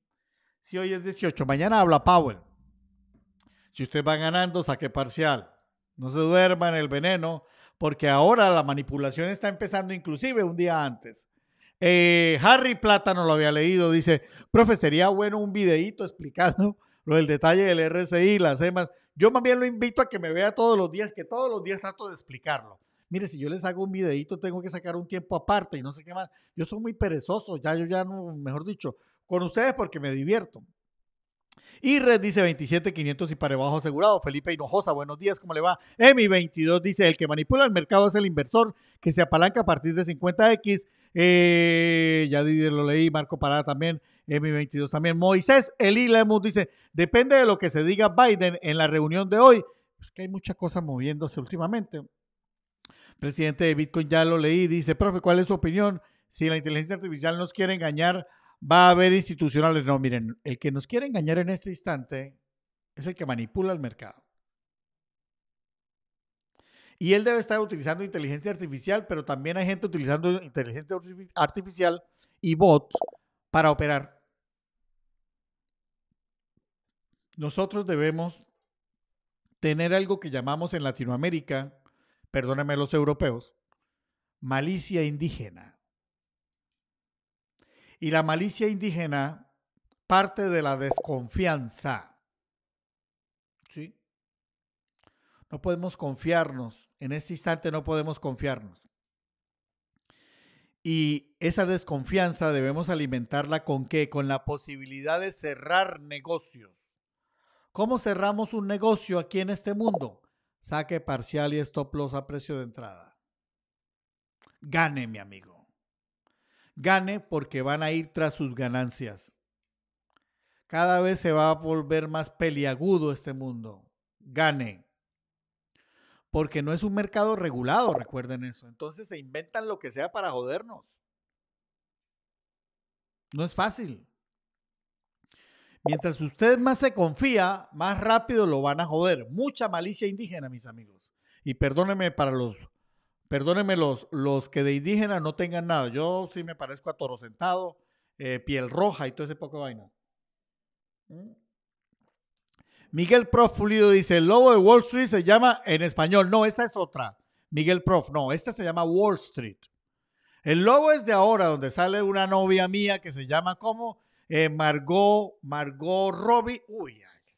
Sí, hoy es dieciocho. Mañana habla Powell. Si usted va ganando, saque parcial. No se duerma en el veneno, porque ahora la manipulación está empezando inclusive un día antes. Eh, Harry Plata no lo había leído. Dice, profe, sería bueno un videíto explicando lo del detalle del R S I, las E M As. Yo más bien lo invito a que me vea todos los días, que todos los días trato de explicarlo. Mire, si yo les hago un videíto, tengo que sacar un tiempo aparte y no sé qué más. Yo soy muy perezoso, ya yo ya no, mejor dicho, con ustedes porque me divierto. Y Red dice veintisiete mil quinientos y para abajo asegurado. Felipe Hinojosa, buenos días, ¿cómo le va? Emi veintidós dice, el que manipula el mercado es el inversor que se apalanca a partir de cincuenta equis. Eh, ya lo leí, Marco Parada también, Emi veintidós también. Moisés Eli Lemus dice, depende de lo que se diga Biden en la reunión de hoy. Es que hay muchas cosas moviéndose últimamente. Presidente de Bitcoin, ya lo leí, dice, profe, ¿cuál es su opinión? Si la inteligencia artificial nos quiere engañar, va a haber institucionales. No, miren, el que nos quiere engañar en este instante es el que manipula el mercado. Y él debe estar utilizando inteligencia artificial, pero también hay gente utilizando inteligencia artificial y bots para operar. Nosotros debemos tener algo que llamamos en Latinoamérica, perdónenme los europeos, malicia indígena. Y la malicia indígena parte de la desconfianza. ¿Sí? No podemos confiarnos. En este instante no podemos confiarnos. Y esa desconfianza debemos alimentarla ¿con qué? Con la posibilidad de cerrar negocios. ¿Cómo cerramos un negocio aquí en este mundo? Saque parcial y stop loss a precio de entrada. Gane, mi amigo. Gane porque van a ir tras sus ganancias. Cada vez se va a volver más peliagudo este mundo. Gane. Porque no es un mercado regulado, recuerden eso. Entonces se inventan lo que sea para jodernos. No es fácil. Mientras usted más se confía, más rápido lo van a joder. Mucha malicia indígena, mis amigos. Y perdónenme para los, perdónenme los, los que de indígena no tengan nada. Yo sí me parezco a toro sentado, eh, piel roja y todo ese poco de vaina. ¿Mm? Miguel Prof Pulido dice, el lobo de Wall Street se llama en español. No, esa es otra. Miguel Prof, no, esta se llama Wall Street. El lobo es de ahora, donde sale una novia mía que se llama como eh, Margot, Margot Robbie. Uy, ay,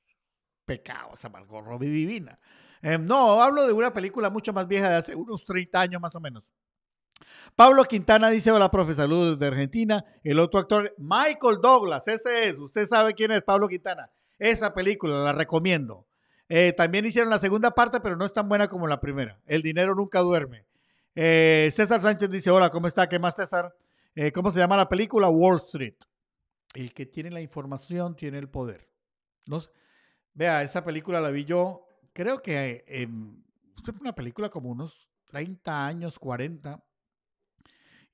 pecado, esa Margot Robbie divina. Eh, no, hablo de una película mucho más vieja de hace unos treinta años más o menos. Pablo Quintana dice, hola profe, saludos desde Argentina. El otro actor, Michael Douglas, ese es. Usted sabe quién es Pablo Quintana. Esa película, la recomiendo. Eh, también hicieron la segunda parte, pero no es tan buena como la primera. El dinero nunca duerme. Eh, César Sánchez dice, hola, ¿cómo está? ¿Qué más, César? Eh, ¿Cómo se llama la película? Wall Street. El que tiene la información tiene el poder. No sé. Vea, esa película la vi yo, creo que eh, fue una película como unos treinta años, cuarenta.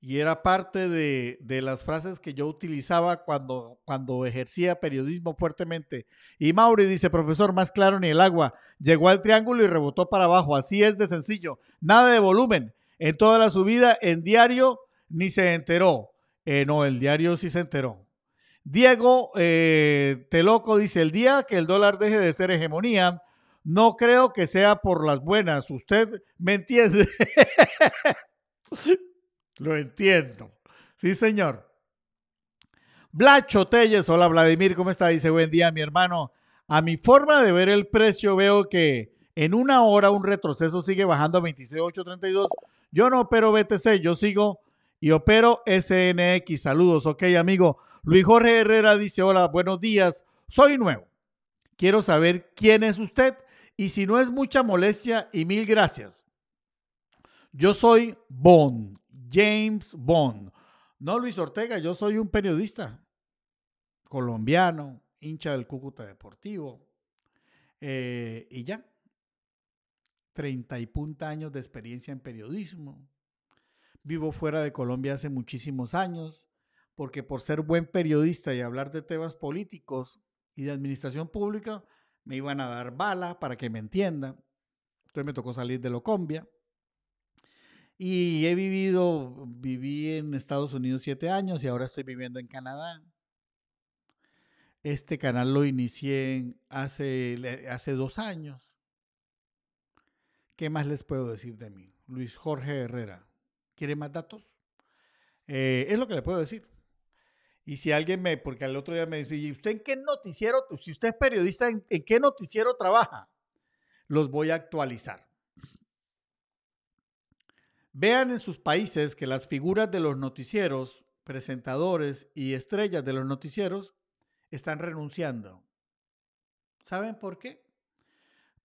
Y era parte de, de las frases que yo utilizaba cuando, cuando ejercía periodismo fuertemente. Y Mauri dice, profesor, más claro ni el agua. Llegó al triángulo y rebotó para abajo. Así es de sencillo. Nada de volumen. En toda la subida, en diario, ni se enteró. Eh, no, el diario sí se enteró. Diego eh, Teloco dice, el día que el dólar deje de ser hegemonía, no creo que sea por las buenas. ¿Usted me entiende? Lo entiendo. Sí, señor. Blacho Telles, hola Vladimir, ¿cómo está? Dice, buen día, mi hermano. A mi forma de ver el precio, veo que en una hora un retroceso sigue bajando a veintiséis punto ochocientos treinta y dos. Yo no opero B T C, yo sigo y opero S N X. Saludos, ok, amigo. Luis Jorge Herrera dice, hola, buenos días. Soy nuevo. Quiero saber quién es usted y si no es mucha molestia y mil gracias. Yo soy Bond. James Bond. No, Luis Ortega, yo soy un periodista colombiano, hincha del Cúcuta Deportivo. Eh, y ya, treinta y punta años de experiencia en periodismo. Vivo fuera de Colombia hace muchísimos años, porque por ser buen periodista y hablar de temas políticos y de administración pública, me iban a dar bala para que me entiendan. Entonces me tocó salir de Locombia. Y he vivido, viví en Estados Unidos siete años y ahora estoy viviendo en Canadá. Este canal lo inicié hace, hace dos años. ¿Qué más les puedo decir de mí? Luis Jorge Herrera. ¿Quiere más datos? Eh, es lo que le puedo decir. Y si alguien me, porque al otro día me dice, ¿y usted en qué noticiero, si usted es periodista, en, en qué noticiero trabaja? Los voy a actualizar. Vean en sus países que las figuras de los noticieros, presentadores y estrellas de los noticieros están renunciando. ¿Saben por qué?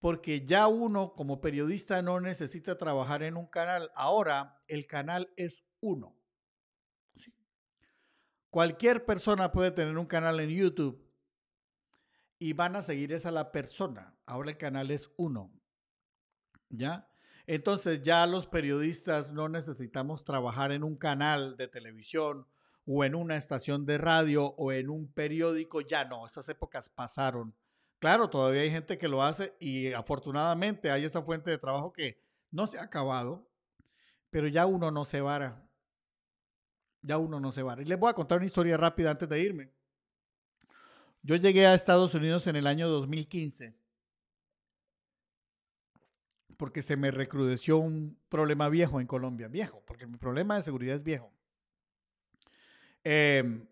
Porque ya uno como periodista no necesita trabajar en un canal. Ahora el canal es uno. ¿Sí? Cualquier persona puede tener un canal en YouTube y van a seguir esa la persona. Ahora el canal es uno. ¿Ya? Entonces ya los periodistas no necesitamos trabajar en un canal de televisión o en una estación de radio o en un periódico. Ya no, esas épocas pasaron. Claro, todavía hay gente que lo hace y afortunadamente hay esa fuente de trabajo que no se ha acabado, pero ya uno no se vara. Ya uno no se vara. Y les voy a contar una historia rápida antes de irme. Yo llegué a Estados Unidos en el año dos mil quince. Porque se me recrudeció un problema viejo en Colombia. Viejo, porque mi problema de seguridad es viejo. Eh,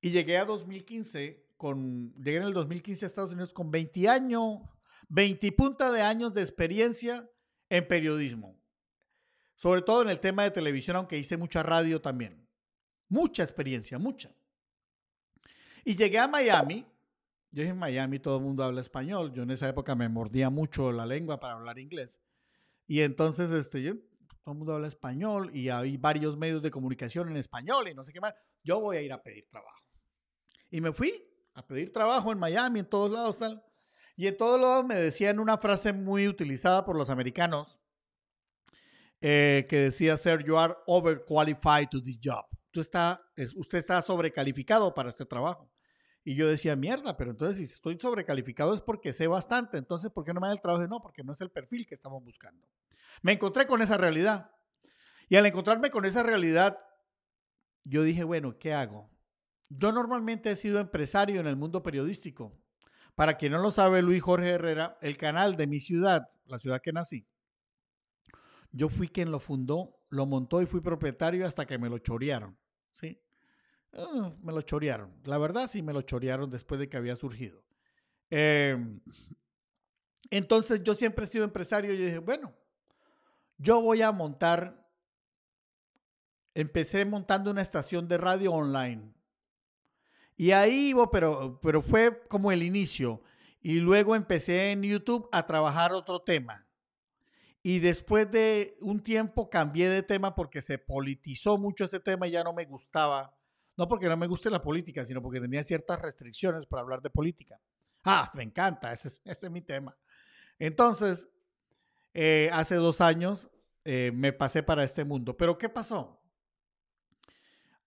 y llegué a dos mil quince, con, llegué en el dos mil quince a Estados Unidos con veinte años, veinte punta de años de experiencia en periodismo. sobre todo en el tema de televisión, aunque hice mucha radio también. Mucha experiencia, mucha. Y llegué a Miami. Yo dije, en Miami todo el mundo habla español. Yo en esa época me mordía mucho la lengua para hablar inglés. Y entonces este, yo, todo el mundo habla español y hay varios medios de comunicación en español y no sé qué más. Yo voy a ir a pedir trabajo. Y me fui a pedir trabajo en Miami, en todos lados, tal. Y en todos lados me decían una frase muy utilizada por los americanos eh, que decía ser, you are overqualified to this job. Tú está, es, usted está sobrecalificado para este trabajo. Y yo decía, mierda, pero entonces si estoy sobrecalificado es porque sé bastante, entonces ¿por qué no me da el trabajo? No, porque no es el perfil que estamos buscando. Me encontré con esa realidad. Y al encontrarme con esa realidad, yo dije, bueno, ¿qué hago? Yo normalmente he sido empresario en el mundo periodístico. Para quien no lo sabe, Luis Jorge Herrera, el canal de mi ciudad, la ciudad que nací, yo fui quien lo fundó, lo montó y fui propietario hasta que me lo chorearon, ¿sí? Uh, me lo chorearon. La verdad, sí me lo chorearon después de que había surgido. Eh, entonces, yo siempre he sido empresario y dije, bueno, yo voy a montar. Empecé montando una estación de radio online. Y ahí, pero, pero fue como el inicio. Y luego empecé en YouTube a trabajar otro tema. Y después de un tiempo cambié de tema porque se politizó mucho ese tema y ya no me gustaba. No porque no me guste la política, sino porque tenía ciertas restricciones para hablar de política. Ah, me encanta, ese, ese es mi tema. Entonces, eh, hace dos años eh, me pasé para este mundo. ¿Pero qué pasó?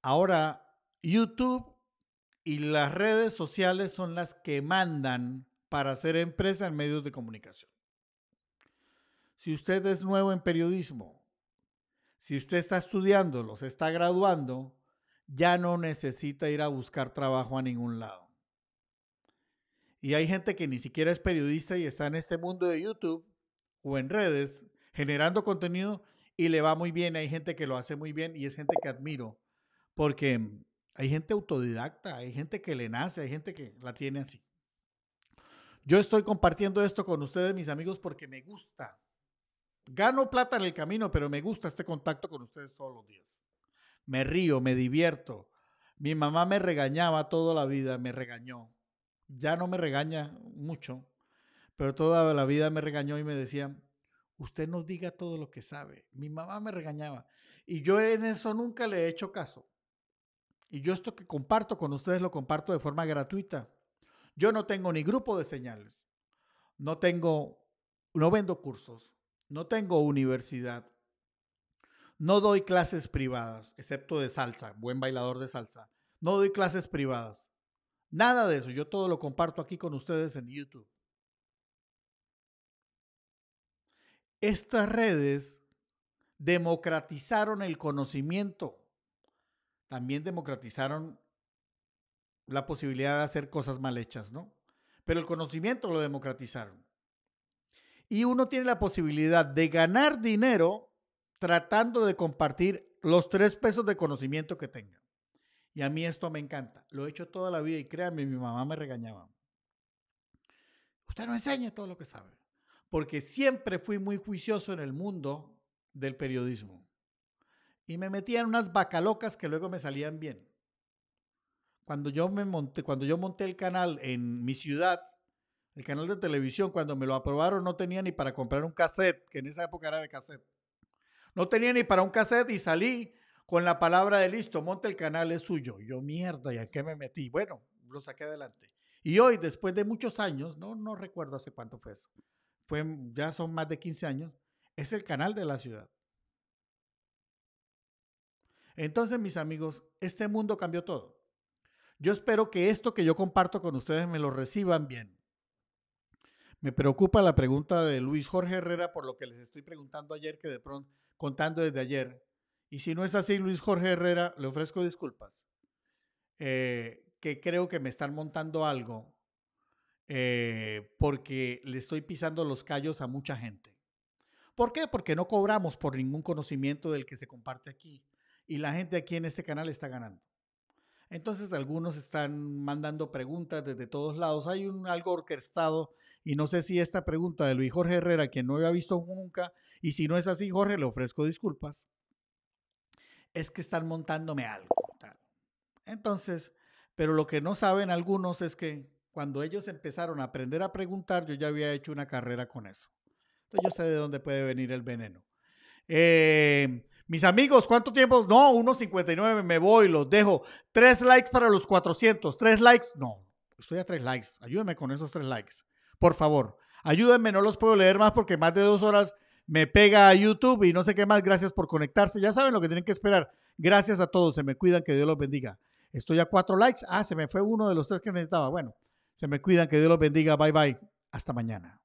Ahora, YouTube y las redes sociales son las que mandan para hacer empresa en medios de comunicación. Si usted es nuevo en periodismo, si usted está estudiándolo, se está graduando, ya no necesita ir a buscar trabajo a ningún lado. Y hay gente que ni siquiera es periodista y está en este mundo de YouTube o en redes generando contenido y le va muy bien. Hay gente que lo hace muy bien y es gente que admiro porque hay gente autodidacta, hay gente que le nace, hay gente que la tiene así. Yo estoy compartiendo esto con ustedes, mis amigos, porque me gusta. Gano plata en el camino, pero me gusta este contacto con ustedes todos los días. Me río, me divierto. Mi mamá me regañaba toda la vida, me regañó. Ya no me regaña mucho, pero toda la vida me regañó y me decía, usted no diga todo lo que sabe. Mi mamá me regañaba. Y yo en eso nunca le he hecho caso. Y yo esto que comparto con ustedes lo comparto de forma gratuita. Yo no tengo ni grupo de señales. No tengo, no vendo cursos. No tengo universidad. No doy clases privadas, excepto de salsa, buen bailador de salsa. No doy clases privadas. Nada de eso. Yo todo lo comparto aquí con ustedes en YouTube. Estas redes democratizaron el conocimiento. También democratizaron la posibilidad de hacer cosas mal hechas, ¿no? Pero el conocimiento lo democratizaron. Y uno tiene la posibilidad de ganar dinero tratando de compartir los tres pesos de conocimiento que tenga. Y a mí esto me encanta. Lo he hecho toda la vida y créanme, mi mamá me regañaba. Usted no enseña todo lo que sabe. Porque siempre fui muy juicioso en el mundo del periodismo. Y me metía en unas bacalocas que luego me salían bien. Cuando yo, me monté, cuando yo monté el canal en mi ciudad, el canal de televisión, cuando me lo aprobaron no tenía ni para comprar un cassette, que en esa época era de cassette. No tenía ni para un cassette y salí con la palabra de listo, monte el canal, es suyo. Yo, mierda, ¿y a qué me metí? Bueno, lo saqué adelante. Y hoy, después de muchos años, no, no recuerdo hace cuánto fue eso, fue, ya son más de quince años, es el canal de la ciudad. Entonces, mis amigos, este mundo cambió todo. Yo espero que esto que yo comparto con ustedes me lo reciban bien. Me preocupa la pregunta de Luis Jorge Herrera por lo que les estoy preguntando ayer, que de pronto contando desde ayer. Y si no es así, Luis Jorge Herrera, le ofrezco disculpas, eh, que creo que me están montando algo eh, porque le estoy pisando los callos a mucha gente. ¿Por qué? Porque no cobramos por ningún conocimiento del que se comparte aquí y la gente aquí en este canal está ganando. Entonces algunos están mandando preguntas desde todos lados. Hay un algo orquestado Y no sé si esta pregunta de Luis Jorge Herrera, que no había visto nunca, y si no es así, Jorge, le ofrezco disculpas, es que están montándome algo. Tal. Entonces, pero lo que no saben algunos es que cuando ellos empezaron a aprender a preguntar, yo ya había hecho una carrera con eso. Entonces, yo sé de dónde puede venir el veneno. Eh, mis amigos, ¿cuánto tiempo? No, uno cincuenta y nueve, me voy, los dejo. Tres likes para los cuatrocientos. Tres likes. No, estoy a tres likes. Ayúdenme con esos tres likes. Por favor, ayúdenme, no los puedo leer más porque más de dos horas me pega a YouTube y no sé qué más. Gracias por conectarse. Ya saben lo que tienen que esperar. Gracias a todos. Se me cuidan. Que Dios los bendiga. Estoy a cuatro likes. Ah, se me fue uno de los tres que necesitaba. Bueno, se me cuidan. Que Dios los bendiga. Bye, bye. Hasta mañana.